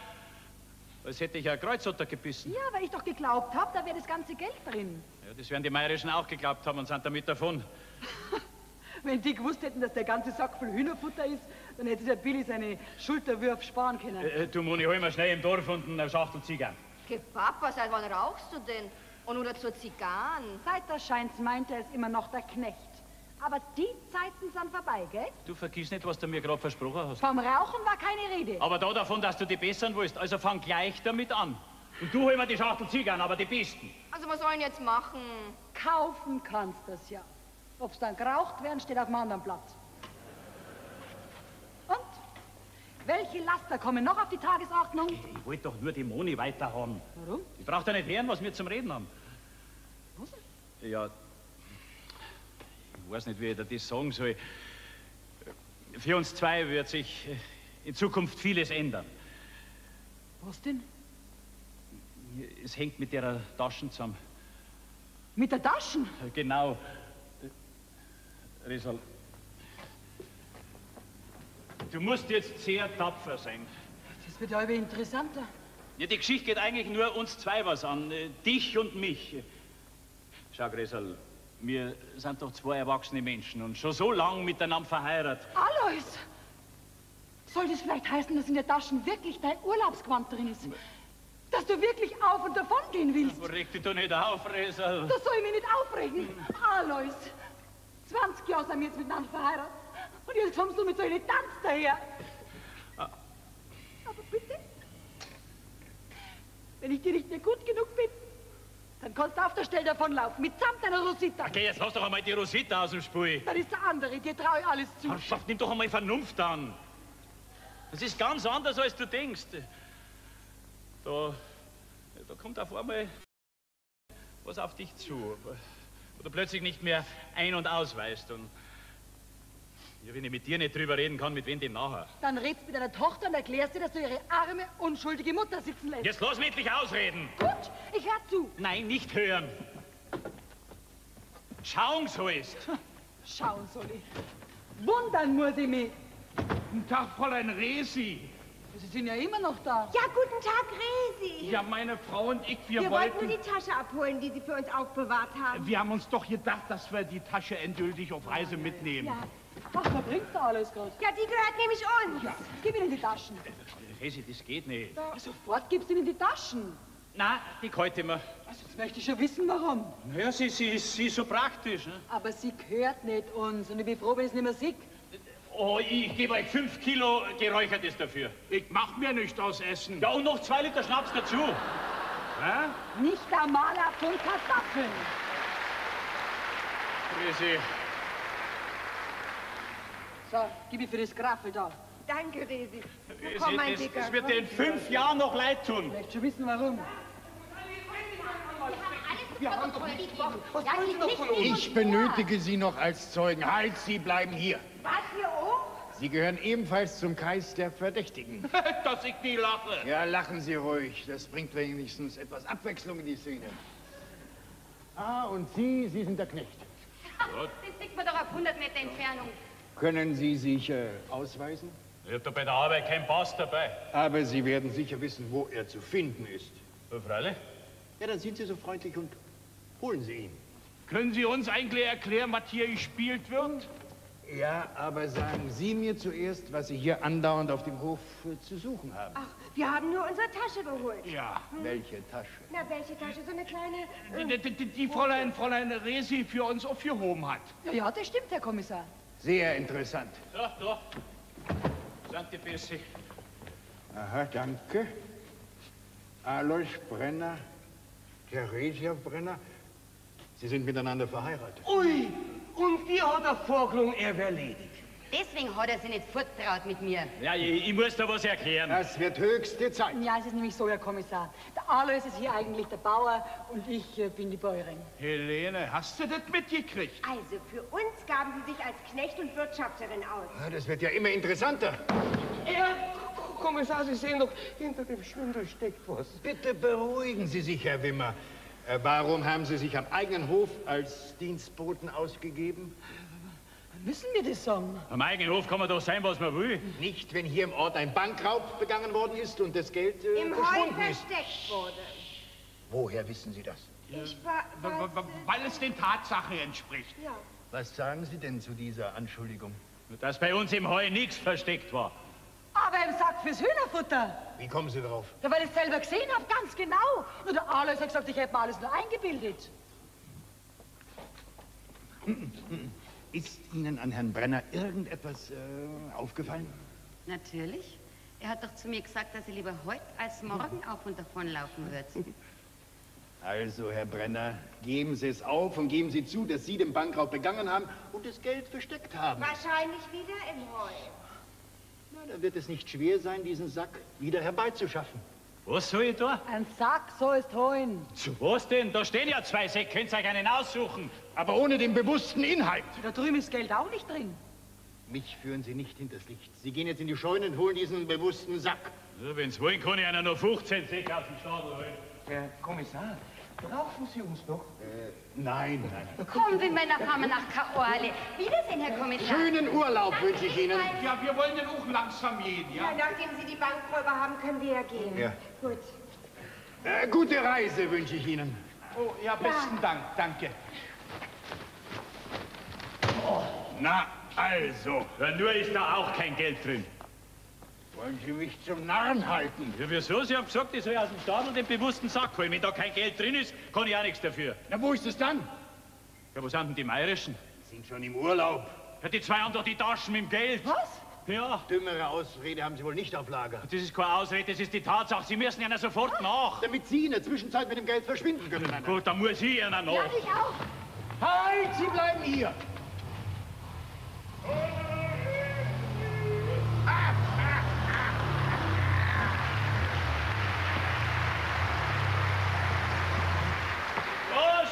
als hätte ich ein Kreuzotter gebissen. Ja, weil ich doch geglaubt habe, da wäre das ganze Geld drin. Ja, das werden die Meierischen auch geglaubt haben und sind damit davon. Wenn die gewusst hätten, dass der ganze Sack voll Hühnerfutter ist, dann hätte der Billy seine Schulterwürfe sparen können. Du, Moni, hol mal schnell im Dorf unten eine Schachtel Zigarren. Geh, Papa, seit wann rauchst du denn? Und oder zur Zigarren? Seit der Scheins meinte er, ist immer noch der Knecht. Aber die Zeiten sind vorbei, gell? Du vergiss nicht, was du mir gerade versprochen hast. Vom Rauchen war keine Rede. Aber da davon, dass du die Besseren willst, also fang gleich damit an. Und du hol mir die Schachtel Zigarren, aber die Besten. Also was soll ich jetzt machen? Kaufen kannst das ja. Ob's dann geraucht werden, steht auf dem anderen Blatt. Und? Welche Laster kommen noch auf die Tagesordnung? Hey, ich wollte doch nur die Moni weiter haben. Warum? Ich brauch da nicht hören, was wir zum Reden haben. Was? Ja. Ich weiß nicht, wie ich dir das sagen soll. Für uns zwei wird sich in Zukunft vieles ändern. Was denn? Es hängt mit der Taschen zusammen. Mit der Taschen? Genau. Riesel, du musst jetzt sehr tapfer sein. Das wird ja aber interessanter. Ja, die Geschichte geht eigentlich nur uns zwei was an. Dich und mich. Schau, Riesel. Wir sind doch zwei erwachsene Menschen und schon so lang miteinander verheiratet. Alois! Soll das vielleicht heißen, dass in der Taschen wirklich dein Urlaubsgewand drin ist? Dass du wirklich auf und davon gehen willst? Aber reg dich doch nicht auf, Riesel. Das soll ich mich nicht aufregen. Alois! 20 Jahre sind wir jetzt miteinander verheiratet. Und jetzt kommst du mit so einem Tanz daher. Aber bitte, wenn ich dir nicht mehr gut genug bin, dann kannst du auf der Stelle davonlaufen, mitsamt deiner Rosita. Okay, jetzt lass doch einmal die Rosita aus dem Spiel. Dann ist der andere, dir traue ich alles zu. Herrschaft, nimm doch einmal Vernunft an. Das ist ganz anders, als du denkst. Da kommt auf einmal was auf dich zu, wo du plötzlich nicht mehr ein- und ausweist. Und ja, wenn ich mit dir nicht drüber reden kann, mit wem denn nachher? Dann redst mit deiner Tochter und erklärst dir, dass du ihre arme, unschuldige Mutter sitzen lässt. Jetzt lass mich endlich ausreden! Gut, ich hör zu! Nein, nicht hören! Schauen so ist. Schauen soll ich. Wundern muss ich mich. Guten Tag, Fräulein Resi. Sie sind ja immer noch da. Ja, guten Tag, Resi. Ja, meine Frau und ich, wir wollten nur die Tasche abholen, die Sie für uns aufbewahrt haben. Wir haben uns doch gedacht, dass wir die Tasche endgültig auf Reise mitnehmen. Ja. Ach, da bringst du alles gut. Ja, die gehört nämlich uns. Ja. Gib ihnen die Taschen. Resi, das geht nicht. Ja, sofort gibst du ihnen die Taschen. Na, die gehört immer. Also, jetzt möchte ich schon wissen, warum. Naja, sie ist so praktisch. Ne? Aber sie gehört nicht uns und ich bin froh, wenn ich es nicht mehr sehe. Oh, ich gebe euch 5 Kilo Geräuchertes dafür. Ich mach mir nichts aus Essen. Ja, und noch 2 Liter Schnaps dazu. Ja? Nicht einmal ein Pfund Kartoffeln. Resi. So, gib mir für das Graffel da. Danke, Resi. Komm, mein Dicker. Das wird dir in 5 Jahren noch leid tun. Ich möchte schon wissen, warum. Ich benötige Sie noch als Zeugen. Halt, Sie bleiben hier. Was, hier oben? Sie gehören ebenfalls zum Kreis der Verdächtigen. Dass ich nie lache. Ja, lachen Sie ruhig. Das bringt wenigstens etwas Abwechslung in die Szene. Ah, und Sie sind der Knecht. Den sieht man doch auf 100 Meter Entfernung. Können Sie sich ausweisen? Ich hab da bei der Arbeit keinen Pass dabei. Aber Sie werden sicher wissen, wo er zu finden ist. Ja, freilich. Ja, dann sind Sie so freundlich und holen Sie ihn. Können Sie uns eigentlich erklären, was hier gespielt wird? Ja, aber sagen Sie mir zuerst, was Sie hier andauernd auf dem Hof zu suchen haben. Ach, wir haben nur unsere Tasche geholt. Ja. Hm? Welche Tasche? Na, welche Tasche? So eine kleine... Die Fräulein Resi für uns aufgehoben hat. Ja, das stimmt, Herr Kommissar. Sehr interessant. Doch, doch. Sante Bessie. Aha, danke. Alois Brenner, Theresia Brenner. Sie sind miteinander verheiratet. Ui, und die hat er vorgelungen, er wäre ledig. Deswegen hat er sie nicht fortgetraut mit mir. Ja, ich muss da was erklären. Das wird höchste Zeit. Ja, es ist nämlich so, Herr Kommissar. Der Alois ist hier eigentlich der Bauer und ich bin die Bäuerin. Helene, hast du das mitgekriegt? Also, für uns gaben sie sich als Knecht und Wirtschafterin aus. Ja, das wird ja immer interessanter. Ja, Kommissar, Sie sehen doch, hinter dem Schwindel steckt was. Bitte beruhigen Sie sich, Herr Wimmer. Warum haben Sie sich am eigenen Hof als Dienstboten ausgegeben? Müssen wir das sagen? Am eigenen Hof kann man doch sein, was man will. Nicht, wenn hier im Ort ein Bankraub begangen worden ist und das Geld verschwunden ist. Im Heu versteckt wurde. Woher wissen Sie das? Ich weil es den Tatsachen entspricht. Ja. Was sagen Sie denn zu dieser Anschuldigung? Dass bei uns im Heu nichts versteckt war. Aber im Sack fürs Hühnerfutter. Wie kommen Sie darauf? Ja, weil ich es selber gesehen habe, ganz genau. Nur der Alois hat gesagt, ich hätte mir alles nur eingebildet. Ist Ihnen an Herrn Brenner irgendetwas aufgefallen? Natürlich. Er hat doch zu mir gesagt, dass er lieber heute als morgen auf und davon laufen wird. Also, Herr Brenner, geben Sie es auf und geben Sie zu, dass Sie den Bankraub begangen haben und das Geld versteckt haben. Wahrscheinlich wieder im Heu. Na, da wird es nicht schwer sein, diesen Sack wieder herbeizuschaffen. Was soll ich da? Ein Sack soll es holen. Zu was denn? Da stehen ja 2 Säcke, könnt ihr euch einen aussuchen. Aber ohne den bewussten Inhalt. Da drüben ist Geld auch nicht drin. Mich führen Sie nicht hinters Licht. Sie gehen jetzt in die Scheune und holen diesen bewussten Sack. Also, wenn's wollen, kann ich einer noch 15 Säcke aus dem Stadel holen. Herr Kommissar, brauchen Sie uns noch? Nein, nein. Kommen Sie in meiner Kammer nach Kaorle. Wiedersehen, Herr Kommissar. Schönen Urlaub wünsche ich Ihnen. Ja, wir wollen den auch langsam gehen, ja? Ja, nachdem Sie die Bankräuber haben, können wir ja gehen. Ja. Gut. Gute Reise wünsche ich Ihnen. Oh, ja, besten Dank, danke. Oh, na, also. Ja, nur ist da auch kein Geld drin. Wollen Sie mich zum Narren halten? Ja, wieso? Sie haben gesagt, ich soll aus dem Stadel den bewussten Sack holen. Wenn da kein Geld drin ist, kann ich auch nichts dafür. Na, wo ist es dann? Ja, wo sind denn die Meierischen? Die sind schon im Urlaub. Ja, die zwei haben doch die Taschen mit dem Geld. Was? Ja. Dümmere Ausrede haben Sie wohl nicht auf Lager. Das ist keine Ausrede, das ist die Tatsache. Sie müssen ihnen sofort nach. Damit Sie in der Zwischenzeit mit dem Geld verschwinden können. Ja, gut, dann muss ich ihnen nach. Ja, ich auch. Halt, Sie bleiben hier.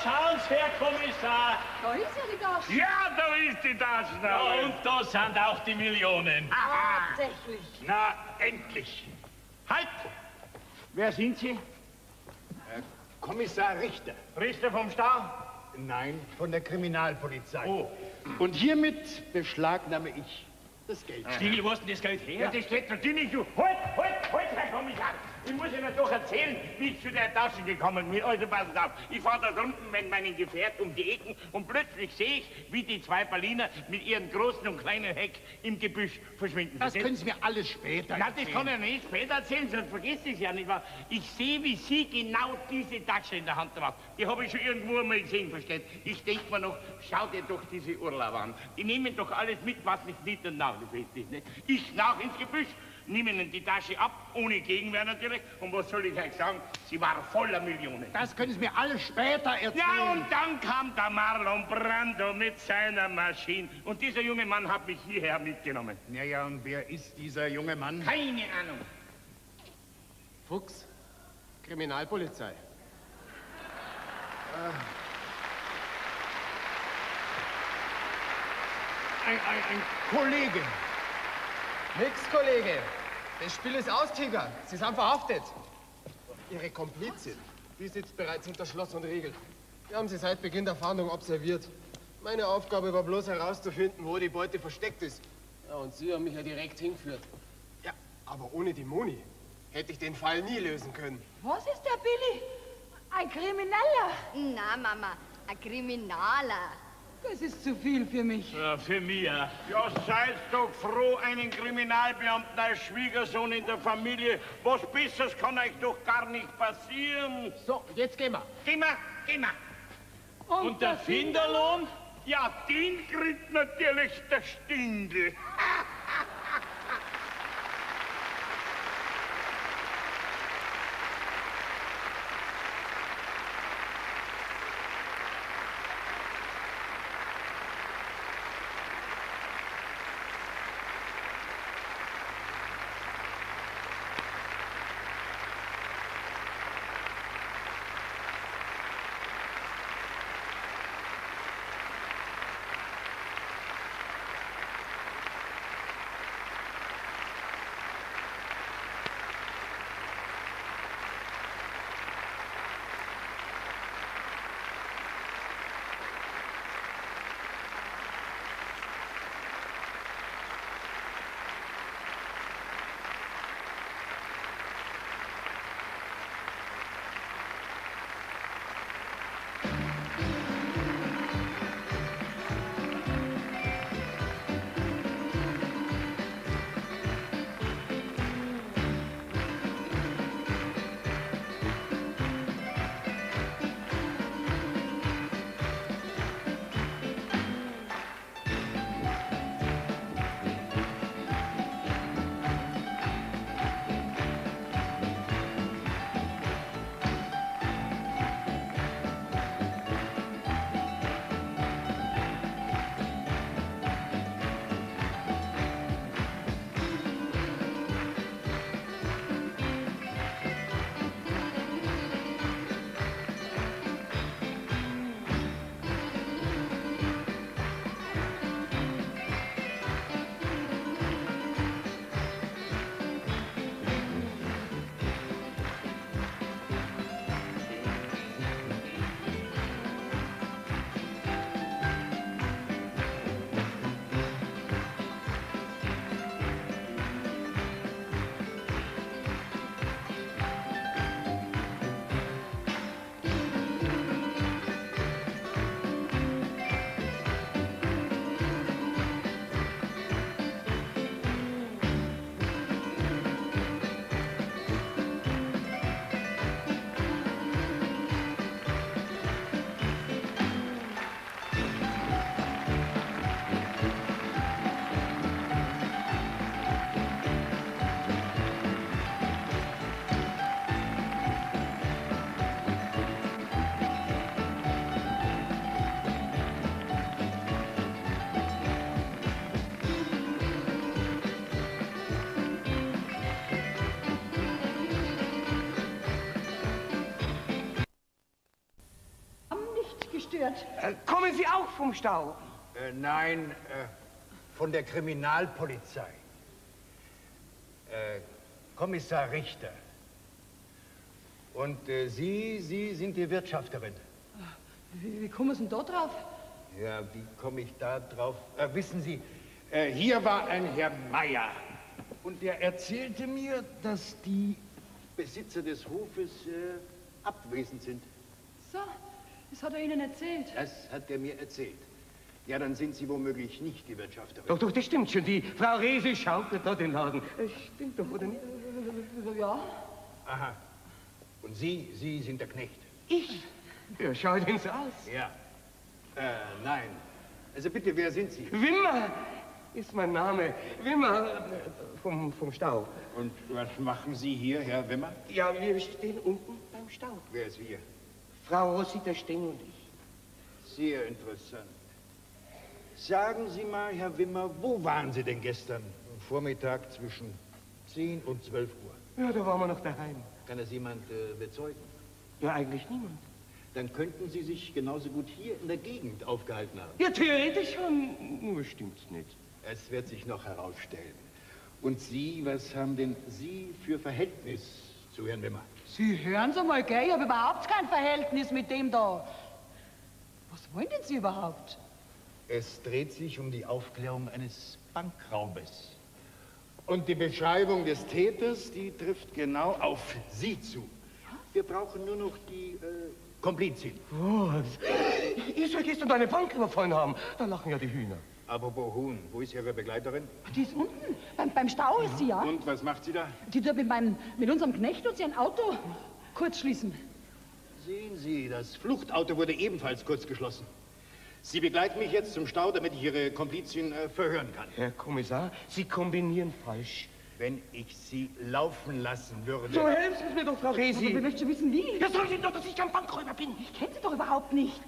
Schauen Sie, Herr Kommissar. Da ist ja die Tasche. Ja, da ist die Tasche. Ja, und da sind auch die Millionen. Aha. Tatsächlich. Na, endlich. Halt! Wer sind Sie? Kommissar Richter. Richter vom Stau? Nein, von der Kriminalpolizei. Oh. Und hiermit beschlagnahme ich das Geld. Stingel, wo hast denn das Geld her? Ja, das steht natürlich. Halt, Herr Kommissar. Ich muss Ihnen doch erzählen, wie ich zu der Tasche gekommen bin. Also passen Sie auf, ich fahre da unten mit meinem Gefährt um die Ecken und plötzlich sehe ich, wie die zwei Berliner mit ihren großen und kleinen Heck im Gebüsch verschwinden. Das können Sie mir alles später erzählen. Na, das kann ich nicht später erzählen, sonst vergisst ich es ja nicht wahr. Ich sehe, wie Sie genau diese Tasche in der Hand haben. Die habe ich schon irgendwo einmal gesehen, versteht? Ich denke mir noch, schau dir doch diese Urlauber an. Die nehmen doch alles mit, was nicht mit und nachgefällt ist. Ne? Ich nach ins Gebüsch. Nimm ihnen die Tasche ab, ohne Gegenwehr natürlich. Und was soll ich euch sagen? Sie war voller Millionen. Das können Sie mir alles später erzählen. Ja, und dann kam der Marlon Brando mit seiner Maschine. Und dieser junge Mann hat mich hierher mitgenommen. Naja, und wer ist dieser junge Mann? Keine Ahnung. Fuchs, Kriminalpolizei. Ein Kollege. Nix, Kollege. Das Spiel ist aus, Tiger. Sie sind verhaftet. Ihre Komplizin, die sitzt bereits hinter Schloss und Riegel. Wir haben sie seit Beginn der Fahndung observiert. Meine Aufgabe war bloß herauszufinden, wo die Beute versteckt ist. Ja, und Sie haben mich ja direkt hingeführt. Ja, aber ohne die Moni hätte ich den Fall nie lösen können. Was ist der Billy? Ein Krimineller? Na, Mama, ein Kriminaler. Das ist zu viel für mich. Ja, für mich, ja. Ja, seid doch froh, einen Kriminalbeamten als Schwiegersohn in der Familie. Was Besseres kann euch doch gar nicht passieren. So, jetzt gehen wir. Gehen wir. Und der Finderlohn? Ja, den kriegt natürlich der Stingel. Kommen Sie auch vom Stau? Nein, von der Kriminalpolizei. Kommissar Richter. Und Sie sind die Wirtschafterin. Wie kommen Sie denn da drauf? Ja, wie komme ich da drauf? Wissen Sie, hier war ein Herr Meier. Und der erzählte mir, dass die Besitzer des Hofes abwesend sind. So, das hat er Ihnen erzählt. Das hat er mir erzählt. Ja, dann sind Sie womöglich nicht die Wirtschafterin. Doch, doch, das stimmt schon. Die Frau Resi schaukelt da den Laden. Stimmt doch, oder nicht? Ja. Aha. Und Sie sind der Knecht? Ich? Ja, schau denn so aus. Ja. Nein. Also bitte, wer sind Sie? Wimmer ist mein Name. Wimmer vom Stau. Und was machen Sie hier, Herr Wimmer? Ja, wir stehen unten beim Stau. Wer ist wir? Frau Rosita Stingel und ich. Sehr interessant. Sagen Sie mal, Herr Wimmer, wo waren Sie denn gestern? Am Vormittag zwischen 10 und 12 Uhr. Ja, da waren wir noch daheim. Kann das jemand bezeugen? Ja, eigentlich niemand. Dann könnten Sie sich genauso gut hier in der Gegend aufgehalten haben. Ja, theoretisch schon, nur stimmt's nicht. Es wird sich noch herausstellen. Und Sie, was haben denn Sie für Verhältnis zu Herrn Wimmer? Sie hören so mal, gell? Ich habe überhaupt kein Verhältnis mit dem da. Was wollen denn Sie überhaupt? Es dreht sich um die Aufklärung eines Bankraubes. Und die Beschreibung des Täters, die trifft genau auf Sie zu. Wir brauchen nur noch die Komplizin. Was? Ich soll gestern deine Bank überfallen haben. Da lachen ja die Hühner. Aber wohin? Wo ist Ihre Begleiterin? Die ist unten. Beim Stau ist sie, ja. Und was macht sie da? Die tut mit unserem Knecht und sie ein Auto kurz schließen. Sehen Sie, das Fluchtauto wurde ebenfalls kurz geschlossen. Sie begleiten mich jetzt zum Stau, damit ich Ihre Komplizin verhören kann. Herr Kommissar, Sie kombinieren falsch. Wenn ich Sie laufen lassen würde... So helfen Sie mir doch, Frau Resi. Aber wir möchten wissen, wie. Ja, sagen Sie doch, dass ich kein Bankräuber bin. Ich kenne Sie doch überhaupt nicht.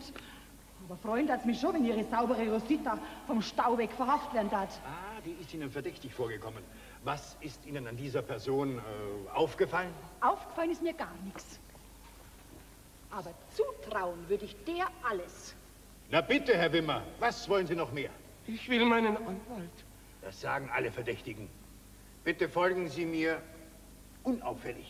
Aber freuen Sie mich schon, wenn Ihre saubere Rosita vom Stau weg verhaftet werden hat. Ah, die ist Ihnen verdächtig vorgekommen. Was ist Ihnen an dieser Person aufgefallen? Aufgefallen ist mir gar nichts. Aber zutrauen würde ich der alles. Na bitte, Herr Wimmer, was wollen Sie noch mehr? Ich will meinen Anwalt. Das sagen alle Verdächtigen. Bitte folgen Sie mir unauffällig.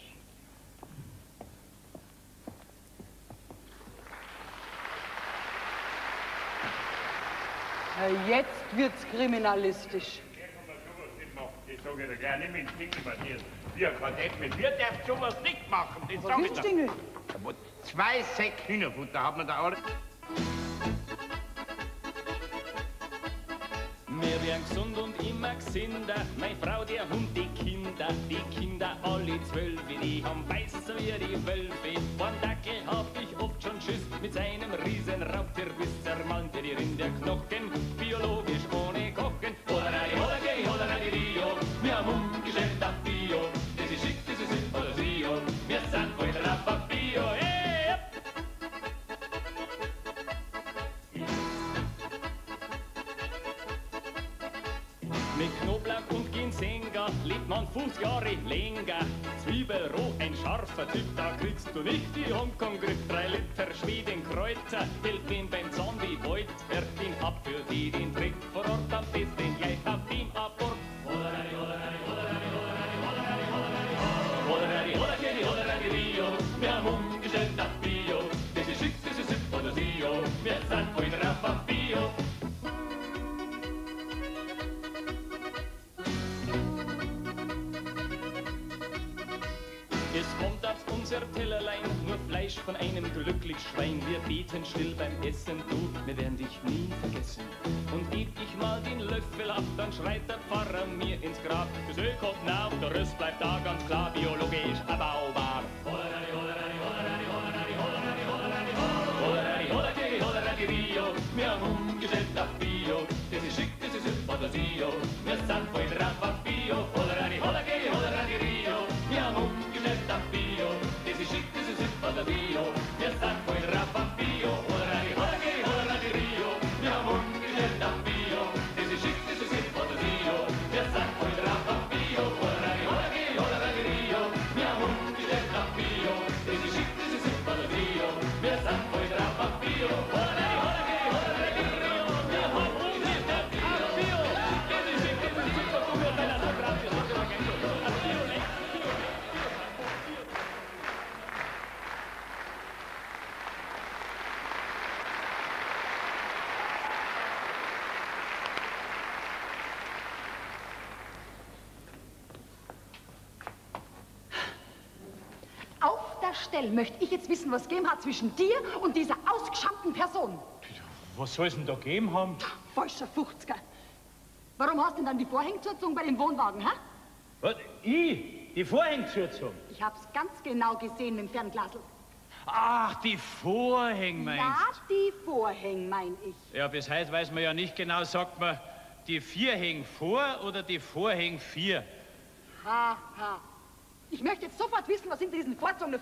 Jetzt wird's kriminalistisch. Das sage ich doch gleich nicht mit dem Stingel, Matthias. Wir Kadett mit mir darf sowas nicht machen. Das sage ich doch. 2 Säck Hühnerfutter hat man da alles. Wir wären gesund und immer gesinder, meine Frau, der Hund, die Kinder alle 12, die haben weiß wie die Wölfe. Von Dackel hab ich oft schon Schiss, mit seinem riesen Raubtier bis zermalmt die Rinderknochen, biologisch ohne Kochen. Oder die Holger, oder die Rio, wir haben umgestellt auf Bio, das ist schick, das ist sinnvoll, Rio, wir sind voll drauf auf Bio, hey! Lebt man 50 Jahre länger, Zwiebelroh, ein scharfer Typ, da kriegst du nicht die Hongkong-Grip. 3 Liter Schwedenkräuter, hält den beim Zahn wie Beut, werf ihn ab für die den Trick vor Ort, am besten gleich auf dem Abort. Rio, wir haben umgestellt auf Bio, das ist schick, das ist hip oder Rio, wir sind voll drauf auf Bio. Es kommt auf unser Tellerlein nur Fleisch von einem glücklichen Schwein. Wir beten still beim Essen, du, wir werden dich nie vergessen. Und geb ich mal den Löffel ab, dann schreit der Pfarrer mir ins Grab. Das Öl kommt nah, der Rest bleibt da ganz klar, biologisch abbaubar. Wir haben umgestellt auf Bio, das ist schick, das ist hip oder Sio. Wir sind voll drauf auf Bio, hollari, Rio. Wir haben umgestellt auf Bio, das ist schick, das ist hip oder Sio. Wir sind voll drauf auf Bio, hollari, Rio. Wir haben umgestellt auf Bio, das ist schick, das ist hip oder Sio. Wir sind voll drauf auf Bio, hollari, Rio. Wir haben umgestellt auf Bio, das ist schick, das ist hip oder Sio. Wir sind voll drauf auf Bio, hollari, Rio. Wir haben umgestellt auf Bio, das ist schick. Stelle möchte ich jetzt wissen, was gegeben hat zwischen dir und dieser ausgeschammten Person. Was soll es denn da gegeben haben? Falscher Fuchzger. Warum hast du denn dann die Vorhängzürzung bei dem Wohnwagen, hä? Was? Ich? Die Vorhängzürzung? Ich hab's ganz genau gesehen mit dem Fernglasl. Ach, die Vorhänge meinst du? Ja, die Vorhänge mein ich. Ja, bis heute weiß man ja nicht genau, sagt man die vier hängen vor oder die Vorhänge vier? Ha, ha. Ich möchte jetzt sofort wissen, was hinter diesen Vorzungen der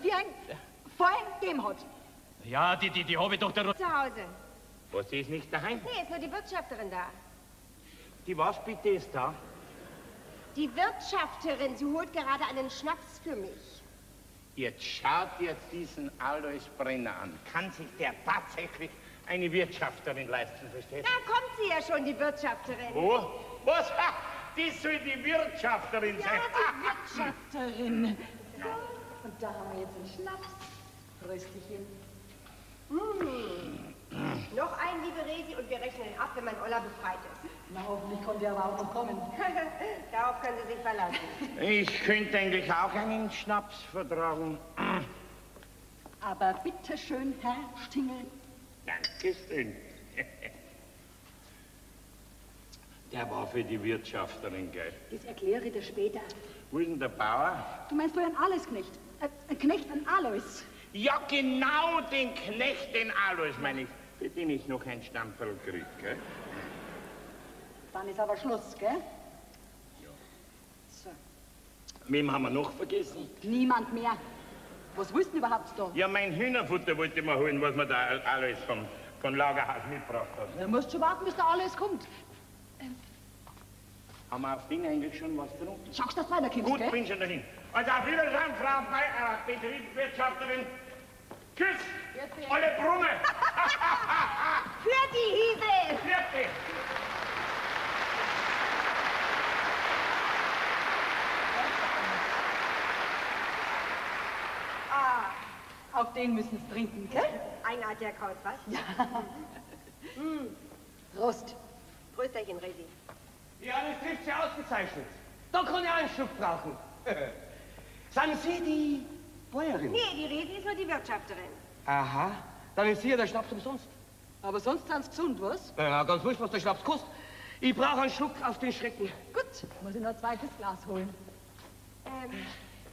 Vorhänge gegeben hat. Ja, die habe ich doch da... Zu Hause. Was, die ist nicht daheim? Nee, ist nur die Wirtschafterin da. Die was bitte ist da? Die Wirtschafterin, sie holt gerade einen Schnaps für mich. Jetzt schaut jetzt diesen Alois Brenner an. Kann sich der tatsächlich eine Wirtschafterin leisten, verstehst du? Da kommt sie ja schon, die Wirtschafterin. Wo? Was? Ha, die soll die Wirtschafterin sein. Ja, die Wirtschafterin. So, und da haben wir jetzt einen Schnaps. Röstchen. Mm. Noch einen, liebe Resi, und wir rechnen ihn ab, wenn mein Olla befreit ist. Na, hoffentlich konnte er aber auch noch kommen. Darauf können Sie sich verlassen. Ich könnte eigentlich auch einen Schnaps vertragen. Aber bitte schön, Herr Stingel. Dankeschön. Der war für die Wirtschafterin, gell? Das erkläre ich dir später. Wo ist denn der Bauer? Du meinst wohl einen Alois-Knecht? Ein Knecht, ein Alois. Ja, genau, den Knecht, den Alois, meine ich. Für den ich noch ein Stamperl krieg, gell? Dann ist aber Schluss, gell? Ja. So. Wem haben wir noch vergessen? Niemand mehr. Was willst du denn überhaupt da? Ja, mein Hühnerfutter wollte ich mal holen, was man da alles vom Lagerhaus mitgebracht hat. Du musst schon warten, bis da alles kommt. Haben wir auf den eigentlich schon was getrunken? Schaust du, dass du weiterkommst, gell? Gut, bin schon dahin. Also auf Wiedersehen, Frau Betriebswirtschafterin. Tschüss! Alle Brumme! Für die Hiesel! Für dich! Auf den müssen Sie trinken, gell? Ein artiger Kaut, was? Ja. Prost. Prösterchen, Resi. Ja, das trifft Sie ausgezeichnet. Da kann ich einen Schluck brauchen. Sind Sie die Bäuerin? Nee, die Resi ist nur die Wirtschafterin. Aha, dann ist hier der Schnaps umsonst. Aber sonst sind Sie gesund, was? Ja, ganz wurscht, was der Schnaps kostet. Ich brauche einen Schluck auf den Schrecken. Gut, muss ich noch ein zweites Glas holen.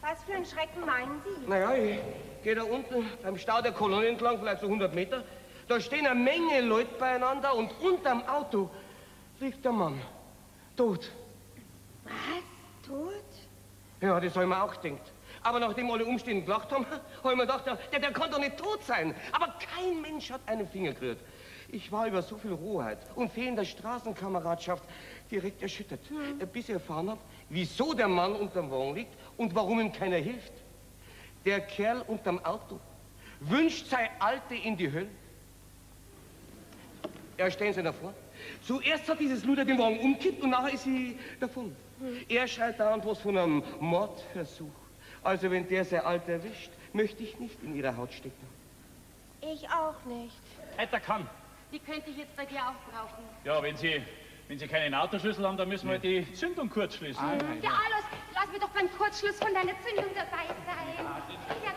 Was für einen Schrecken meinen Sie? Naja, ich gehe da unten beim Stau der Kolonne entlang, vielleicht so 100 Meter. Da stehen eine Menge Leute beieinander und unterm Auto liegt der Mann. Tot. Was? Tot? Ja, das habe ich mir auch gedacht. Aber nachdem alle Umstände gelacht haben, habe ich mir gedacht, der kann doch nicht tot sein. Aber kein Mensch hat einen Finger gerührt. Ich war über so viel Rohheit und fehlender Straßenkameradschaft direkt erschüttert, bis ich erfahren habe, wieso der Mann unterm Wagen liegt und warum ihm keiner hilft. Der Kerl unterm Auto wünscht seine Alte in die Hölle. Ja, stellen Sie davor. Zuerst hat dieses Luder den Wagen umkippt und nachher ist sie davon. Er schreit dauernd was von einem Mordversuch. Also wenn der seine Alte erwischt, möchte ich nicht in ihrer Haut stecken. Ich auch nicht. Alter kann. Die könnte ich jetzt bei dir auch brauchen. Ja, wenn Sie keinen Autoschlüssel haben, dann müssen wir die Zündung kurz schließen. Ah, ja, Alois, lass mir doch beim Kurzschluss von deiner Zündung dabei sein. Ja,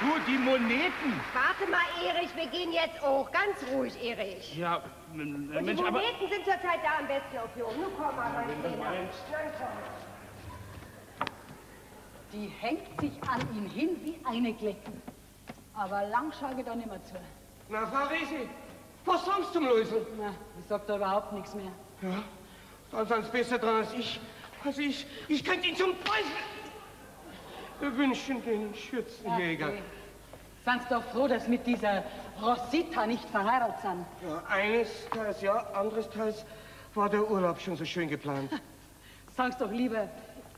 du, die Moneten. Warte mal, Erich, wir gehen jetzt auch. Ganz ruhig, Erich. Ja, und die Mensch, Moneten sind zurzeit da am besten auf Jung. Nun komm mal, meine Kinder. Dann komm. Die hängt sich an ihn hin wie eine Glecken. Aber lang schaue ich da nicht mehr zu. Na, Frau Resi, was haben Sie zum Lösen? Na, ich sag da überhaupt nichts mehr. Ja, dann sind Sie besser dran als ich. Ich könnte ihn zum Teufel wünschen, den Schürzenjäger. Okay. Sind Sie doch froh, dass Sie mit dieser Rosita nicht verheiratet sind? Ja, eines Teils ja, anderes Teils war der Urlaub schon so schön geplant. Sag's doch lieber,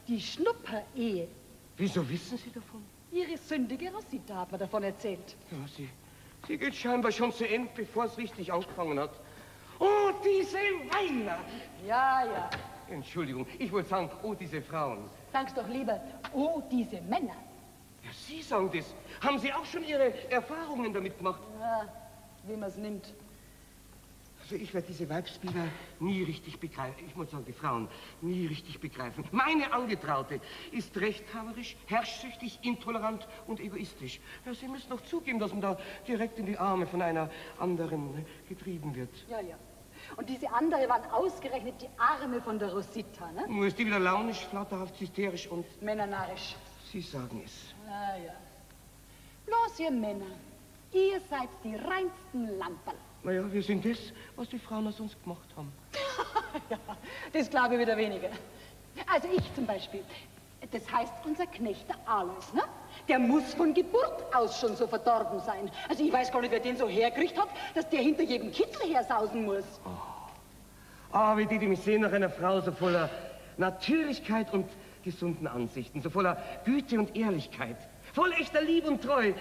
die Schnupper-Ehe. Wieso wissen Sie davon? Ihre sündige Rosita hat mir davon erzählt. Ja, sie geht scheinbar schon zu Ende, bevor es richtig angefangen hat. Oh, diese Weiber! Ja, ja. Entschuldigung, ich wollte sagen, oh, diese Frauen. Sag's doch lieber, oh, diese Männer. Ja, Sie sagen das. Haben Sie auch schon Ihre Erfahrungen damit gemacht? Ja, wie man's nimmt. Also ich werde diese Weibsbilder nie richtig begreifen. Ich muss sagen, die Frauen nie richtig begreifen. Meine Angetraute ist rechthaberisch, herrschsüchtig, intolerant und egoistisch. Ja, Sie müssen doch zugeben, dass man da direkt in die Arme von einer anderen getrieben wird. Ja, ja. Und diese andere waren ausgerechnet die Arme von der Rosita, ne? Nur ist die wieder launisch, flatterhaft, hysterisch und... Männernarisch. Sie sagen es. Na ja. Bloß ihr Männer, ihr seid die reinsten Lamperl. Naja, wir sind das, was die Frauen aus uns gemacht haben. Ja, das glaube ich wieder weniger. Also ich zum Beispiel. Das heißt, unser Knecht, der Alois, ne? Der muss von Geburt aus schon so verdorben sein. Also ich weiß gar nicht, wer den so hergekriegt hat, dass der hinter jedem Kittel hersausen muss. Oh. Oh, wie die mich sehen nach einer Frau so voller Natürlichkeit und gesunden Ansichten, so voller Güte und Ehrlichkeit, voll echter Liebe und Treu.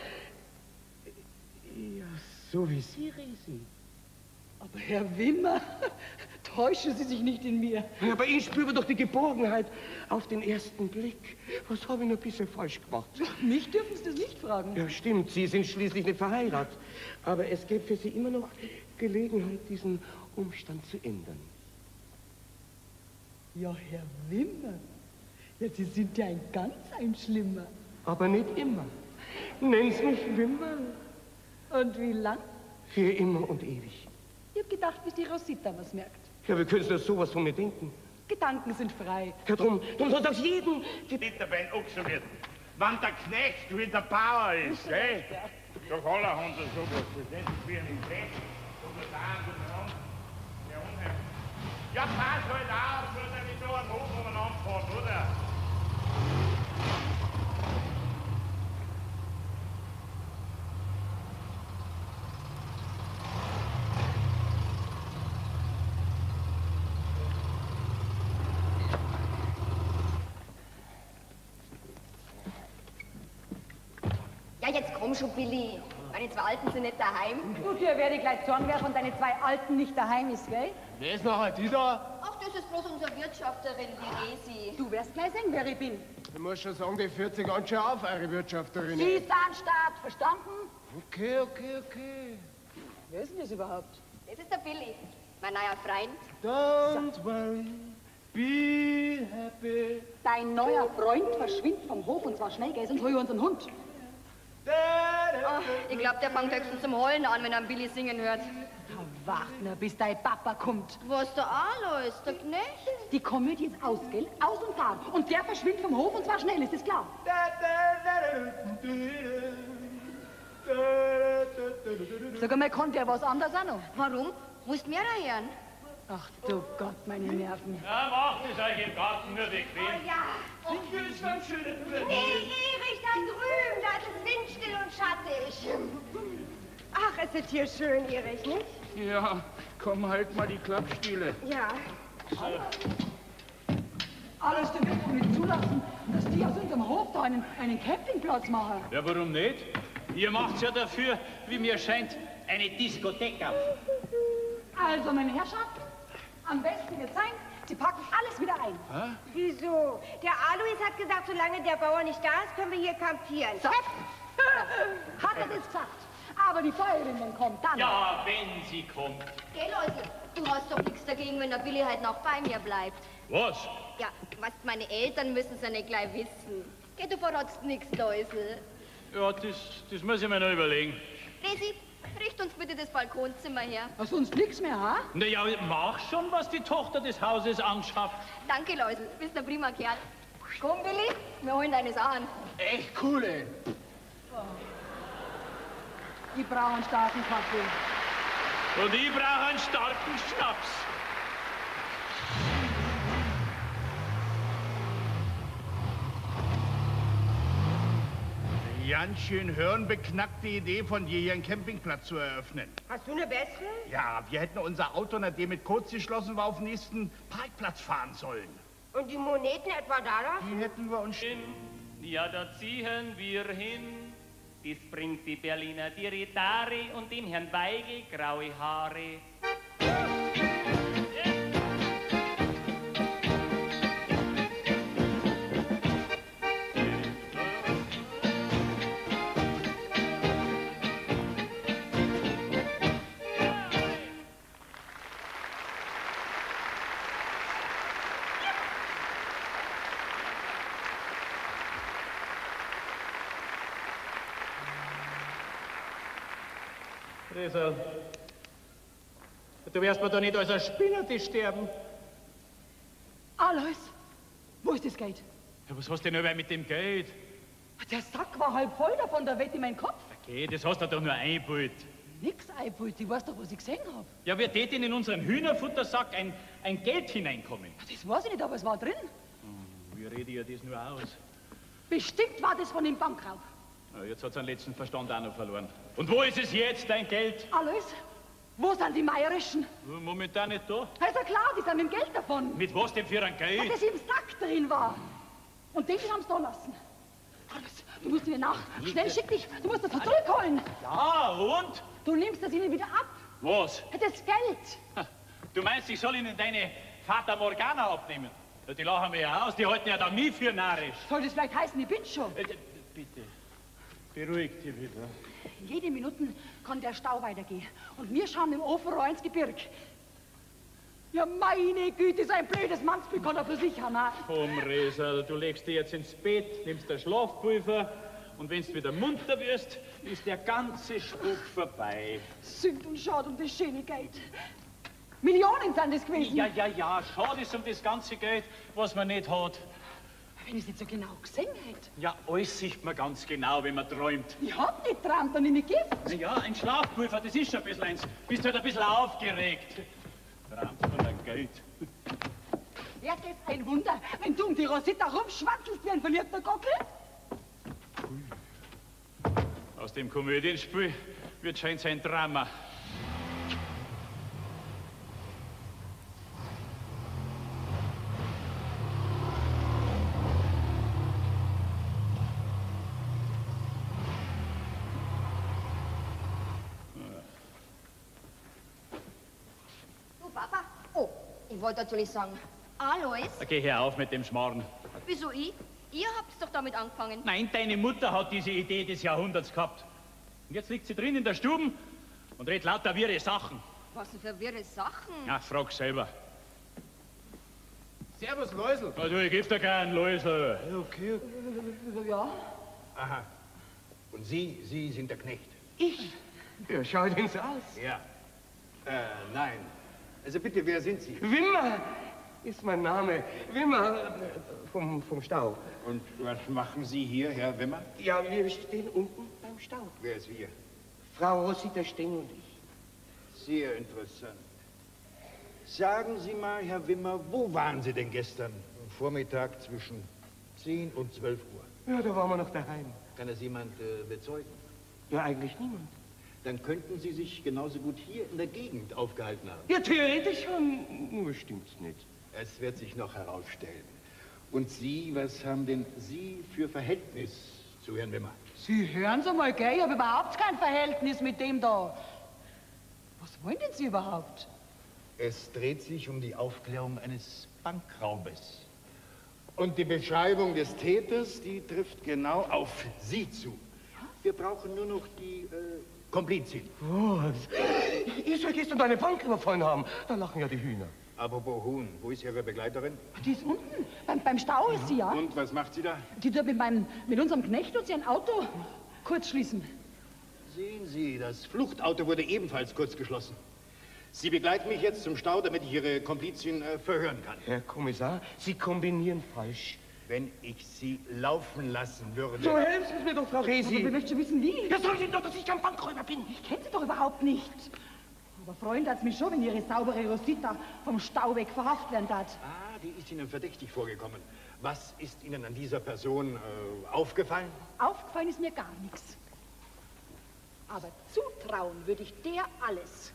Ja, so wie Sie, Resi. Aber Herr Wimmer, täuschen Sie sich nicht in mir. Ja, bei Ihnen spüren wir doch die Geborgenheit auf den ersten Blick. Was habe ich noch ein bisschen falsch gemacht? Mich dürfen Sie das nicht fragen. Ja, stimmt, Sie sind schließlich nicht verheiratet. Aber es gibt für Sie immer noch Gelegenheit, diesen Umstand zu ändern. Ja, Herr Wimmer, ja, Sie sind ja ein ganz Schlimmer. Aber nicht immer. Nennen Sie mich Wimmer. Und wie lang? Für immer und ewig. Ich hab gedacht, bis die Rosita was merkt. Ja, wir können sich sowas von mir denken. Gedanken sind frei. Ja, drum soll's auf jeden Gedanken dabei auch werden. Wann der Knecht wie der Bauer ist, gell? Ja. Doch alle haben da sowas. Das nennt sich wie ein Knecht. Oder da, oder da. Ja, unheimlich. Ja, pass halt auf, soll er nicht so einen Hof umeinander fahren, oder? Jetzt komm schon, Billy. Meine zwei Alten sind nicht daheim. Du, dir werde ich gleich zorn wer von deinen zwei Alten nicht daheim ist, gell? Wer ist noch die da? Ach, das ist bloß unsere Wirtschafterin, die Resi. Du wirst gleich sehen, wer ich bin. Du musst schon sagen, die 40 ganz schön auf, eure Wirtschafterin. Sie ist an Start, verstanden? Okay. Wer ist denn das überhaupt? Das ist der Billy, mein neuer Freund. Don't worry. Be happy. Dein neuer Freund verschwindet vom Hof und zwar schnell, gell? Sonst hol ich unseren Hund. Oh, ich glaube, der fängt höchstens zum Heulen an, wenn er Billy singen hört. Ja, wart nur, bis dein Papa kommt. Was, der Alois, der Knecht? Die Komödie ist aus, gell? Aus und fahren. Und der verschwindet vom Hof und zwar schnell, ist das klar? Sag einmal, konnte der was anderes auch noch? Warum? Musst mehr hören. Ach du Gott, meine Nerven. Ja, macht es euch im Garten nur bequem. Oh ja. Ich will es ganz schön. Nee, Erich, da drüben, da ist es windstill und schattig. Ach, es ist hier schön, Erich, nicht? Ja, komm, halt mal die Klappstühle. Ja. So. Alles, du willst wohl nicht zulassen, dass die aus unserem Hof da einen Campingplatz machen. Ja, warum nicht? Ihr macht's ja dafür, wie mir scheint, eine Diskothek auf. Also, meine Herrschaft, am besten wird sein, Sie packen alles wieder ein. Hä? Wieso? Der Alois hat gesagt, solange der Bauer nicht da ist, können wir hier kampieren. So. Hat er das gesagt? Aber die Feuerwehr kommt dann. Ja, wenn sie kommt. Gell, Leute, du hast doch nichts dagegen, wenn der Billy halt noch bei mir bleibt. Was? Ja, was meine Eltern müssen es ja nicht gleich wissen. Geh, du verrotzt nichts, Läusel. Ja, das muss ich mir noch überlegen. Resi, richt uns bitte das Balkonzimmer her. Was, sonst nix mehr, ha? Na ja, mach schon, was die Tochter des Hauses anschafft. Danke, Läusel. Du bist ein prima Kerl. Komm, Billy, wir holen deine Sachen. Echt cool, ey. Oh. Ich brauche einen starken Kaffee. Und ich brauche einen starken Schnaps. Ganz schön hirnbeknackte Idee von dir, hier einen Campingplatz zu eröffnen. Hast du eine bessere? Ja, wir hätten unser Auto, nachdem es kurz geschlossen war, auf den nächsten Parkplatz fahren sollen. Und die Moneten etwa da? Die hätten wir uns hin. Ja, da ziehen wir hin. Dies bringt die Berliner Diritari und dem Herrn Weigel graue Haare. Gräserl. Du wirst mir doch nicht als ein Spinnertisch sterben. Alois, wo ist das Geld? Ja, was hast du denn mit dem Geld? Der Sack war halb voll davon, da weht in meinen Kopf. Okay, das hast du doch nur eingebaut. Nix eingebaut, ich weiß doch, was ich gesehen habe. Ja, wer tät denn in unseren Hühnerfuttersack ein Geld hineinkommen? Das weiß ich nicht, aber es war drin. Wie rede ich ja das nur aus? Bestimmt war das von dem Bankraub. Ja, jetzt hat seinen letzten Verstand auch noch verloren. Und wo ist es jetzt, dein Geld? Alois, wo sind die Meierischen? Momentan nicht da. Also klar, die sind mit dem Geld davon. Mit was denn für ein Geld? Weil das im Sack drin war. Und den haben sie da lassen. Alois, du musst mir nach. Schnell, schick dich. Du musst das zurückholen. Ja, und? Du nimmst das ihnen wieder ab. Was? Das Geld. Du meinst, ich soll ihnen deine Fata Morgana abnehmen? Die lachen mir ja aus, die halten ja da nie für narrisch. Soll das vielleicht heißen, ich bin schon? Bitte, beruhig dich wieder. Jede Minute kann der Stau weitergehen. Und wir schauen im Ofen rein ins Gebirg. Ja, meine Güte, so ein blödes Mannsbild kann er für sich haben. Komm, Resi, du legst dich jetzt ins Bett, nimmst ein Schlafpulver. Und wenn's wieder munter wirst, ist der ganze Spuk vorbei. Sünd und schad um das schöne Geld. Millionen sind das gewesen. Ja, schade ist um das ganze Geld, was man nicht hat. Wenn ich es nicht so genau gesehen hätte. Ja, alles sieht man ganz genau, wenn man träumt. Ich hab nicht geträumt, dann nehme ich Gift. Na ja, ein Schlafpulver, das ist schon ein bisschen eins. Bist halt ein bisschen aufgeregt. Träumt von ein Geld. Ja, das ist ein Wunder, wenn du um die Rosita rumschwanzelst wie ein verliebter Gockel. Aus dem Komödienspiel wird scheinbar ein Drama. Du, Papa. Oh, ich wollte natürlich sagen, Alois. Okay, hör auf mit dem Schmarrn. Wieso ich? Ihr habt's doch damit angefangen. Nein, deine Mutter hat diese Idee des Jahrhunderts gehabt. Und jetzt liegt sie drin in der Stube und redet lauter wirre Sachen. Was denn für wirre Sachen? Na, frag selber. Servus, Läusel. Na, du, ich geb dir keinen, Läusel. Okay. Ja. Aha. Und Sie sind der Knecht. Ich? Ja, schau den's aus. Ja. Nein. Also bitte, wer sind Sie? Wimmer ist mein Name. Wimmer vom Stau. Und was machen Sie hier, Herr Wimmer? Ja, wir stehen unten beim Stau. Wer ist wir? Frau Rosita Stingel und ich. Sehr interessant. Sagen Sie mal, Herr Wimmer, wo waren Sie denn gestern? Am Vormittag zwischen 10 und 12 Uhr. Ja, da waren wir noch daheim. Kann das jemand bezeugen? Ja, eigentlich niemand. Dann könnten Sie sich genauso gut hier in der Gegend aufgehalten haben. Ja, theoretisch schon. Nur stimmt's nicht. Es wird sich noch herausstellen. Und Sie, was haben denn Sie für Verhältnis zu Herrn Wimmer? Sie hören so mal, gell? Ich habe überhaupt kein Verhältnis mit dem da. Was wollen denn Sie überhaupt? Es dreht sich um die Aufklärung eines Bankraubes. Und die Beschreibung des Täters, die trifft genau auf Sie zu. Wir brauchen nur noch die Komplizin. Was? Ich soll gestern deine Bank überfallen haben. Da lachen ja die Hühner. Aber wo ist Ihre Begleiterin? Die ist unten, beim Stau ist sie, ja. Und was macht sie da? Die tut mit unserem Knecht und sein Auto kurz schließen. Sehen Sie, das Fluchtauto wurde ebenfalls kurz geschlossen. Sie begleiten mich jetzt zum Stau, damit ich Ihre Komplizin verhören kann. Herr Kommissar, Sie kombinieren falsch. Wenn ich Sie laufen lassen würde... So helfen Sie mir doch, Frau Resi. Aber wir möchten wissen, wie. Ja, soll ich doch, dass ich kein Bankräuber bin. Ich kenne Sie doch überhaupt nicht. Aber freuen hat's mich schon, wenn Ihre saubere Rosita vom Stau weg verhaftet werden hat. Ah, die ist Ihnen verdächtig vorgekommen. Was ist Ihnen an dieser Person aufgefallen? Aufgefallen ist mir gar nichts. Aber zutrauen würde ich der alles.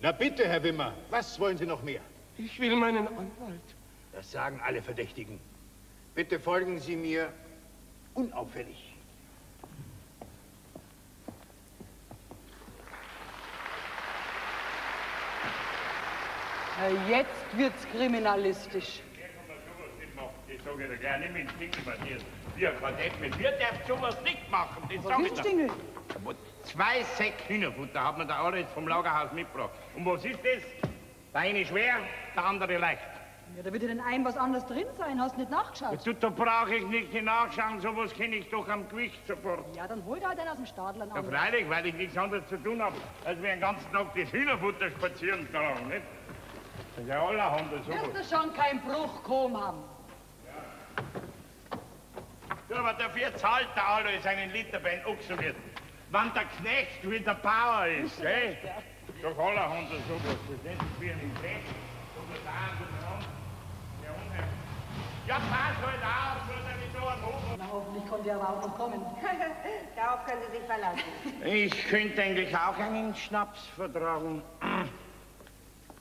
Na bitte, Herr Wimmer, was wollen Sie noch mehr? Ich will meinen Anwalt. Das sagen alle Verdächtigen. Bitte folgen Sie mir unauffällig. Jetzt wird's kriminalistisch. Wer kann man sowas nicht machen? Ich sage dir gleich, nimm den Stingel, Matthias. Wir Quartett mit Wirt darf sowas nicht machen. Das sag ich dir. 2 Säck Hühnerfutter hat man da alles vom Lagerhaus mitgebracht. Und was ist das? Der eine schwer, der andere leicht. Ja, da würde denn ein was anderes drin sein. Hast nicht nachgeschaut? Du, da brauche ich nicht nachschauen. Sowas kenne ich doch am Gewicht sofort. Ja, dann hol da halt einen aus dem Stadler an. Ja, freilich, weil ich nichts anderes zu tun habe, als wir den ganzen Tag das Hühnerfutter spazieren tragen, nicht? Das ist ja allerhand sowas. Du wirst schon keinen Bruch kommen haben. Ja. Du, aber dafür zahlt der Alois einen Liter bei den Ochsenwirt. Wenn der Knecht wie der Bauer ist, gell? Ja. Doch allerhand sowas. Das nennt sich wie ein Knecht. Ja, pass halt auf, so dass ich da hoch. Na, hoffentlich konnte er aber auch noch kommen. Darauf können Sie sich verlassen. Ich könnte eigentlich auch einen Schnaps vertragen.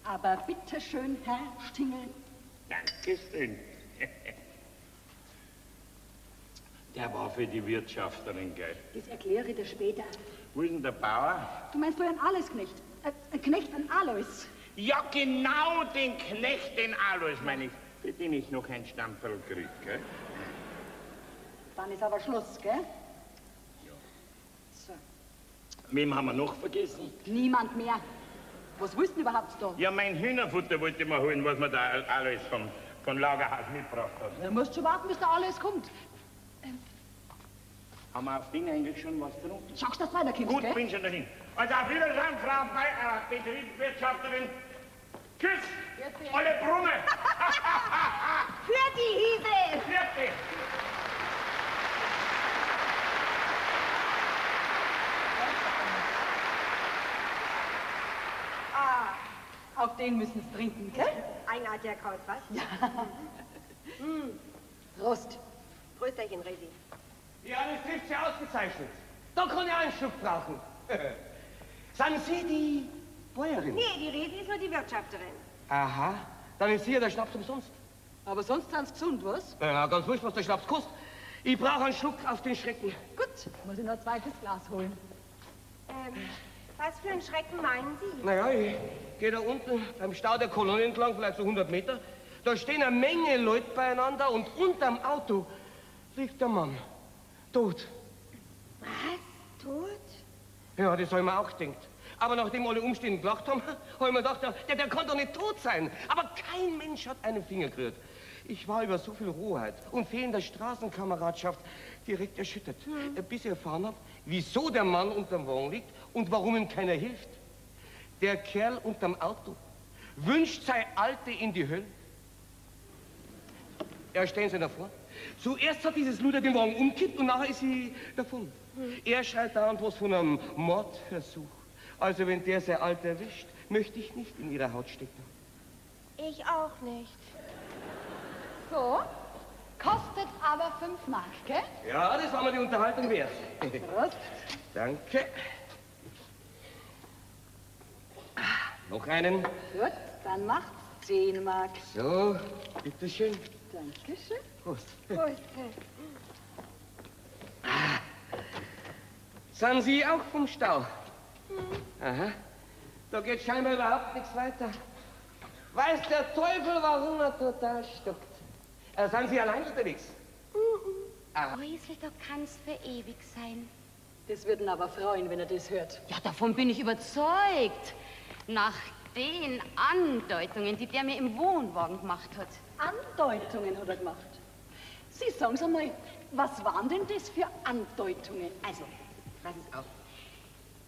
Aber bitteschön, Herr Stingel. Dankeschön. Der war für die Wirtschafterin, gell? Das erkläre ich dir später. Wo ist denn der Bauer? Du meinst wohl einen Alois-Knecht? Ein Knecht an Alois. Ja, genau, den Knecht, den Alois, meine ich. Für den ich noch ein Stamperl krieg, gell? Dann ist aber Schluss, gell? Ja. So. Wem haben wir noch vergessen? Niemand mehr. Was willst du überhaupt da? Ja, mein Hühnerfutter wollte ich mir holen, was man da alles vom Lagerhaus mitgebracht hat. Ja, du musst schon warten, bis da alles kommt. Haben wir auf den eigentlich schon was drin? Schaust, dass du weiterkommst, gell? Gut, bin schon dahin. Also auf Wiedersehen, Frau Betriebswirtschafterin. Tschüss! Alle Brumme! Für die Hiebe! Für dich! Ah, auf den müssen Sie trinken, gell? Einartiger Kraut, was? Ja. Prost. Prösterchen, Resi. Ja, das trifft Sie ausgezeichnet. Da kann ich einen Schluck brauchen. Sagen Sie die Bäuerin? Nee, die Resi ist nur die Wirtschafterin. Aha, dann ist hier der Schnaps umsonst. Aber sonst sind Sie gesund, was? Ja, ganz wurscht, was der Schnaps kostet. Ich brauche einen Schluck auf den Schrecken. Gut, muss ich noch ein zweites Glas holen. Was für einen Schrecken meinen Sie? Naja, ich gehe da unten beim Stau der Kolonne entlang, vielleicht so 100 Meter. Da stehen eine Menge Leute beieinander und unterm Auto liegt der Mann. Tot. Was? Tot? Ja, das habe ich mir auch gedacht. Aber nachdem alle Umstände gelacht haben, habe ich mir gedacht, der kann doch nicht tot sein. Aber kein Mensch hat einen Finger gerührt. Ich war über so viel Rohheit und fehlender Straßenkameradschaft direkt erschüttert, bis ich erfahren habe, wieso der Mann unterm Wagen liegt und warum ihm keiner hilft. Der Kerl unterm Auto wünscht seine Alte in die Hölle. Ja, stellen Sie davor. Zuerst hat dieses Luder den Wagen umkippt und nachher ist sie davon. Er schreit dauernd was von einem Mordversuch. Also, wenn der sehr alt erwischt, möchte ich nicht in Ihrer Haut stecken. Ich auch nicht. So, kostet aber 5 Mark, gell? Ja, das war mir die Unterhaltung wert. Prost. Danke. Noch einen. Gut, dann macht's 10 Mark. So, bitteschön. Dankeschön. Prost. Prost. Sind Sie auch vom Stau? Aha, da geht scheinbar überhaupt nichts weiter. Weiß der Teufel, warum er total stockt. Sind Sie allein unterwegs? Rieseldorf kann's für ewig sein. Das würden aber freuen, wenn er das hört. Ja, davon bin ich überzeugt. Nach den Andeutungen, die der mir im Wohnwagen gemacht hat. Andeutungen hat er gemacht? Sie sagen's einmal, was waren denn das für Andeutungen? Also, pass auf.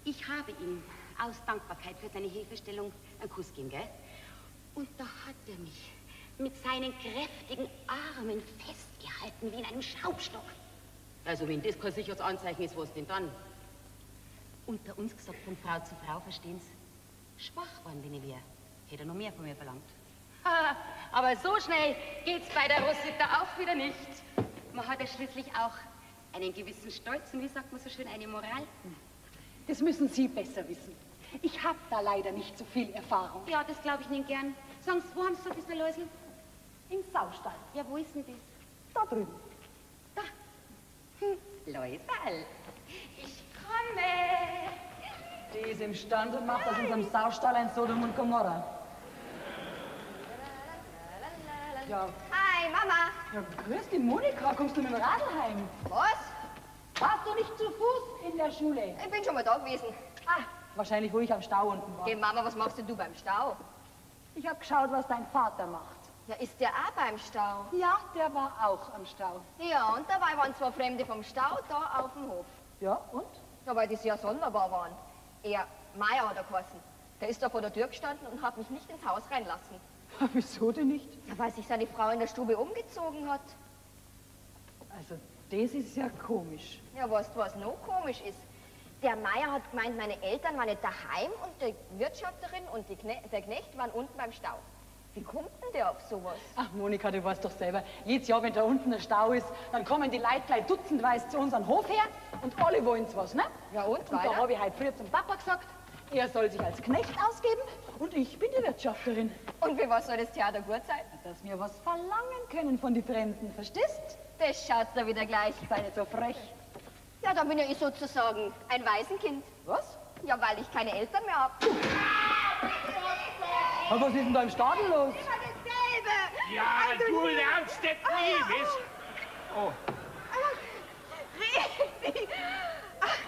Ich habe ihm aus Dankbarkeit für seine Hilfestellung einen Kuss gegeben, gell? Und da hat er mich mit seinen kräftigen Armen festgehalten, wie in einem Schraubstock. Also, wenn das kein sicheres Anzeichen ist, was denn dann? Unter uns gesagt, von Frau zu Frau, verstehen Sie? Schwach waren bin ich wieder. Hätte er noch mehr von mir verlangt. Aber so schnell geht's bei der Rosita auch wieder nicht. Man hat ja schließlich auch einen gewissen Stolz und, wie sagt man so schön, eine Moral. Das müssen Sie besser wissen. Ich habe da leider nicht so viel Erfahrung. Ja, das glaube ich Ihnen gern. Sagen Sie, wo haben Sie das, Herr Läusl? Im Saustall. Ja, wo ist denn das? Da drüben. Da. Läusl, ich komme. Die ist im Stand und macht aus unserem Saustall ein Sodom und Gomorra. Ja. Hi, Mama. Ja, grüß dich, Monika. Kommst du mit dem Radl heim? Was? Warst du nicht zu Fuß in der Schule? Ich bin schon mal da gewesen. Ah, wahrscheinlich, wo ich am Stau unten war. Geh, Mama, was machst denn du beim Stau? Ich hab geschaut, was dein Vater macht. Ja, ist der auch beim Stau? Ja, der war auch am Stau. Ja, und dabei waren zwei Fremde vom Stau da auf dem Hof. Ja, und? Ja, weil das ja sonderbar waren. Er, Meier hat er geheißen. Der ist da vor der Tür gestanden und hat mich nicht ins Haus reinlassen. Wieso denn nicht? Ja, weil sich seine Frau in der Stube umgezogen hat. Also, das ist ja komisch. Ja, weißt du, was noch komisch ist? Der Meier hat gemeint, meine Eltern waren nicht daheim und die Wirtschafterin und der Knecht waren unten beim Stau. Wie kommt denn der auf sowas? Ach, Monika, du weißt doch selber, jedes Jahr, wenn da unten ein Stau ist, dann kommen die Leute gleich dutzendweise zu uns an den Hof her und alle wollen's was, ne? Ja, und weiter? Da habe ich heute früher zum Papa gesagt, er soll sich als Knecht ausgeben und ich bin die Wirtschafterin. Und für was soll das Theater gut sein? Dass wir was verlangen können von den Fremden, verstehst? Das schaut da wieder gleich. Sei nicht so frech. Ja, dann bin ja ich sozusagen ein Waisenkind. Was? Ja, weil ich keine Eltern mehr habe. Aber was ist denn da im Stadel los? Immer dasselbe! Ja, also du lernst das nie, wisst ihr? Oh. Resi! Ach,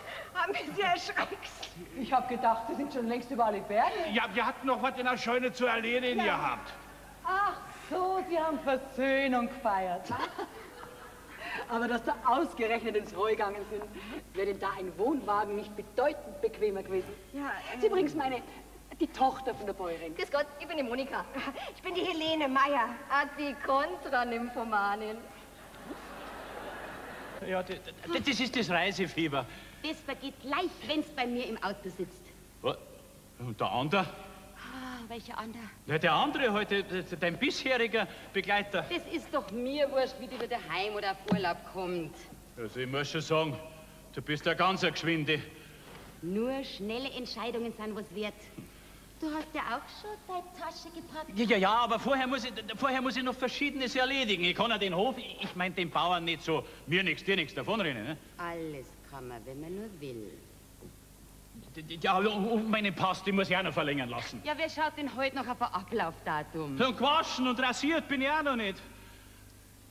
haben mich sehr erschreckt. Ich hab gedacht, Sie sind schon längst über alle Berge. Ja, wir hatten noch was in der Scheune zu erledigen gehabt. Ach so, Sie haben Versöhnung gefeiert. Aber dass da ausgerechnet ins Heu gegangen sind, wäre denn da ein Wohnwagen nicht bedeutend bequemer gewesen. Ja, Sie bringst meine... Die Tochter von der Bäuerin. Grüß Gott, ich bin die Monika. Ich bin die Helene Meier. Ah, die Kontra-Nymphomanin. Ja, das ist das Reisefieber. Das vergeht gleich, wenn's bei mir im Auto sitzt. Was? Und der andere? Ah, welcher andere? Ja, der andere heute, dein bisheriger Begleiter. Das ist doch mir wurscht, wie die wieder heim oder auf Urlaub kommt. Also ich muss schon sagen, du bist der ganze Geschwinde. Nur schnelle Entscheidungen sind was wert. Du hast ja auch schon deine Tasche gepackt. Ja, aber vorher muss ich noch Verschiedenes erledigen. Ich kann ja den Hof, ich meine den Bauern nicht so, mir nichts, dir nichts davonrennen. Ne? Alles kann man, wenn man nur will. Ja, und meine Post, die muss ich auch noch verlängern lassen. Ja, wer schaut denn heute noch auf ein Ablaufdatum? Und gewaschen und rasiert bin ich auch noch nicht.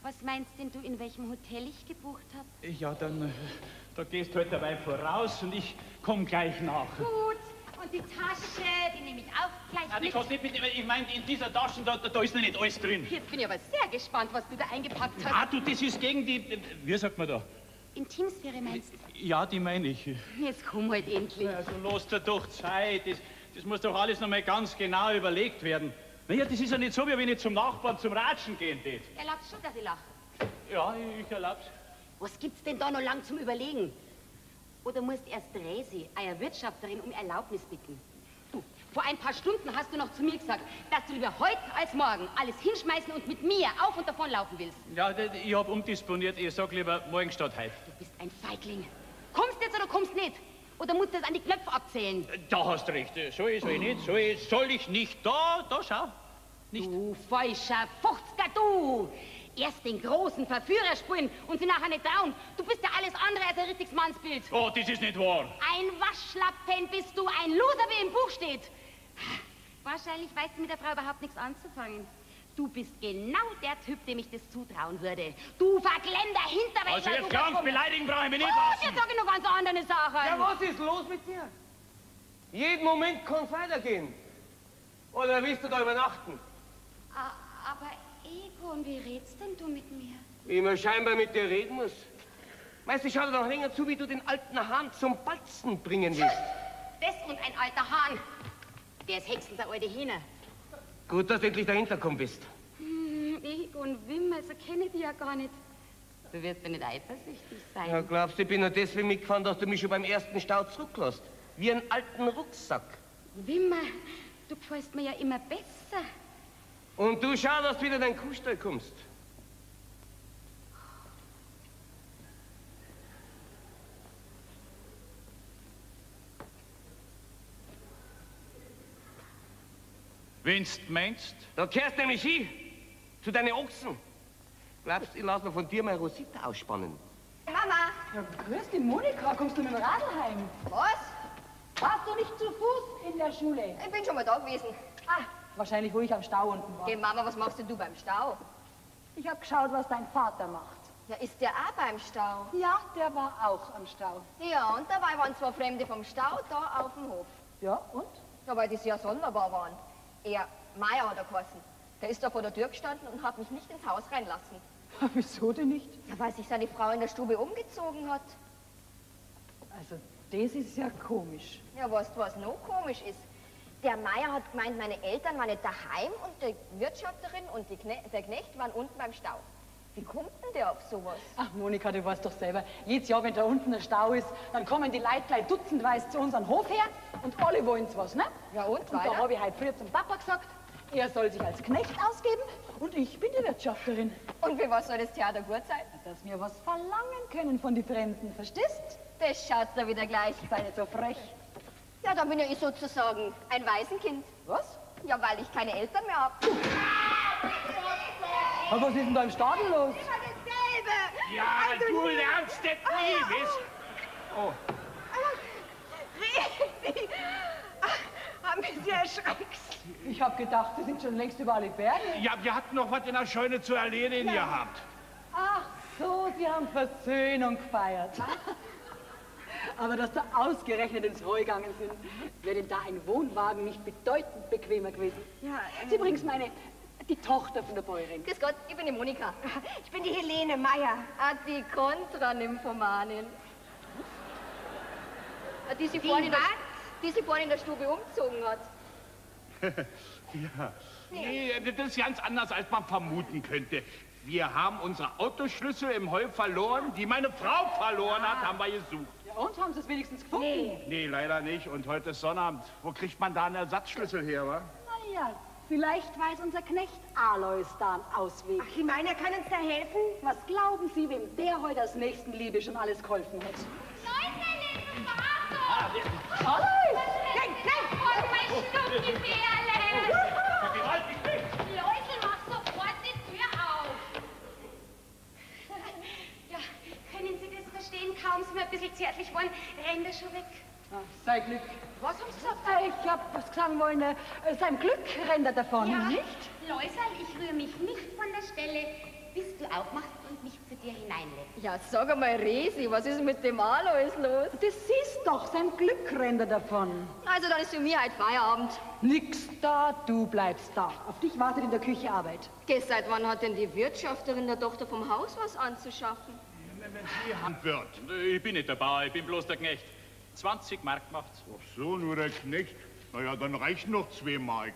Was meinst denn du, in welchem Hotel ich gebucht habe? Ja, dann, da gehst du heute dabei voraus und ich komm gleich nach. Gut. Und die Tasche, die nehme ich auch gleich mit. Die kostet nicht, ich meine, in dieser Tasche, da ist noch nicht alles drin. Jetzt bin ich aber sehr gespannt, was du da eingepackt hast. Ah, du, das ist gegen die, wie sagt man da? Intimsphäre meinst du? Ja, die meine ich. Jetzt komm halt endlich. Also los, da doch Zeit. Das muss doch alles nochmal ganz genau überlegt werden. Naja, das ist ja nicht so, wie wenn ich zum Nachbarn zum Ratschen gehen tät. Erlaubst schon, dass ich lache? Ja, ich erlaub's. Was gibt's denn da noch lang zum Überlegen? Oder musst erst Resi, euer Wirtschafterin, um Erlaubnis bitten? Du, vor ein paar Stunden hast du noch zu mir gesagt, dass du lieber heute als morgen alles hinschmeißen und mit mir auf und davon laufen willst. Ja, ich hab umdisponiert. Ich sag lieber morgen statt heute. Du bist ein Feigling. Kommst jetzt oder kommst nicht? Oder musst du das an die Knöpfe abzählen? Da hast recht. Soll ich nicht. Da schau. Nicht. Du falscher Fuchsker, du! Erst den großen Verführer spielen und sie nachher nicht trauen. Du bist ja alles andere als ein richtiges Mannsbild. Oh, das ist nicht wahr. Ein Waschlappen bist du, ein Loser, wie im Buch steht. Wahrscheinlich weißt du mit der Frau überhaupt nichts anzufangen. Du bist genau der Typ, dem ich das zutrauen würde. Du verklemmter Hinterwäldler. Also jetzt ganz beleidigen brauche ich mich nicht lassen. Jetzt sag ich noch ganz andere Sachen. Ja, was ist los mit dir? Jeden Moment kann's weitergehen. Oder willst du da übernachten? Aber... Und wie redst denn du mit mir? Wie man scheinbar mit dir reden muss. Meinst du, schau dir doch länger zu, wie du den alten Hahn zum Balzen bringen willst. Das und ein alter Hahn. Der ist Hexen, der alte Hähner. Gut, dass du endlich dahinter gekommen bist. Ich und Wimmer, so kenne ich dich ja gar nicht. Du wirst mir nicht eifersüchtig sein. Ja, glaubst du, ich bin nur deswegen mitgefahren, dass du mich schon beim ersten Stau zurücklässt. Wie einen alten Rucksack. Wimmer, du gefällst mir ja immer besser. Und du schau, dass du wieder in deinen Kuhstall kommst. Wenn's meinst? Da kehrst nämlich hin, zu deinen Ochsen. Glaubst, ich lass mir von dir meine Rosita ausspannen? Mama! Ja, grüß dich, Monika. Kommst du mit dem Radl heim? Was? Warst du nicht zu Fuß in der Schule? Ich bin schon mal da gewesen. Ah. Wahrscheinlich, wo ich am Stau unten war. Hey Mama, was machst denn du beim Stau? Ich hab geschaut, was dein Vater macht. Ja, ist der auch beim Stau? Ja, der war auch am Stau. Ja, und dabei waren zwei Fremde vom Stau da auf dem Hof. Ja, und? Ja, weil die sehr sonderbar waren. Er, Meier hat er geheißen. Der ist da vor der Tür gestanden und hat mich nicht ins Haus reinlassen. Wieso denn nicht? Ja, weil sich seine Frau in der Stube umgezogen hat. Also, das ist ja komisch. Ja, weißt du, was noch komisch ist? Der Meier hat gemeint, meine Eltern waren nicht daheim und die Wirtschafterin und der Knecht waren unten beim Stau. Wie kommt denn der auf sowas? Ach, Monika, du weißt doch selber, jedes Jahr, wenn da unten ein Stau ist, dann kommen die Leute gleich dutzendweise zu uns an den Hof her und alle wollen's was, ne? Ja, und weiter? Da habe ich heute früher zum Papa gesagt, er soll sich als Knecht ausgeben und ich bin die Wirtschafterin. Und für was soll das Theater gut sein? Dass wir was verlangen können von den Fremden, verstehst? Das schaut's da wieder gleich. Sei nicht so frech. Ja, dann bin ja ich sozusagen ein Waisenkind. Was? Ja, weil ich keine Eltern mehr habe. Aber was ist denn da im Stadel los? Immer dasselbe! Ja, also du lernst das nie, wisst ihr? Oh. Resi! Ach, haben mich sehr erschreckt. Ich hab gedacht, Sie sind schon längst über alle Berge. Ja, wir hatten noch was in der Scheune zu erledigen gehabt. Ach so, Sie haben Versöhnung gefeiert. Aber dass da ausgerechnet ins Heu gegangen sind, wäre denn da ein Wohnwagen nicht bedeutend bequemer gewesen. Ja, Sie übrigens meine... Die Tochter von der Bäuerin. Grüß Gott, ich bin die Monika. Ich bin die Helene Meier. Ah, die Kontra-Nymphomanin. Die sie vorhin in der Stube umgezogen hat. Ja. Nee, das ist ganz anders, als man vermuten könnte. Wir haben unsere Autoschlüssel im Heu verloren, die meine Frau verloren hat, haben wir gesucht. Ja, und haben sie es wenigstens gefunden? Nee, leider nicht. Und heute ist Sonnabend. Wo kriegt man da einen Ersatzschlüssel her, wa? Na ja. Vielleicht weiß unser Knecht Alois da einen Ausweg. Ach, ich meine, er kann uns da helfen? Was glauben Sie, wem der heute als Nächstenliebe schon alles geholfen hat? Leute, das ist Alois! Nein! Folgt mein Stummgefährle! Leute, mach sofort die Tür auf! Ja, können Sie das verstehen? Kaum sind wir ein bisschen zärtlich geworden, rennt er schon weg. Ach, sei Glück. Was haben Sie gesagt? Ich hab was sagen wollen. Sein Glück rennt er davon. Ja, nicht? Läuserl, ich rühre mich nicht von der Stelle, bis du aufmachst und mich zu dir hineinlässt. Ja, sag einmal, Resi, was ist mit dem Alois los? Das siehst doch, sein Glück rennt er davon. Also, dann ist für mich halt Feierabend. Nix da, du bleibst da. Auf dich wartet in der Küche Arbeit. Geh, seit wann hat denn die Wirtschafterin der Tochter vom Haus was anzuschaffen? Wenn sie Handwirt. Ich bin nicht der Bauer, ich bin bloß der Knecht. 20 Mark macht's. Ach so, nur der Knecht. Na ja, dann reichen noch 2 Mark.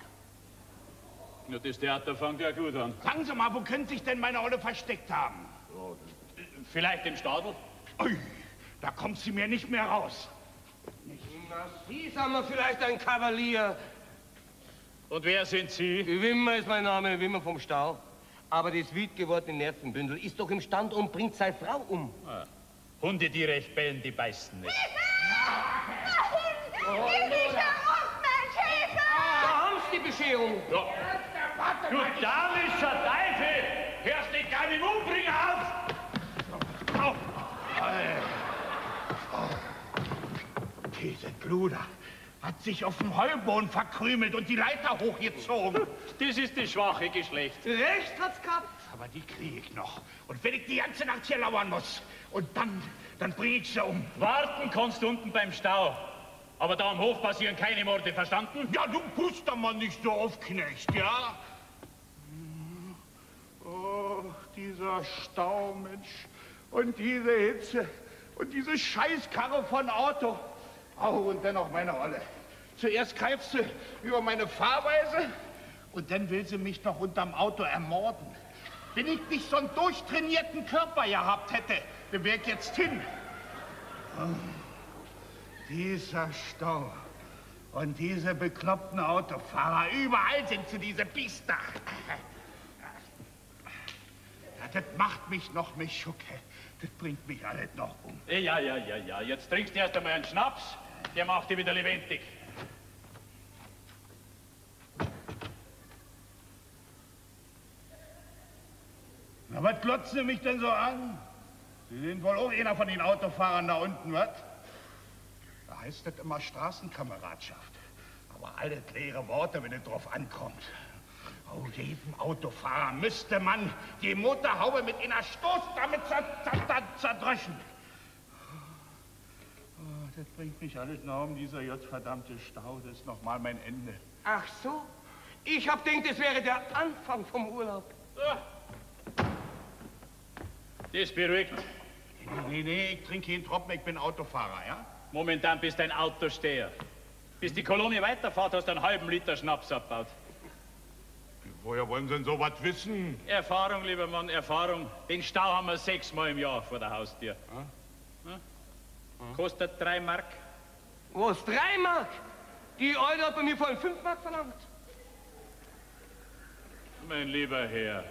Ja, das Theater fängt ja gut an. Sagen Sie mal, wo könnte sich denn meine Olle versteckt haben? Ja, vielleicht im Stadel? Ui, da kommt sie mir nicht mehr raus. Nicht. Na, Sie sind mir vielleicht ein Kavalier. Und wer sind Sie? Wimmer ist mein Name, Wimmer vom Stau. Aber das wild gewordene Nervenbündel ist doch im Stand und bringt seine Frau um. Ah. Hunde, die recht bellen, die beißen nicht. Nein! Nimm mich heraus, mein Schäfer! Da haben's die Bescherung. Ja. Du damischer Teufel! Hörst dich gar nicht umbringen auf! Auf! Diese Bluder hat sich auf dem Heuboden verkrümelt und die Leiter hochgezogen. Das ist das schwache Geschlecht. Recht hat's gehabt. Aber die kriege ich noch. Und wenn ich die ganze Nacht hier lauern muss, und dann bringe ich sie um. Warten kannst du unten beim Stau. Aber da am Hof passieren keine Morde, verstanden? Ja, du pust mal nicht so auf, Knecht, ja? Oh, dieser Stau, Mensch. Und diese Hitze. Und diese Scheißkarre von Auto. Au, und dann auch meine Olle. Zuerst greifst du über meine Fahrweise und dann will sie mich noch unterm Auto ermorden. Wenn ich nicht so einen durchtrainierten Körper gehabt hätte, dann wäre ich jetzt hin. Oh, dieser Stau und diese bekloppten Autofahrer, überall sind sie, diese Biester. Ja, das macht mich noch mit Schucke. Das bringt mich alles noch um. Ja. Jetzt trinkst du erst einmal einen Schnaps, der macht dich wieder lebendig. Na, was glotzen Sie mich denn so an? Sie sind wohl auch einer von den Autofahrern da unten, was? Da heißt das immer Straßenkameradschaft. Aber alle leere Worte, wenn es drauf ankommt. Oh, jedem Autofahrer müsste man die Motorhaube mit einer Stoßdame zerdröschen. Oh, das bringt mich alles noch um, dieser jetzt verdammte Stau. Das ist nochmal mein Ende. Ach so? Ich hab denkt, es wäre der Anfang vom Urlaub. So. Das beruhigt. Nee, ich trinke keinen Tropfen, ich bin Autofahrer, ja? Momentan bist du ein Autosteher. Bis die Kolonie weiterfahrt, hast du einen halben Liter Schnaps abgebaut. Woher wollen Sie denn so was wissen? Erfahrung, lieber Mann, Erfahrung. Den Stau haben wir 6-mal im Jahr vor der Haustür. Ja? Ja? Ja. Kostet 3 Mark. Was, 3 Mark? Die Eule hat bei mir vorhin 5 Mark verlangt. Mein lieber Herr,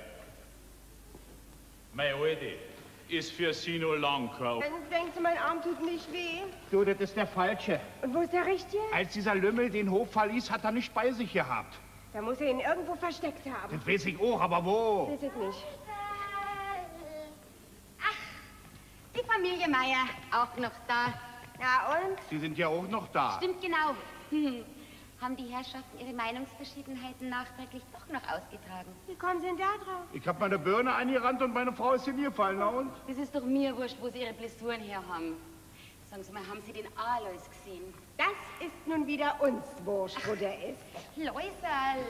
meine Alte ist für Sie nur Langkau. Denken Sie, mein Arm tut nicht weh? Du, das ist der Falsche. Und wo ist der Richtige? Als dieser Lümmel den Hof verließ, hat er nicht bei sich gehabt. Da muss er ihn irgendwo versteckt haben. Das weiß ich auch, aber wo? Weiß ich nicht. Ach, die Familie Meier auch noch da. Na und? Sie sind ja auch noch da. Stimmt genau. Haben die Herrschaften ihre Meinungsverschiedenheiten nachträglich doch noch ausgetragen. Wie kommen Sie denn da drauf? Ich habe meine Birne angerannt und meine Frau ist hingefallen. Na und? Das ist doch mir wurscht, wo Sie Ihre Blessuren her haben. Sagen Sie mal, haben Sie den Alois gesehen? Das ist nun wieder uns wurscht, wo der ist. Läuserl.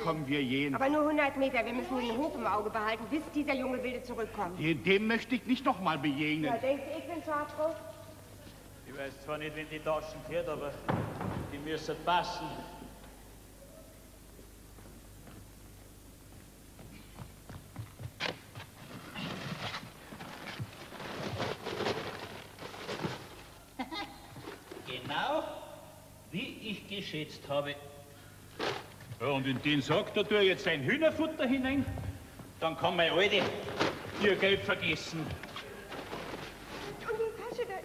Kommen wir jeden. Aber nur 100 Meter, wir müssen den Hof im Auge behalten, bis dieser junge Wilde zurückkommt. Dem möchte ich nicht noch mal begegnen. Ja, denkst du, ich bin so drauf? Ich weiß zwar nicht, wenn die Taschen fährt, aber die müssen passen. Genau, wie ich geschätzt habe. Ja, und in den Sack, da tue ich jetzt ein Hühnerfutter hinein, dann kann meine Alte ihr Geld vergessen.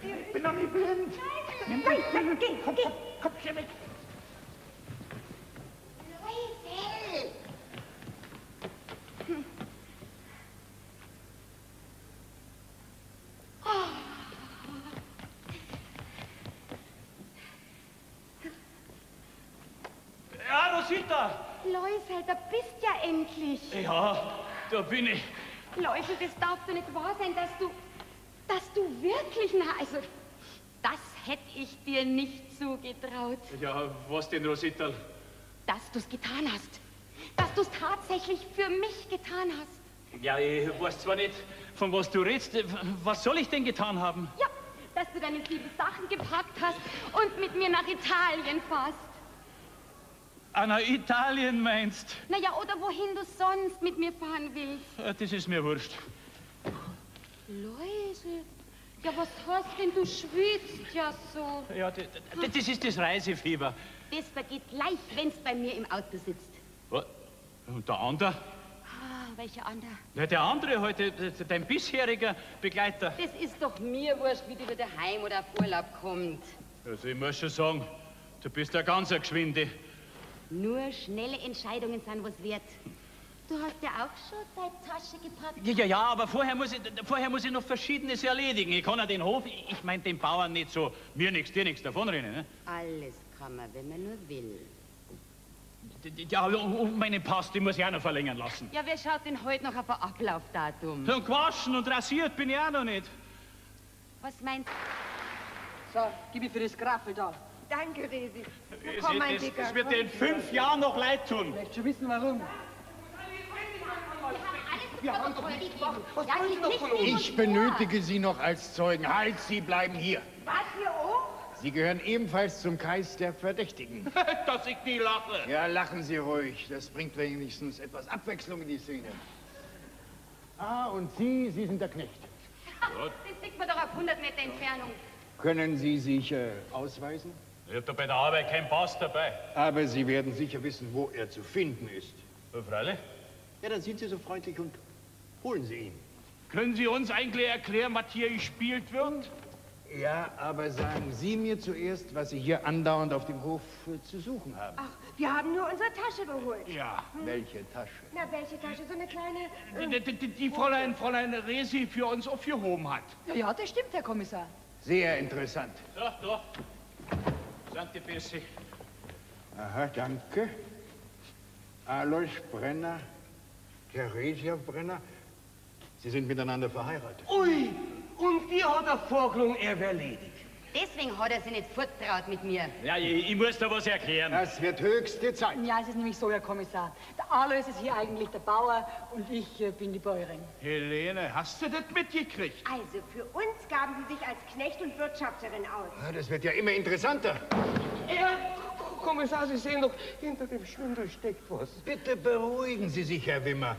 Ich bin doch nicht blind. Nein, geh. Komm, schnell weg. Leute. Oh. Ja, Rosita. Leute, da bist ja endlich. Ja, da bin ich. Leute, das darf doch nicht wahr sein, dass du wirklich, also... Das hätte ich dir nicht zugetraut. Ja, was denn, Rosita? Dass du's getan hast. Dass du's tatsächlich für mich getan hast. Ja, ich weiß zwar nicht, von was du redst. Was soll ich denn getan haben? Ja, dass du deine 7 Sachen gepackt hast und mit mir nach Italien fährst. Ah, nach Italien meinst? Naja, oder wohin du sonst mit mir fahren willst. Das ist mir wurscht. Leute. Ja, was hast denn? Du schwitzt ja so. Ja, das ist das Reisefieber. Das vergeht gleich, wenn's bei mir im Auto sitzt. Was? Und der andere? Ah, welcher andere? Ja, der andere heute, dein bisheriger Begleiter. Das ist doch mir wurscht, wie du wieder heim oder auf Urlaub kommst. Also ich muss schon sagen, du bist ein ganzer Geschwinde. Nur schnelle Entscheidungen sind was wert. Du hast ja auch schon deine Tasche gepackt. Ja, aber vorher muss ich noch Verschiedenes erledigen. Ich kann ja den Hof, ich meine den Bauern nicht so, mir nichts, dir nichts davonrennen. Ne? Alles kann man, wenn man nur will. Ja, und meine Post, die muss ich auch noch verlängern lassen. Ja, wer schaut denn heute noch auf ein Ablaufdatum? Und gewaschen und rasiert bin ich auch noch nicht. Was meinst du? So, gib mir für das Graffel da. Danke, Resi. Komm, mein Dicker. Das wird dir in 5 Jahren noch leid tun. Ich möchte schon wissen, warum. Wir haben doch nichts gemacht. Was wollen Sie noch von uns? Ich benötige Sie noch als Zeugen. Halt, Sie bleiben hier. Was, hier oben? Sie gehören ebenfalls zum Kreis der Verdächtigen. Dass ich nie lache. Ja, lachen Sie ruhig. Das bringt wenigstens etwas Abwechslung in die Szene. Ah, und Sie sind der Knecht. Den sieht man doch auf 100 Meter Entfernung. Können Sie sich ausweisen? Ich habe da bei der Arbeit keinen Pass dabei. Aber Sie werden sicher wissen, wo er zu finden ist. Ja, freilich. Ja, dann sind Sie so freundlich und holen Sie ihn. Können Sie uns eigentlich erklären, was hier gespielt wird? Ja, aber sagen Sie mir zuerst, was Sie hier andauernd auf dem Hof zu suchen haben. Ach, wir haben nur unsere Tasche geholt. Ja, welche Tasche? Na, welche Tasche? So eine kleine... Die Fräulein Resi für uns aufgehoben hat. Ja, das stimmt, Herr Kommissar. Sehr interessant. Doch. Sankt die Bessie. Aha, danke. Alois Brenner. Theresia Brenner, Sie sind miteinander verheiratet. Ui, und die hat er vorgelungen, er wäre ledig. Deswegen hat er sich nicht fortgetraut mit mir. Ja, ich muss da was erklären. Das wird höchste Zeit. Ja, es ist nämlich so, Herr Kommissar. Der Alois ist hier eigentlich der Bauer und ich bin die Bäuerin. Helene, hast du das mitgekriegt? Also, für uns gaben Sie sich als Knecht und Wirtschafterin aus. Ja, das wird ja immer interessanter. Ja, Kommissar, Sie sehen doch, hinter dem Schwindel steckt was. Bitte beruhigen Sie sich, Herr Wimmer.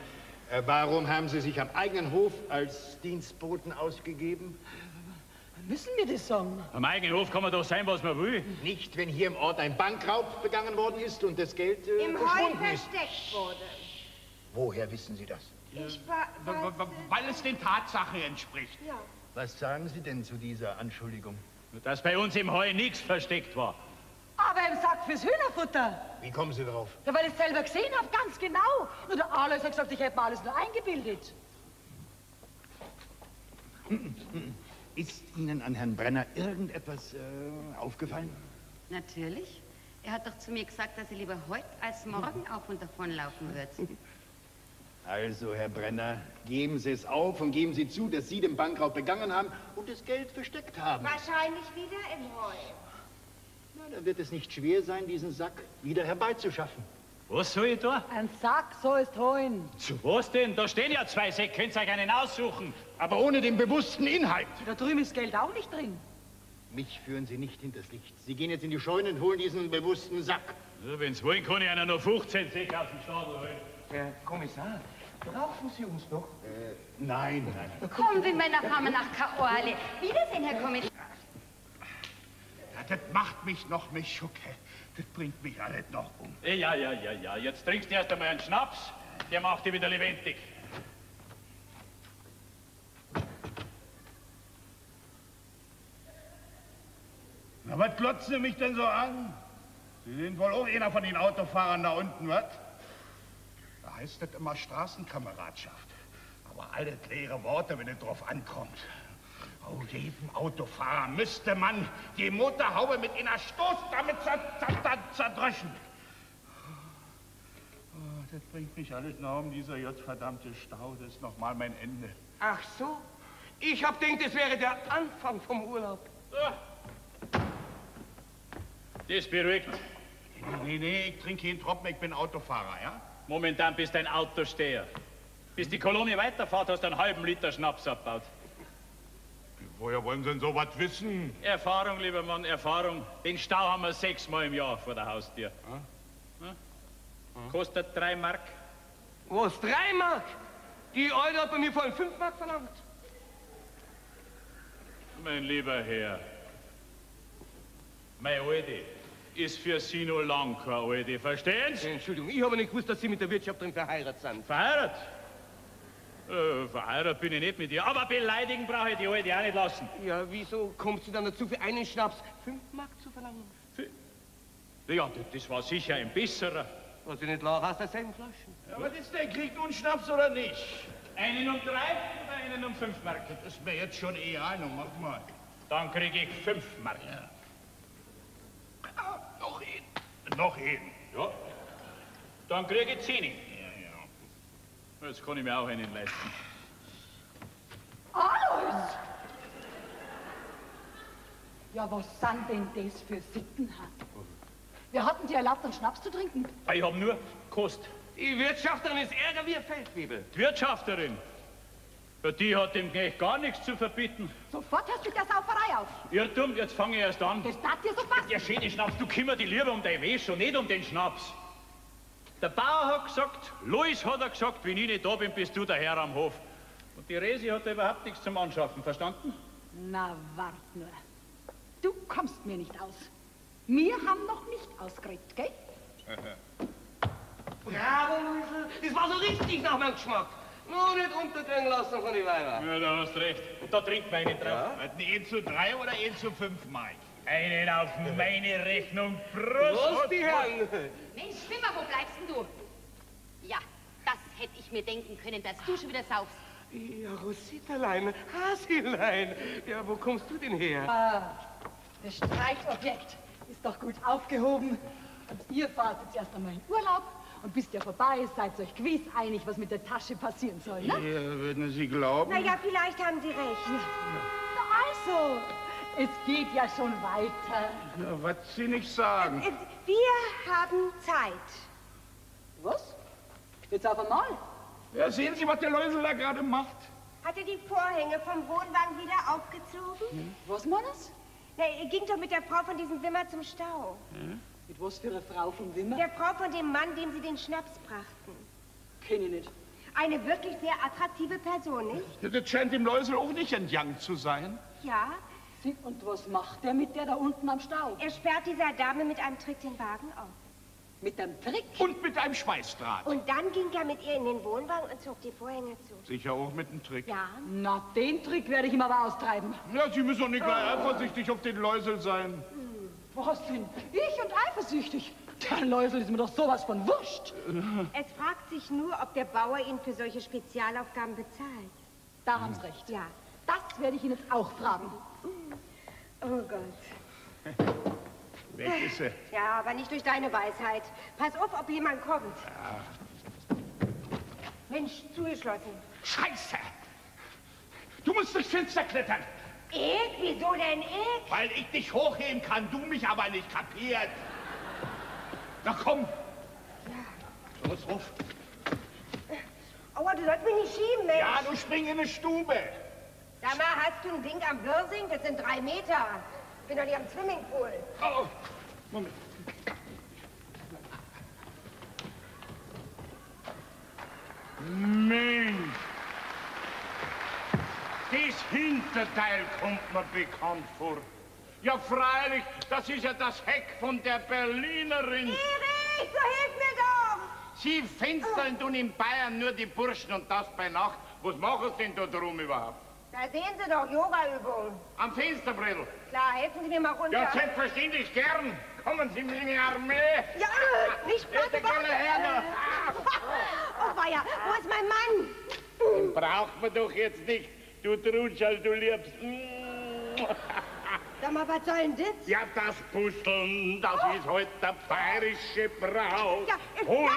Warum haben Sie sich am eigenen Hof als Dienstboten ausgegeben? Müssen wir das sagen? Am eigenen Hof kann man doch sein, was man will. Nicht, wenn hier im Ort ein Bankraub begangen worden ist und das Geld verschwunden ist. Im Heu versteckt wurde. Woher wissen Sie das? Ich weil es den Tatsachen entspricht. Ja. Was sagen Sie denn zu dieser Anschuldigung? Dass bei uns im Heu nichts versteckt war. Aber im Sack fürs Hühnerfutter. Wie kommen Sie darauf? Ja, weil ich es selber gesehen habe, ganz genau. Nur der Alois hat gesagt, ich hätte mir alles nur eingebildet. Ist Ihnen an Herrn Brenner irgendetwas aufgefallen? Natürlich. Er hat doch zu mir gesagt, dass er lieber heute als morgen auf und davon laufen wird. Also, Herr Brenner, geben Sie es auf und geben Sie zu, dass Sie den Bankraub begangen haben und das Geld versteckt haben. Wahrscheinlich wieder im Heu. Na, da wird es nicht schwer sein, diesen Sack wieder herbeizuschaffen. Was soll ich da? Ein Sack soll es holen. Zu was denn? Da stehen ja zwei Säcke, könnt ihr euch einen aussuchen. Aber ohne den bewussten Inhalt. Da drüben ist Geld auch nicht drin. Mich führen Sie nicht hinters Licht. Sie gehen jetzt in die Scheune und holen diesen bewussten Sack. Also, wenn's wollen, kann ich einer noch 15 Säcke aus dem Stadel holen. Herr Kommissar, brauchen Sie uns noch? Nein. Kommen Sie, Männer, fahren wir nach Kaorle. Wiedersehen, Herr Kommissar. Das macht mich noch mit Schucke. Das bringt mich alles noch um. Ja. Jetzt trinkst du erst einmal einen Schnaps. Der macht dich wieder lebendig. Na, was glotzen Sie mich denn so an? Sie sind wohl auch einer von den Autofahrern da unten, was? Da heißt das immer Straßenkameradschaft. Aber alle leere Worte, wenn es drauf ankommt. Oh, jedem Autofahrer müsste man die Motorhaube mit einer Stoßdampe zerdröschen. Oh, das bringt mich alles noch um, dieser gottverdammte Stau. Das ist noch mal mein Ende. Ach so? Ich hab denkt, das wäre der Anfang vom Urlaub. So. Das beruhigt. Nee, ich trinke keinen Tropfen, ich bin Autofahrer, ja? Momentan bist du ein Autosteher. Bis die Kolonie weiterfahrt, hast du einen halben Liter Schnaps abgebaut. Woher wollen Sie denn so was wissen? Erfahrung, lieber Mann, Erfahrung. Den Stau haben wir 6-mal im Jahr vor der Haustür. Kostet 3 Mark. Was, 3 Mark? Die Eule hat bei mir vorhin 5 Mark verlangt. Mein lieber Herr, meine Alte ist für Sie nur lang keine Alte, verstehen Sie? Entschuldigung, ich habe nicht gewusst, dass Sie mit der Wirtschafterin verheiratet sind. Verheiratet? Verheiratet bin ich nicht mit ihr, aber beleidigen brauche ich die Alte auch nicht lassen. Ja, wieso kommst du dann dazu, für einen Schnaps 5 Mark zu verlangen? Ja, das war sicher ein besserer. Was ich nicht lag, hast du selben Flaschen. Ja, was ist denn? Kriegt nun Schnaps oder nicht? Einen um 3 oder einen um 5 Mark? Das ist mir jetzt schon eher ein um 8 Mark. Dann kriege ich 5 Mark. Ja. Ah, noch einen. Noch einen. Ja. Dann kriege ich 10. Jetzt kann ich mir auch einen leisten. Alois! Ja, was sind denn das für Sitten? Wir hatten die erlaubt, einen Schnaps zu trinken. Ich hab nur Kost. Die Wirtschafterin ist ärger wie ein Feldwebel. Die Wirtschafterin? Ja, die hat dem Knecht gar nichts zu verbieten. Sofort hörst du mit der Sauferei auf. Irrtum, jetzt fange ich erst an. Das tat dir so fast. Der schöne Schnaps, du kümmer dich lieber um dein Wäsch und nicht um den Schnaps. Der Bauer hat gesagt, Alois hat er gesagt, wenn ich nicht da bin, bist du der Herr am Hof. Und die Resi hat da überhaupt nichts zum Anschaffen, verstanden? Na, wart nur. Du kommst mir nicht aus. Wir haben noch nicht ausgeredet, gell? Bravo, Luisel. Das war so richtig nach meinem Geschmack. Nur nicht unterdrücken lassen von den Weibern. Ja, da hast recht. Und da trinkt man nicht drauf. Ja? Hatten 1:3 oder 1:5 Mai? Einen auf meine Rechnung, Prost! Prost, die Herren! Mensch, Wimmer, wo bleibst denn du? Ja, das hätte ich mir denken können, dass du schon wieder saufst. Ja, Rositalein, Haselein, ja, wo kommst du denn her? Ah, das Streichobjekt ist doch gut aufgehoben. Und ihr fahrt jetzt erst einmal in Urlaub und bis der vorbei ist, seid euch gewiss einig, was mit der Tasche passieren soll, ne? Ja, würden Sie glauben? Na ja, vielleicht haben Sie recht. Ja. Also... Es geht ja schon weiter. Ja, was Sie nicht sagen. Wir haben Zeit. Was? Jetzt auf einmal? Ja, sehen Sie, was der Läusel da gerade macht. Hat er die Vorhänge vom Wohnwagen wieder aufgezogen? Hm. Was war das? Na, er ging doch mit der Frau von diesem Wimmer zum Stau. Hm. Mit was für einer Frau von Wimmer? Der Frau von dem Mann, dem Sie den Schnaps brachten. Kenn ich nicht. Eine wirklich sehr attraktive Person, nicht? Das scheint dem Läusel auch nicht entgangen zu sein. Ja. Und was macht er mit der da unten am Stau? Er sperrt dieser Dame mit einem Trick den Wagen auf. Mit einem Trick? Und mit einem Schweißdraht. Und dann ging er mit ihr in den Wohnwagen und zog die Vorhänge zu. Sicher auch mit einem Trick. Ja. Na, den Trick werde ich ihm aber austreiben. Ja, Sie müssen doch nicht gleich eifersüchtig auf den Läusel sein. Was denn? Ich und eifersüchtig? Der Läusel ist mir doch sowas von wurscht. Es fragt sich nur, ob der Bauer ihn für solche Spezialaufgaben bezahlt. Da haben Sie recht. Ja. Das werde ich ihn jetzt auch fragen. Oh Gott. Weg ist er. Ja, aber nicht durch deine Weisheit. Pass auf, ob jemand kommt. Ja. Mensch, zugeschlossen. Scheiße! Du musst durchs Fenster klettern. Ich? Wieso denn ich? Weil ich dich hochheben kann, du mich aber nicht, kapiert? Na komm. Ja. Los, ruf. Aua, du sollst mich nicht schieben, Mensch. Ja, du spring in eine Stube. Sag mal, hast du ein Ding am Börsing? Das sind 3 Meter. Ich bin doch nicht am Swimmingpool. Oh, Moment. Mensch. Das Hinterteil kommt mir bekannt vor. Ja, freilich, das ist ja das Heck von der Berlinerin. Erich, so hilf mir doch! Sie fenstern tun in Bayern nur die Burschen und das bei Nacht. Was machen Sie denn da drum überhaupt? Da sehen Sie doch, Yoga-Übungen. Am Fensterbrettel. Klar, helfen Sie mir mal runter. Ja, selbstverständlich, gern. Kommen Sie mit in die Armee. Ja, nicht warte, oh, weia, wo ist mein Mann? Den braucht man doch jetzt nicht. Du Trutschall, du Liebst. Sag mal, was soll denn das? Ja, das Puzzeln, das ist heute der bayerische Brauch. Ja, lassen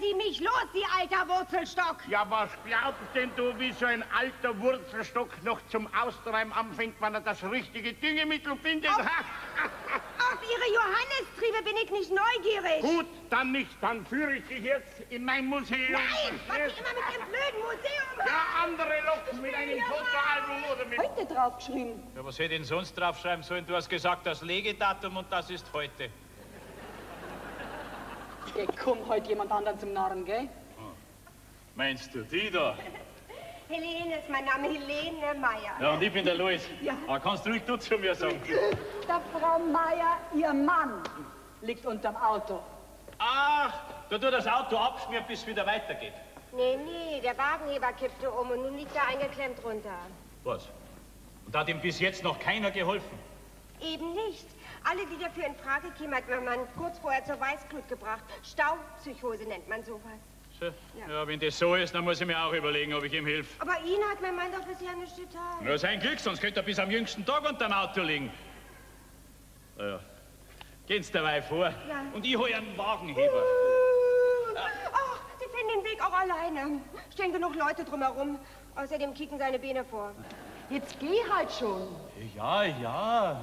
Sie mich los, Sie alter Wurzelstock! Ja, was glaubst denn du, wie so ein alter Wurzelstock noch zum Austreiben anfängt, wenn er das richtige Düngemittel findet? Auf Ihre Johannistriebe bin ich nicht neugierig. Gut, dann nicht. Dann führe ich dich jetzt in mein Museum. Nein, was ich immer mit dem blöden Museum habe. Ja, andere locken mit einem Fotoalbum oder mit... Heute draufgeschrieben. Ja, was hätte ich denn sonst draufschreiben sollen? Du hast gesagt, das Legedatum und das ist heute. Ja, komm, heute jemand anderen zum Narren, gell? Oh. Meinst du die da? Helene ist mein Name, Helene Meier. Ja, und ich bin der Alois. Ja. Aber kannst du ruhig du zu mir sagen? Der Frau Meier, ihr Mann, liegt unterm Auto. Ach, da tut das Auto abschmiert, bis es wieder weitergeht. Nee, nee, der Wagenheber kippte um und nun liegt er eingeklemmt runter. Was? Und hat ihm bis jetzt noch keiner geholfen? Eben nicht. Alle, die dafür in Frage kämen, hat mein Mann kurz vorher zur Weißglut gebracht. Staupsychose nennt man sowas. So? Ja. Ja, wenn das so ist, dann muss ich mir auch überlegen, ob ich ihm helfe. Aber ihn hat mein Mann doch bisher nicht getan. Ja, sein Glück, sonst könnte er bis am jüngsten Tag unterm Auto liegen. Na ja, gehen's dabei vor. Ja. Und ich hole einen Wagenheber. Ach, Sie finden den Weg auch alleine. Stehen genug Leute drumherum. Außerdem kicken seine Beine vor. Jetzt geh halt schon. Ja, ja.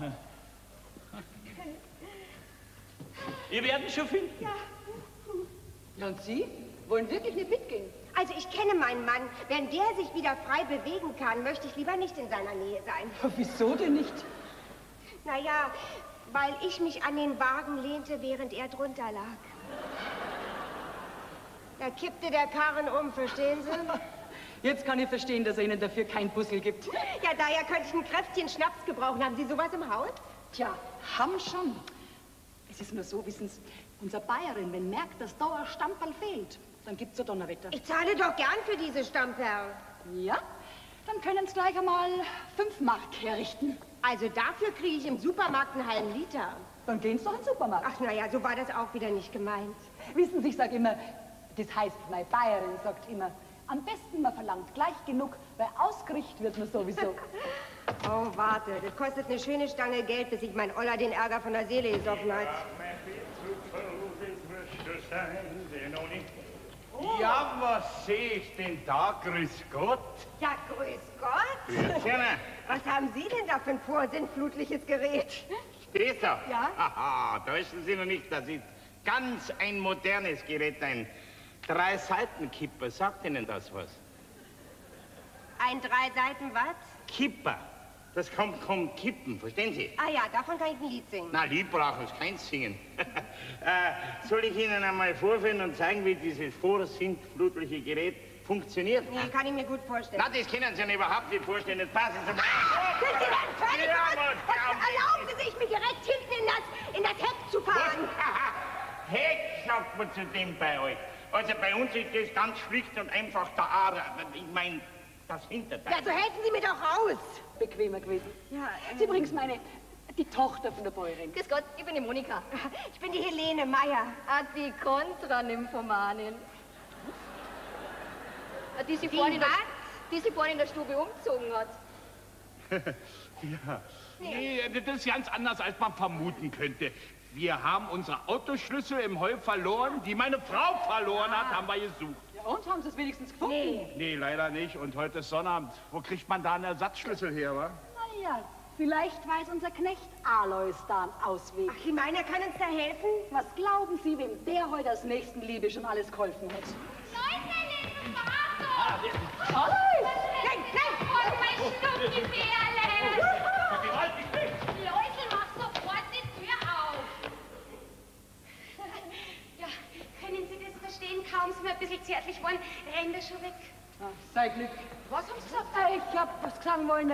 Ihr werdet schon finden. Ja. Und Sie? Wollen wirklich nicht mitgehen? Also ich kenne meinen Mann. Wenn der sich wieder frei bewegen kann, möchte ich lieber nicht in seiner Nähe sein. Aber wieso denn nicht? Naja, weil ich mich an den Wagen lehnte, während er drunter lag. Da kippte der Karren um, verstehen Sie? Jetzt kann ich verstehen, dass er Ihnen dafür kein Puzzle gibt. Ja, daher könnte ich ein Kräftchen Schnaps gebrauchen. Haben Sie sowas im Haus? Tja, haben schon. Es ist nur so, wissen Sie, unser Bayerin, wenn merkt, dass da ein Stamperl fehlt, dann gibt's so Donnerwetter. Ich zahle doch gern für diese Stamperl. Ja, dann können's gleich einmal 5 Mark herrichten. Also dafür kriege ich im Supermarkt einen halben Liter. Dann gehen's doch in den Supermarkt. Ach naja, so war das auch wieder nicht gemeint. Wissen Sie, ich sag immer, das heißt, meine Bayerin sagt immer, am besten man verlangt gleich genug, weil ausgerichtet wird man sowieso. Oh, warte, das kostet eine schöne Stange Geld, bis ich mein Olla den Ärger von der Seele gesoffen hat. Oh, Ja, was sehe ich denn da? Grüß Gott. Ja, grüß Gott. Was haben Sie denn da für ein vorsintflutliches Gerät? Steht da? Ja. Haha, täuschen Sie noch nicht, das ist ganz ein modernes Gerät, ein 3-Seiten-Kipper. Sagt Ihnen das was? Ein 3-Seiten-was? Kipper. Das kommt vom Kippen, verstehen Sie? Ah ja, davon kann ich ein Lied singen. Na, Lied brauchen Sie keins singen. Soll ich Ihnen einmal vorführen und zeigen, wie dieses vorsintflutliche Gerät funktioniert? Nee, kann ich mir gut vorstellen. Na, das können Sie mir überhaupt nicht vorstellen. Jetzt passen Sie mal. Sind Sie denn völlig verrückt? Erlauben Sie sich, mich direkt hinten in das Heck zu fahren. Heck, sagt man zu dem bei euch. Also bei uns ist das ganz schlicht und einfach der Ader. Ich meine, das Hinterteil. Ja, so helfen Sie mir doch raus. Bequemer gewesen. Ja, ist übrigens die Tochter von der Bäuerin. Grüß Gott, ich bin die Monika. Ich bin die Helene Meier. Die Kontra-Nymphomanin. Die sie vorhin in der Stube umgezogen hat. Ja. Nee. Nee, das ist ganz anders, als man vermuten könnte. Wir haben unsere Autoschlüssel im Heu verloren, die meine Frau verloren hat, haben wir gesucht. Ja, und haben Sie es wenigstens gefunden? Nee. Nee, leider nicht. Und heute ist Sonnabend. Wo kriegt man da einen Ersatzschlüssel her, wa? Na ja, vielleicht weiß unser Knecht Alois da einen Ausweg. Ach, ich meine, er kann uns da helfen? Was glauben Sie, wem der heute als nächsten Liebe schon alles geholfen hat? Leute, liebe Vater! Alois! Nein, nein! Und mein Schnucki-Bärle! Kaum sind wir ein bisschen zärtlich geworden, rennt er schon weg. Ach, sei Glück. Was haben Sie gesagt? Ich hab was sagen wollen,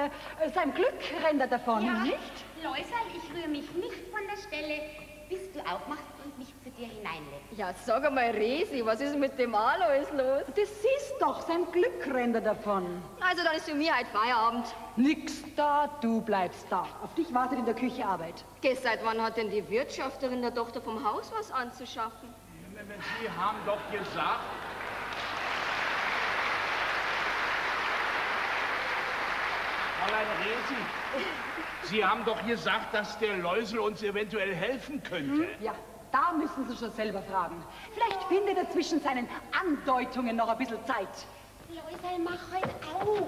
sein Glück rennt er davon. Ja, nicht? Läuserl, ich rühre mich nicht von der Stelle, bis du aufmachst und mich zu dir hineinlässt. Ja, sag einmal, Resi, was ist mit dem Alois los? Das ist doch, sein Glück rennt er davon. Also, dann ist für mich heute Feierabend. Nix da, du bleibst da. Auf dich wartet in der Küche Arbeit. Geh, seit wann hat denn die Wirtschafterin der Tochter vom Haus was anzuschaffen? Sie haben doch gesagt... Fräulein Resi, Sie haben doch gesagt, dass der Läusel uns eventuell helfen könnte. Ja, da müssen Sie schon selber fragen. Vielleicht findet er zwischen seinen Andeutungen noch ein bisschen Zeit. Läusel, mach heute auf.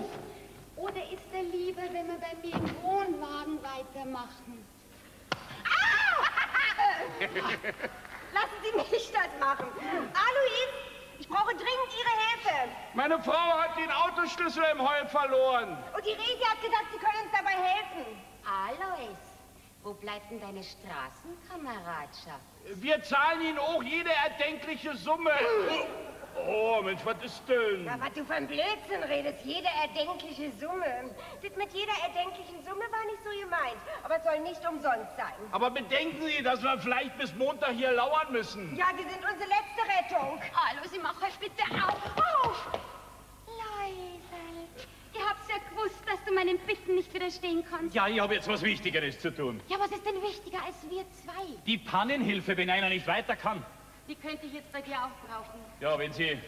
Oder ist er lieber, wenn wir bei mir im Wohnwagen weitermachen? Au! Lassen Sie mich das machen. Alois, ich brauche dringend Ihre Hilfe. Meine Frau hat den Autoschlüssel im Heu verloren. Und die Resi hat gesagt, Sie können uns dabei helfen. Alois, wo bleibt denn deine Straßenkameradschaft? Wir zahlen Ihnen auch jede erdenkliche Summe. Oh, Mensch, was ist denn? Na, was du von Blödsinn redest, jede erdenkliche Summe. Das mit jeder erdenklichen Summe war nicht so gemeint, aber es soll nicht umsonst sein. Aber bedenken Sie, dass wir vielleicht bis Montag hier lauern müssen. Ja, die sind unsere letzte Rettung. Alois, Sie mach euch bitte auf. Läusel, ich hab's ja gewusst, dass du meinen Bitten nicht widerstehen kannst. Ja, ich habe jetzt was Wichtigeres zu tun. Ja, was ist denn wichtiger als wir zwei? Die Pannenhilfe, wenn einer nicht weiter kann. Die könnte ich jetzt bei dir auch brauchen. Ja, wenn Sie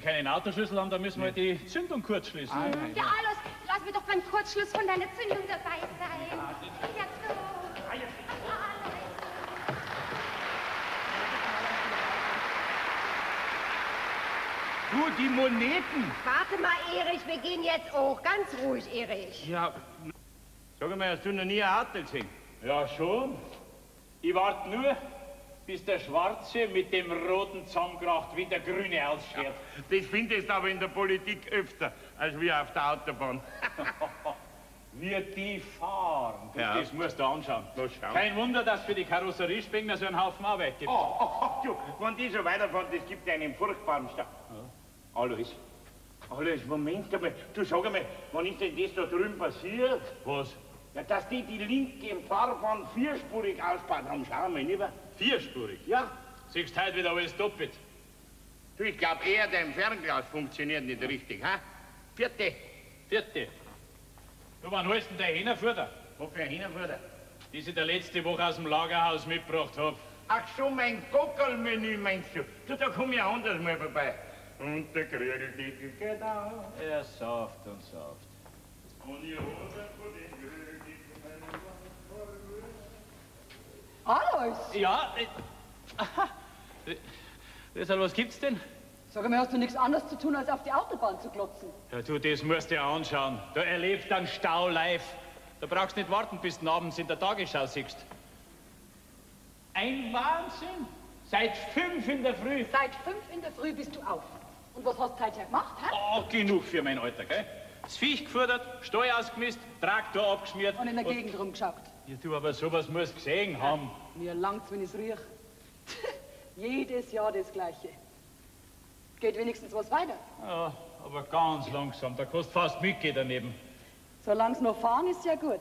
keinen Autoschlüssel haben, dann müssen wir die Zündung kurz schließen. Ah, ja, Alois, lass mir doch beim Kurzschluss von deiner Zündung dabei sein. Ja, so. Alois. Du, die Moneten. Warte mal, Erich, wir gehen jetzt auch. Ganz ruhig, Erich. Ja, sag mal, hast du noch nie ein Auto gesehen? Ja, schon. Ich warte nur, bis der Schwarze mit dem Roten zusammenkracht, wie der Grüne ausschert. Ja, das findest du aber in der Politik öfter, als wir auf der Autobahn. Wir die fahren. Ja. Das musst du anschauen. Kein Wunder, dass für die Karosseriespengler so einen Haufen Arbeit gibt. Du, wenn die so weiterfahren, das gibt einen furchtbaren Stau. Ja. Alois, Moment einmal. Du, sag einmal, wann ist denn das da drüben passiert? Was? Ja, dass die Linke im Fahrbahn vierspurig ausgebaut haben, schauen wir nicht mehr. Vierspurig? Ja. Siehst heute wieder alles doppelt. Du, ich glaube eher, dein Fernglas funktioniert nicht richtig, ha? Vierte. Du, wann holst denn der Hähnerfutter? Was für ein Hähnerfutter? Die ich der letzte Woche aus dem Lagerhaus mitgebracht habe. Ach so, mein Gockerlmenü meinst du? Du, da komm ich ein anderes Mal vorbei. Und der Krödel geht genau. Er sauft und sauft. Und ihr Hose von den Krödel geht meinen Wagen. Alois! Ja, was gibt's denn? Sag mal, hast du nichts anderes zu tun, als auf die Autobahn zu glotzen? Ja, du, das musst du dir anschauen. Du erlebst einen Stau live. Da brauchst nicht warten, bis du abends in der Tagesschau siehst. Ein Wahnsinn! Seit 5 in der Früh! Seit 5 in der Früh bist du auf. Und was hast du heute gemacht, hä? Oh, genug für mein Alter, gell? Das Viech gefördert, Steu ausgemisst, Traktor abgeschmiert. Und in der Gegend rumgeschaut. Ja, du, aber sowas musst du gesehen haben. Ja, mir langt's, wenn ich's riech. Jedes Jahr das Gleiche. Geht wenigstens was weiter. Ja, aber ganz langsam. Da kannst fast mitgehen daneben. Solang's noch fahren, ist ja gut.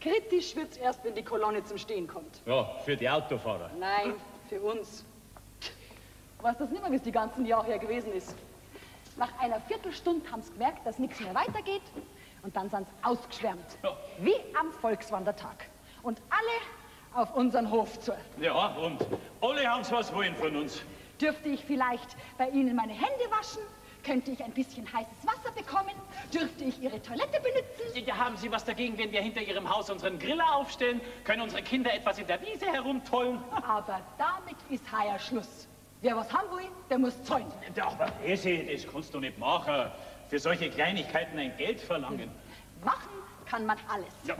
Kritisch wird's erst, wenn die Kolonne zum Stehen kommt. Ja, für die Autofahrer. Nein, für uns. Du weißt das nicht mehr, wie es die ganzen Jahre her gewesen ist. Nach einer Viertelstunde haben sie gemerkt, dass nichts mehr weitergeht. Und dann sind sie ausgeschwärmt. Ja. Wie am Volkswandertag. Und alle auf unseren Hof zu. Ja, und alle haben's was wollen von uns. Dürfte ich vielleicht bei Ihnen meine Hände waschen? Könnte ich ein bisschen heißes Wasser bekommen? Dürfte ich Ihre Toilette benutzen? Ja, haben Sie was dagegen, wenn wir hinter Ihrem Haus unseren Griller aufstellen? Können unsere Kinder etwas in der Wiese herumtollen? Aber damit ist heuer Schluss. Wer was haben will, der muss zahlen. Ja, aber Resi, das kannst du nicht machen. Für solche Kleinigkeiten ein Geld verlangen. Machen kann man alles. Ja,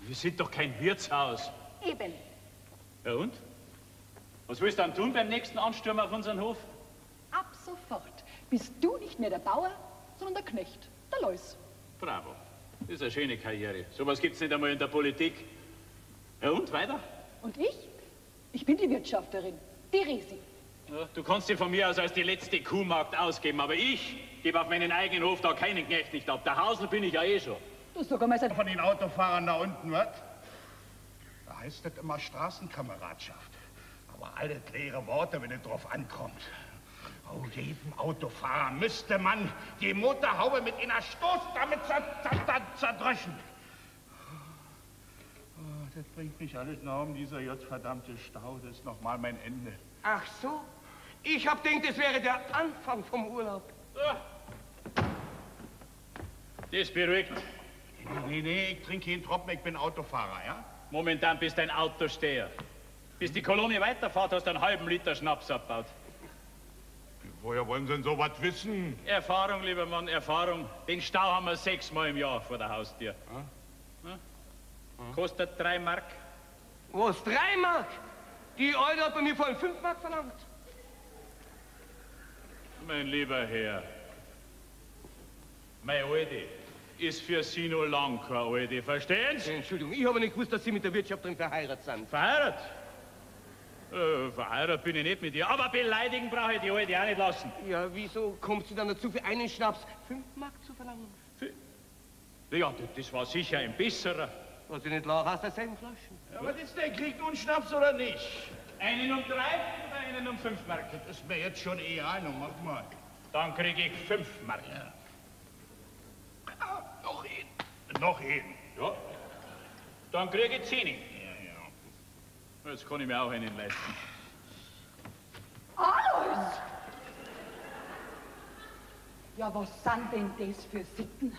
wir sind doch kein Wirtshaus. Eben. Ja, und? Was willst du dann tun beim nächsten Ansturm auf unseren Hof? Ab sofort bist du nicht mehr der Bauer, sondern der Knecht, der Alois. Bravo. Das ist eine schöne Karriere. Sowas gibt's nicht einmal in der Politik. Ja, und weiter? Und ich? Ich bin die Wirtschafterin, die Resi. Ja, du kannst dir von mir aus als die letzte Kuhmarkt ausgeben, aber ich gebe auf meinen eigenen Hof da keinen Knecht nicht ab. Der Hausl bin ich ja eh schon. Du sag einmal, von den Autofahrern da unten, was? Da heißt das immer Straßenkameradschaft. Aber alle leere Worte, wenn es drauf ankommt. Oh, jedem Autofahrer müsste man die Motorhaube mit einer Stoßdame zerdröschen. Oh, das bringt mich alles nach oben, dieser jetzt verdammte Stau. Das ist nochmal mein Ende. Ach so? Ich hab denkt, das wäre der Anfang vom Urlaub. Das beruhigt. Nee, ich trinke keinen Tropfen, ich bin Autofahrer, ja? Momentan bist du ein Autosteher. Bis die Kolonne weiterfahrt, hast du einen halben Liter Schnaps abgebaut. Woher wollen Sie denn sowas wissen? Erfahrung, lieber Mann, Erfahrung. Den Stau haben wir 6-mal im Jahr vor der Haustür. Hm? Hm? Hm? Kostet 3 Mark. Was, 3 Mark? Die Euro hat bei mir vorhin 5 Mark verlangt. Mein lieber Herr, meine Alte ist für Sie nur lang keine Alte, verstehen Sie? Entschuldigung, ich habe nicht gewusst, dass Sie mit der Wirtschafterin verheiratet sind. Verheiratet? Verheiratet bin ich nicht mit ihr, aber beleidigen brauche ich die Alte auch nicht lassen. Ja, wieso kommst du dann dazu, für einen Schnaps 5 Mark zu verlangen? Ja, das war sicher ein besserer. Was du nicht lachen hast, das sind Flaschen. Ja, aber das der kriegt nun Schnaps oder nicht? Einen um 3 oder einen um 5 Mark? Das ist mir jetzt schon eh einer, mach mal. Dann krieg ich 5 Mark. Ja. Ah, noch einen. Noch einen. Ja. Dann krieg ich 10. Jetzt kann ich mir auch einen leisten. Alois! Ja, was sind denn das für Sitten?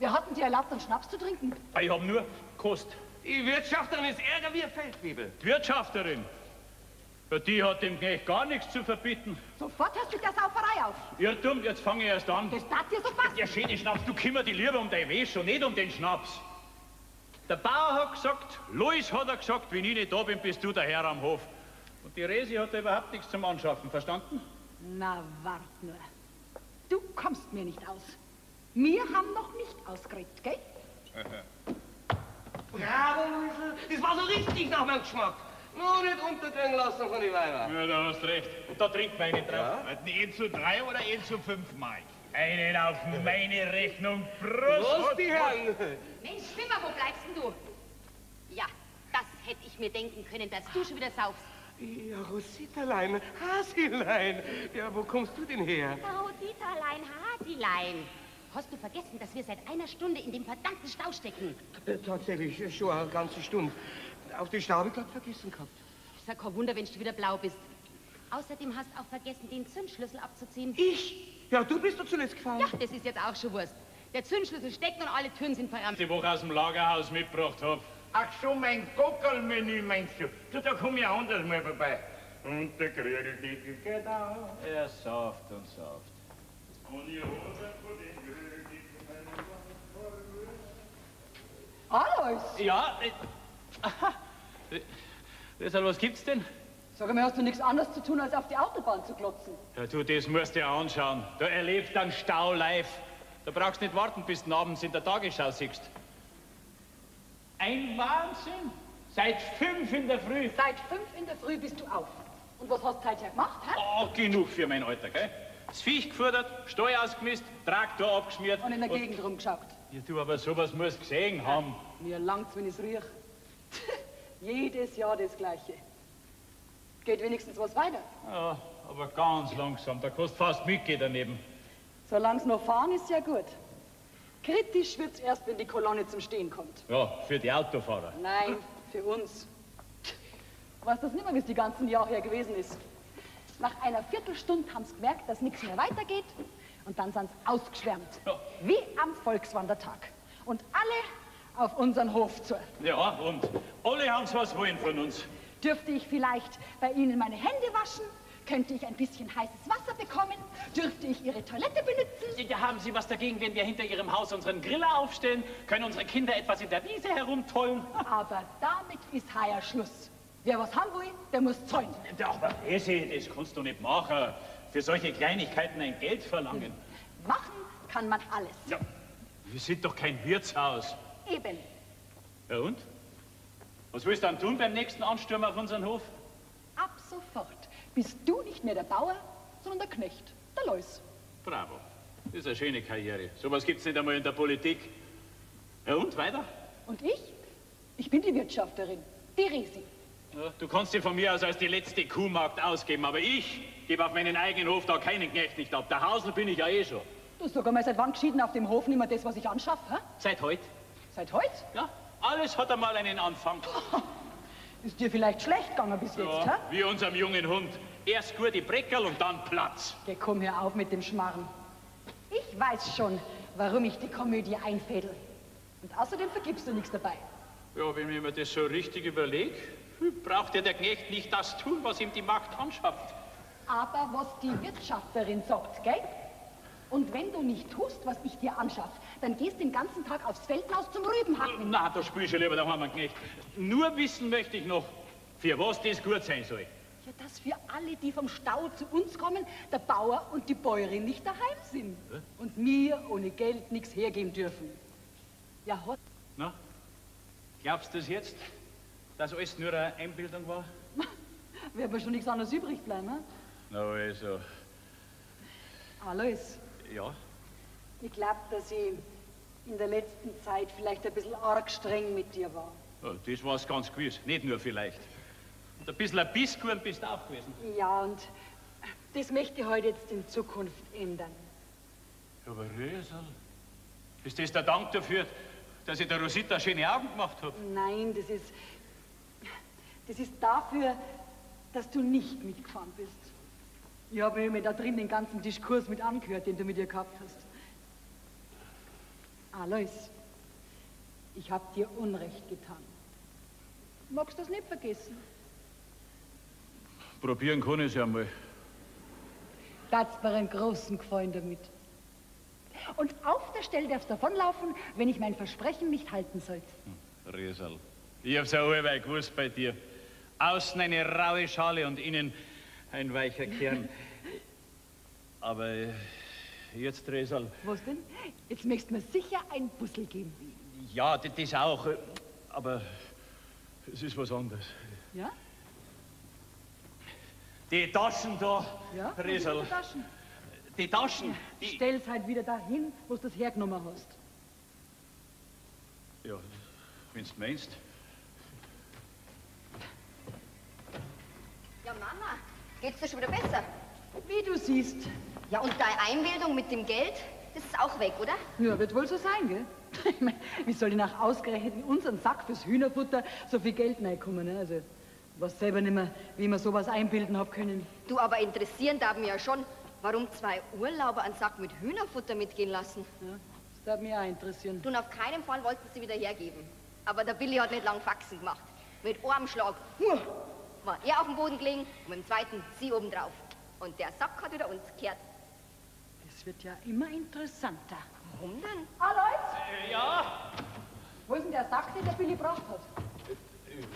Wir hatten die erlaubt, einen Schnaps zu trinken. Ich hab nur Kost. Die Wirtschafterin ist ärger wie ein Feldwebel. Die Wirtschafterin? Ja, die hat dem Knecht gar nichts zu verbieten. Sofort hörst du mit der Sauferei auf. Irrtum, jetzt fange ich erst an. Das tat dir so fast. Der schöne Schnaps, du kümmer dich lieber um dein Wäsch und nicht um den Schnaps. Der Bauer hat gesagt, Alois hat er gesagt, wenn ich nicht da bin, bist du der Herr am Hof. Und die Resi hat da überhaupt nichts zum Anschaffen, verstanden? Na, wart nur. Du kommst mir nicht aus. Wir haben noch nicht ausgeredet, gell? Bravo, Luisel, das war so richtig nach meinem Geschmack. Nur nicht unterdrehen lassen von den Weibern. Ja, da hast recht. Und da trinkt man nicht drauf. Ja. 1:3 oder 1:5, Mike? Einen auf meine Rechnung, Prost! Prost, die Herren! Mensch, Wimmer, wo bleibst denn du? Ja, das hätte ich mir denken können, dass du schon wieder saufst. Ja, Rositalein, Hasilein. Ja, wo kommst du denn her? Rositalein, Hasilein. Hast du vergessen, dass wir seit einer Stunde in dem verdammten Stau stecken? Tatsächlich, schon eine ganze Stunde. Auf den Stau habe ich gerade vergessen gehabt. Ich sag kein Wunder, wenn du wieder blau bist. Außerdem hast du auch vergessen, den Zündschlüssel abzuziehen. Ich? Ja, du bist doch zuletzt gefahren. Ja, das ist jetzt auch schon Wurst. Der Zündschlüssel steckt und alle Türen sind verrammt. Die Woche aus dem Lagerhaus mitgebracht hab. Ach so, mein Gockerl-Menü meinst du? Da komm ich auch anders mal vorbei. Und der Grödeldickel geht auch. Er sauft und sauft. Und ihr Hosen von den Grödeldickel meine Wangen vor Alois? Ja, aha. Deshalb, was gibt's denn? Sag mal, hast du nichts anderes zu tun, als auf die Autobahn zu glotzen? Ja, du, das musst du dir anschauen. Du erlebst einen Stau live. Da brauchst du nicht warten, bis du abends in der Tagesschau siehst. Ein Wahnsinn! Seit 5 in der Früh! Seit 5 in der Früh bist du auf. Und was hast du heute gemacht, hä? Oh, genug für mein Alter, gell? Das Viech gefordert, Stall ausgemisst, Traktor abgeschmiert. Und in der Gegend rumgeschaut. Ja, du, aber sowas musst du gesehen haben. Mir langt's, wenn ich's riech. Jedes Jahr das Gleiche. Geht wenigstens was weiter. Ja, aber ganz langsam. Da kannst du fast mitgehen daneben. Solange es noch fahren, ist ja gut. Kritisch wird's erst, wenn die Kolonne zum Stehen kommt. Ja, für die Autofahrer. Nein, für uns. Weißt du das nicht mehr, wie es die ganzen Jahre her gewesen ist? Nach einer Viertelstunde haben sie gemerkt, dass nichts mehr weitergeht. Und dann sind sie ausgeschwärmt. Ja. Wie am Volkswandertag. Und alle auf unseren Hof zu. Ja, und alle haben's was wollen von uns. Dürfte ich vielleicht bei Ihnen meine Hände waschen? Könnte ich ein bisschen heißes Wasser bekommen? Dürfte ich Ihre Toilette benutzen? Ja, haben Sie was dagegen, wenn wir hinter Ihrem Haus unseren Griller aufstellen? Können unsere Kinder etwas in der Wiese herumtollen? Aber damit ist heuer Schluss. Wer was haben will, der muss zahlen. Ja, aber Resi, das kannst du nicht machen. Für solche Kleinigkeiten ein Geld verlangen. Machen kann man alles. Ja, wir sind doch kein Wirtshaus. Eben. Ja und? Was willst du dann tun beim nächsten Ansturm auf unseren Hof? Ab sofort. Bist du nicht mehr der Bauer, sondern der Knecht, der Lois. Bravo. Das ist eine schöne Karriere. Sowas gibt's nicht einmal in der Politik. Ja, und weiter? Und ich? Ich bin die Wirtschafterin, die Resi. Ja, du kannst dir von mir aus als die letzte Kuhmarkt ausgeben, aber ich gebe auf meinen eigenen Hof da keinen Knecht nicht ab. Der Hausl bin ich ja eh schon. Du hast sogar mal seit wann geschieden auf dem Hof nicht mehr das, was ich anschaffe, hä? Seit heute. Seit heute? Ja, alles hat einmal einen Anfang. Ist dir vielleicht schlecht gegangen bis jetzt, ja, hä? Wie unserem jungen Hund. Erst gute Breckerl und dann Platz. Geh, komm hier auf mit dem Schmarren. Ich weiß schon, warum ich die Komödie einfädel. Und außerdem vergibst du nichts dabei. Ja, wenn ich mir das so richtig überlege, braucht ja der Knecht nicht das tun, was ihm die Macht anschafft. Aber was die Wirtschafterin sagt, gell? Und wenn du nicht tust, was ich dir anschaff, dann gehst den ganzen Tag aufs Feld raus zum Rübenhacken. Na, da spür ich schon lieber daheim einen Knecht. Nur wissen möchte ich noch, für was das gut sein soll. Ja, dass für alle, die vom Stau zu uns kommen, der Bauer und die Bäuerin nicht daheim sind. Hä? Und mir ohne Geld nichts hergeben dürfen. Ja, hot. Na, glaubst du das jetzt, dass alles nur eine Einbildung war? Wird mir schon nichts anderes übrig bleiben, ne? Na, also. Alles. Ja. Ich glaube, dass ich in der letzten Zeit vielleicht ein bisschen arg streng mit dir war. Ja, das war's ganz gewiss, nicht nur vielleicht. Und ein bisschen ein Bisskorn bist du auch gewesen. Ja, und das möchte ich heute jetzt in Zukunft ändern. Ja, aber Rösel, ist das der Dank dafür, dass ich der Rosita schöne Augen gemacht habe? Nein, das ist dafür, dass du nicht mitgefahren bist. Ich habe mir da drin den ganzen Diskurs mit angehört, den du mit ihr gehabt hast. Alois, ich habe dir Unrecht getan. Magst du das nicht vergessen? Probieren kann ich es ja mal. Tat mir einen großen Gefallen damit. Und auf der Stelle darfst du davonlaufen, wenn ich mein Versprechen nicht halten sollte. Rösel, ich hab's ja allweil gewusst bei dir. Außen eine raue Schale und innen ein weicher Kern. Aber jetzt, Rösel. Was denn? Jetzt möchtest du mir sicher ein Bussel geben. Ja, das auch. Aber es ist was anderes. Ja? Die Taschen da, ja? Rösel. Die Taschen. Ja, stell's halt wieder dahin, wo du das hergenommen hast. Ja, wenn du meinst. Ja, Mama. Geht's dir schon wieder besser? Wie du siehst. Ja, und deine Einbildung mit dem Geld, das ist auch weg, oder? Ja, wird wohl so sein, gell? Ich mein, wie soll die nach ausgerechnet in unseren Sack fürs Hühnerfutter so viel Geld reinkommen, ne? Also, ich weiß selber nicht mehr, wie man sowas einbilden hab können. Du, aber interessieren darf mich ja schon, warum 2 Urlauber einen Sack mit Hühnerfutter mitgehen lassen. Ja, das darf mich auch interessieren. Du, und auf keinen Fall wollten sie wieder hergeben. Aber der Billy hat nicht lang Faxen gemacht. Mit einem Schlag. war er auf dem Boden gelegen und mit dem zweiten sie obendrauf. Und der Sack hat wieder uns gekehrt. Das wird ja immer interessanter. Warum denn? Alois? Ja? Wo ist denn der Sack, den der Billy gebracht hat?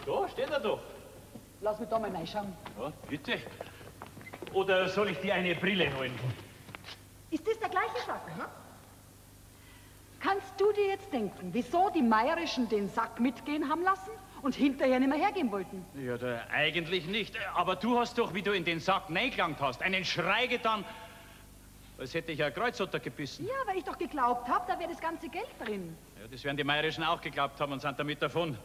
Da steht er doch. Lass mich da mal reinschauen. Ja, bitte. Oder soll ich dir eine Brille holen? Ist das der gleiche Sack? Aha. Kannst du dir jetzt denken, wieso die Meierischen den Sack mitgehen haben lassen und hinterher nicht mehr hergehen wollten? Ja, eigentlich nicht. Aber du hast doch, wie du in den Sack reingelangt hast, einen Schrei getan, als hätte ich ein Kreuzotter gebissen. Ja, weil ich doch geglaubt habe, da wäre das ganze Geld drin. Ja, das werden die Meierischen auch geglaubt haben und sind damit davon.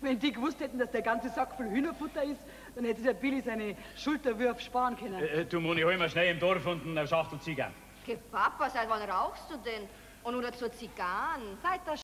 Wenn die gewusst hätten, dass der ganze Sack voll Hühnerfutter ist, dann hätte der Billy seine Schulterwürfe sparen können. Du, Moni, hol mir schnell im Dorf unten eine Schachtel Zigarren. Geh, Papa, seit wann rauchst du denn? Und oder zur Zigarren? Seit der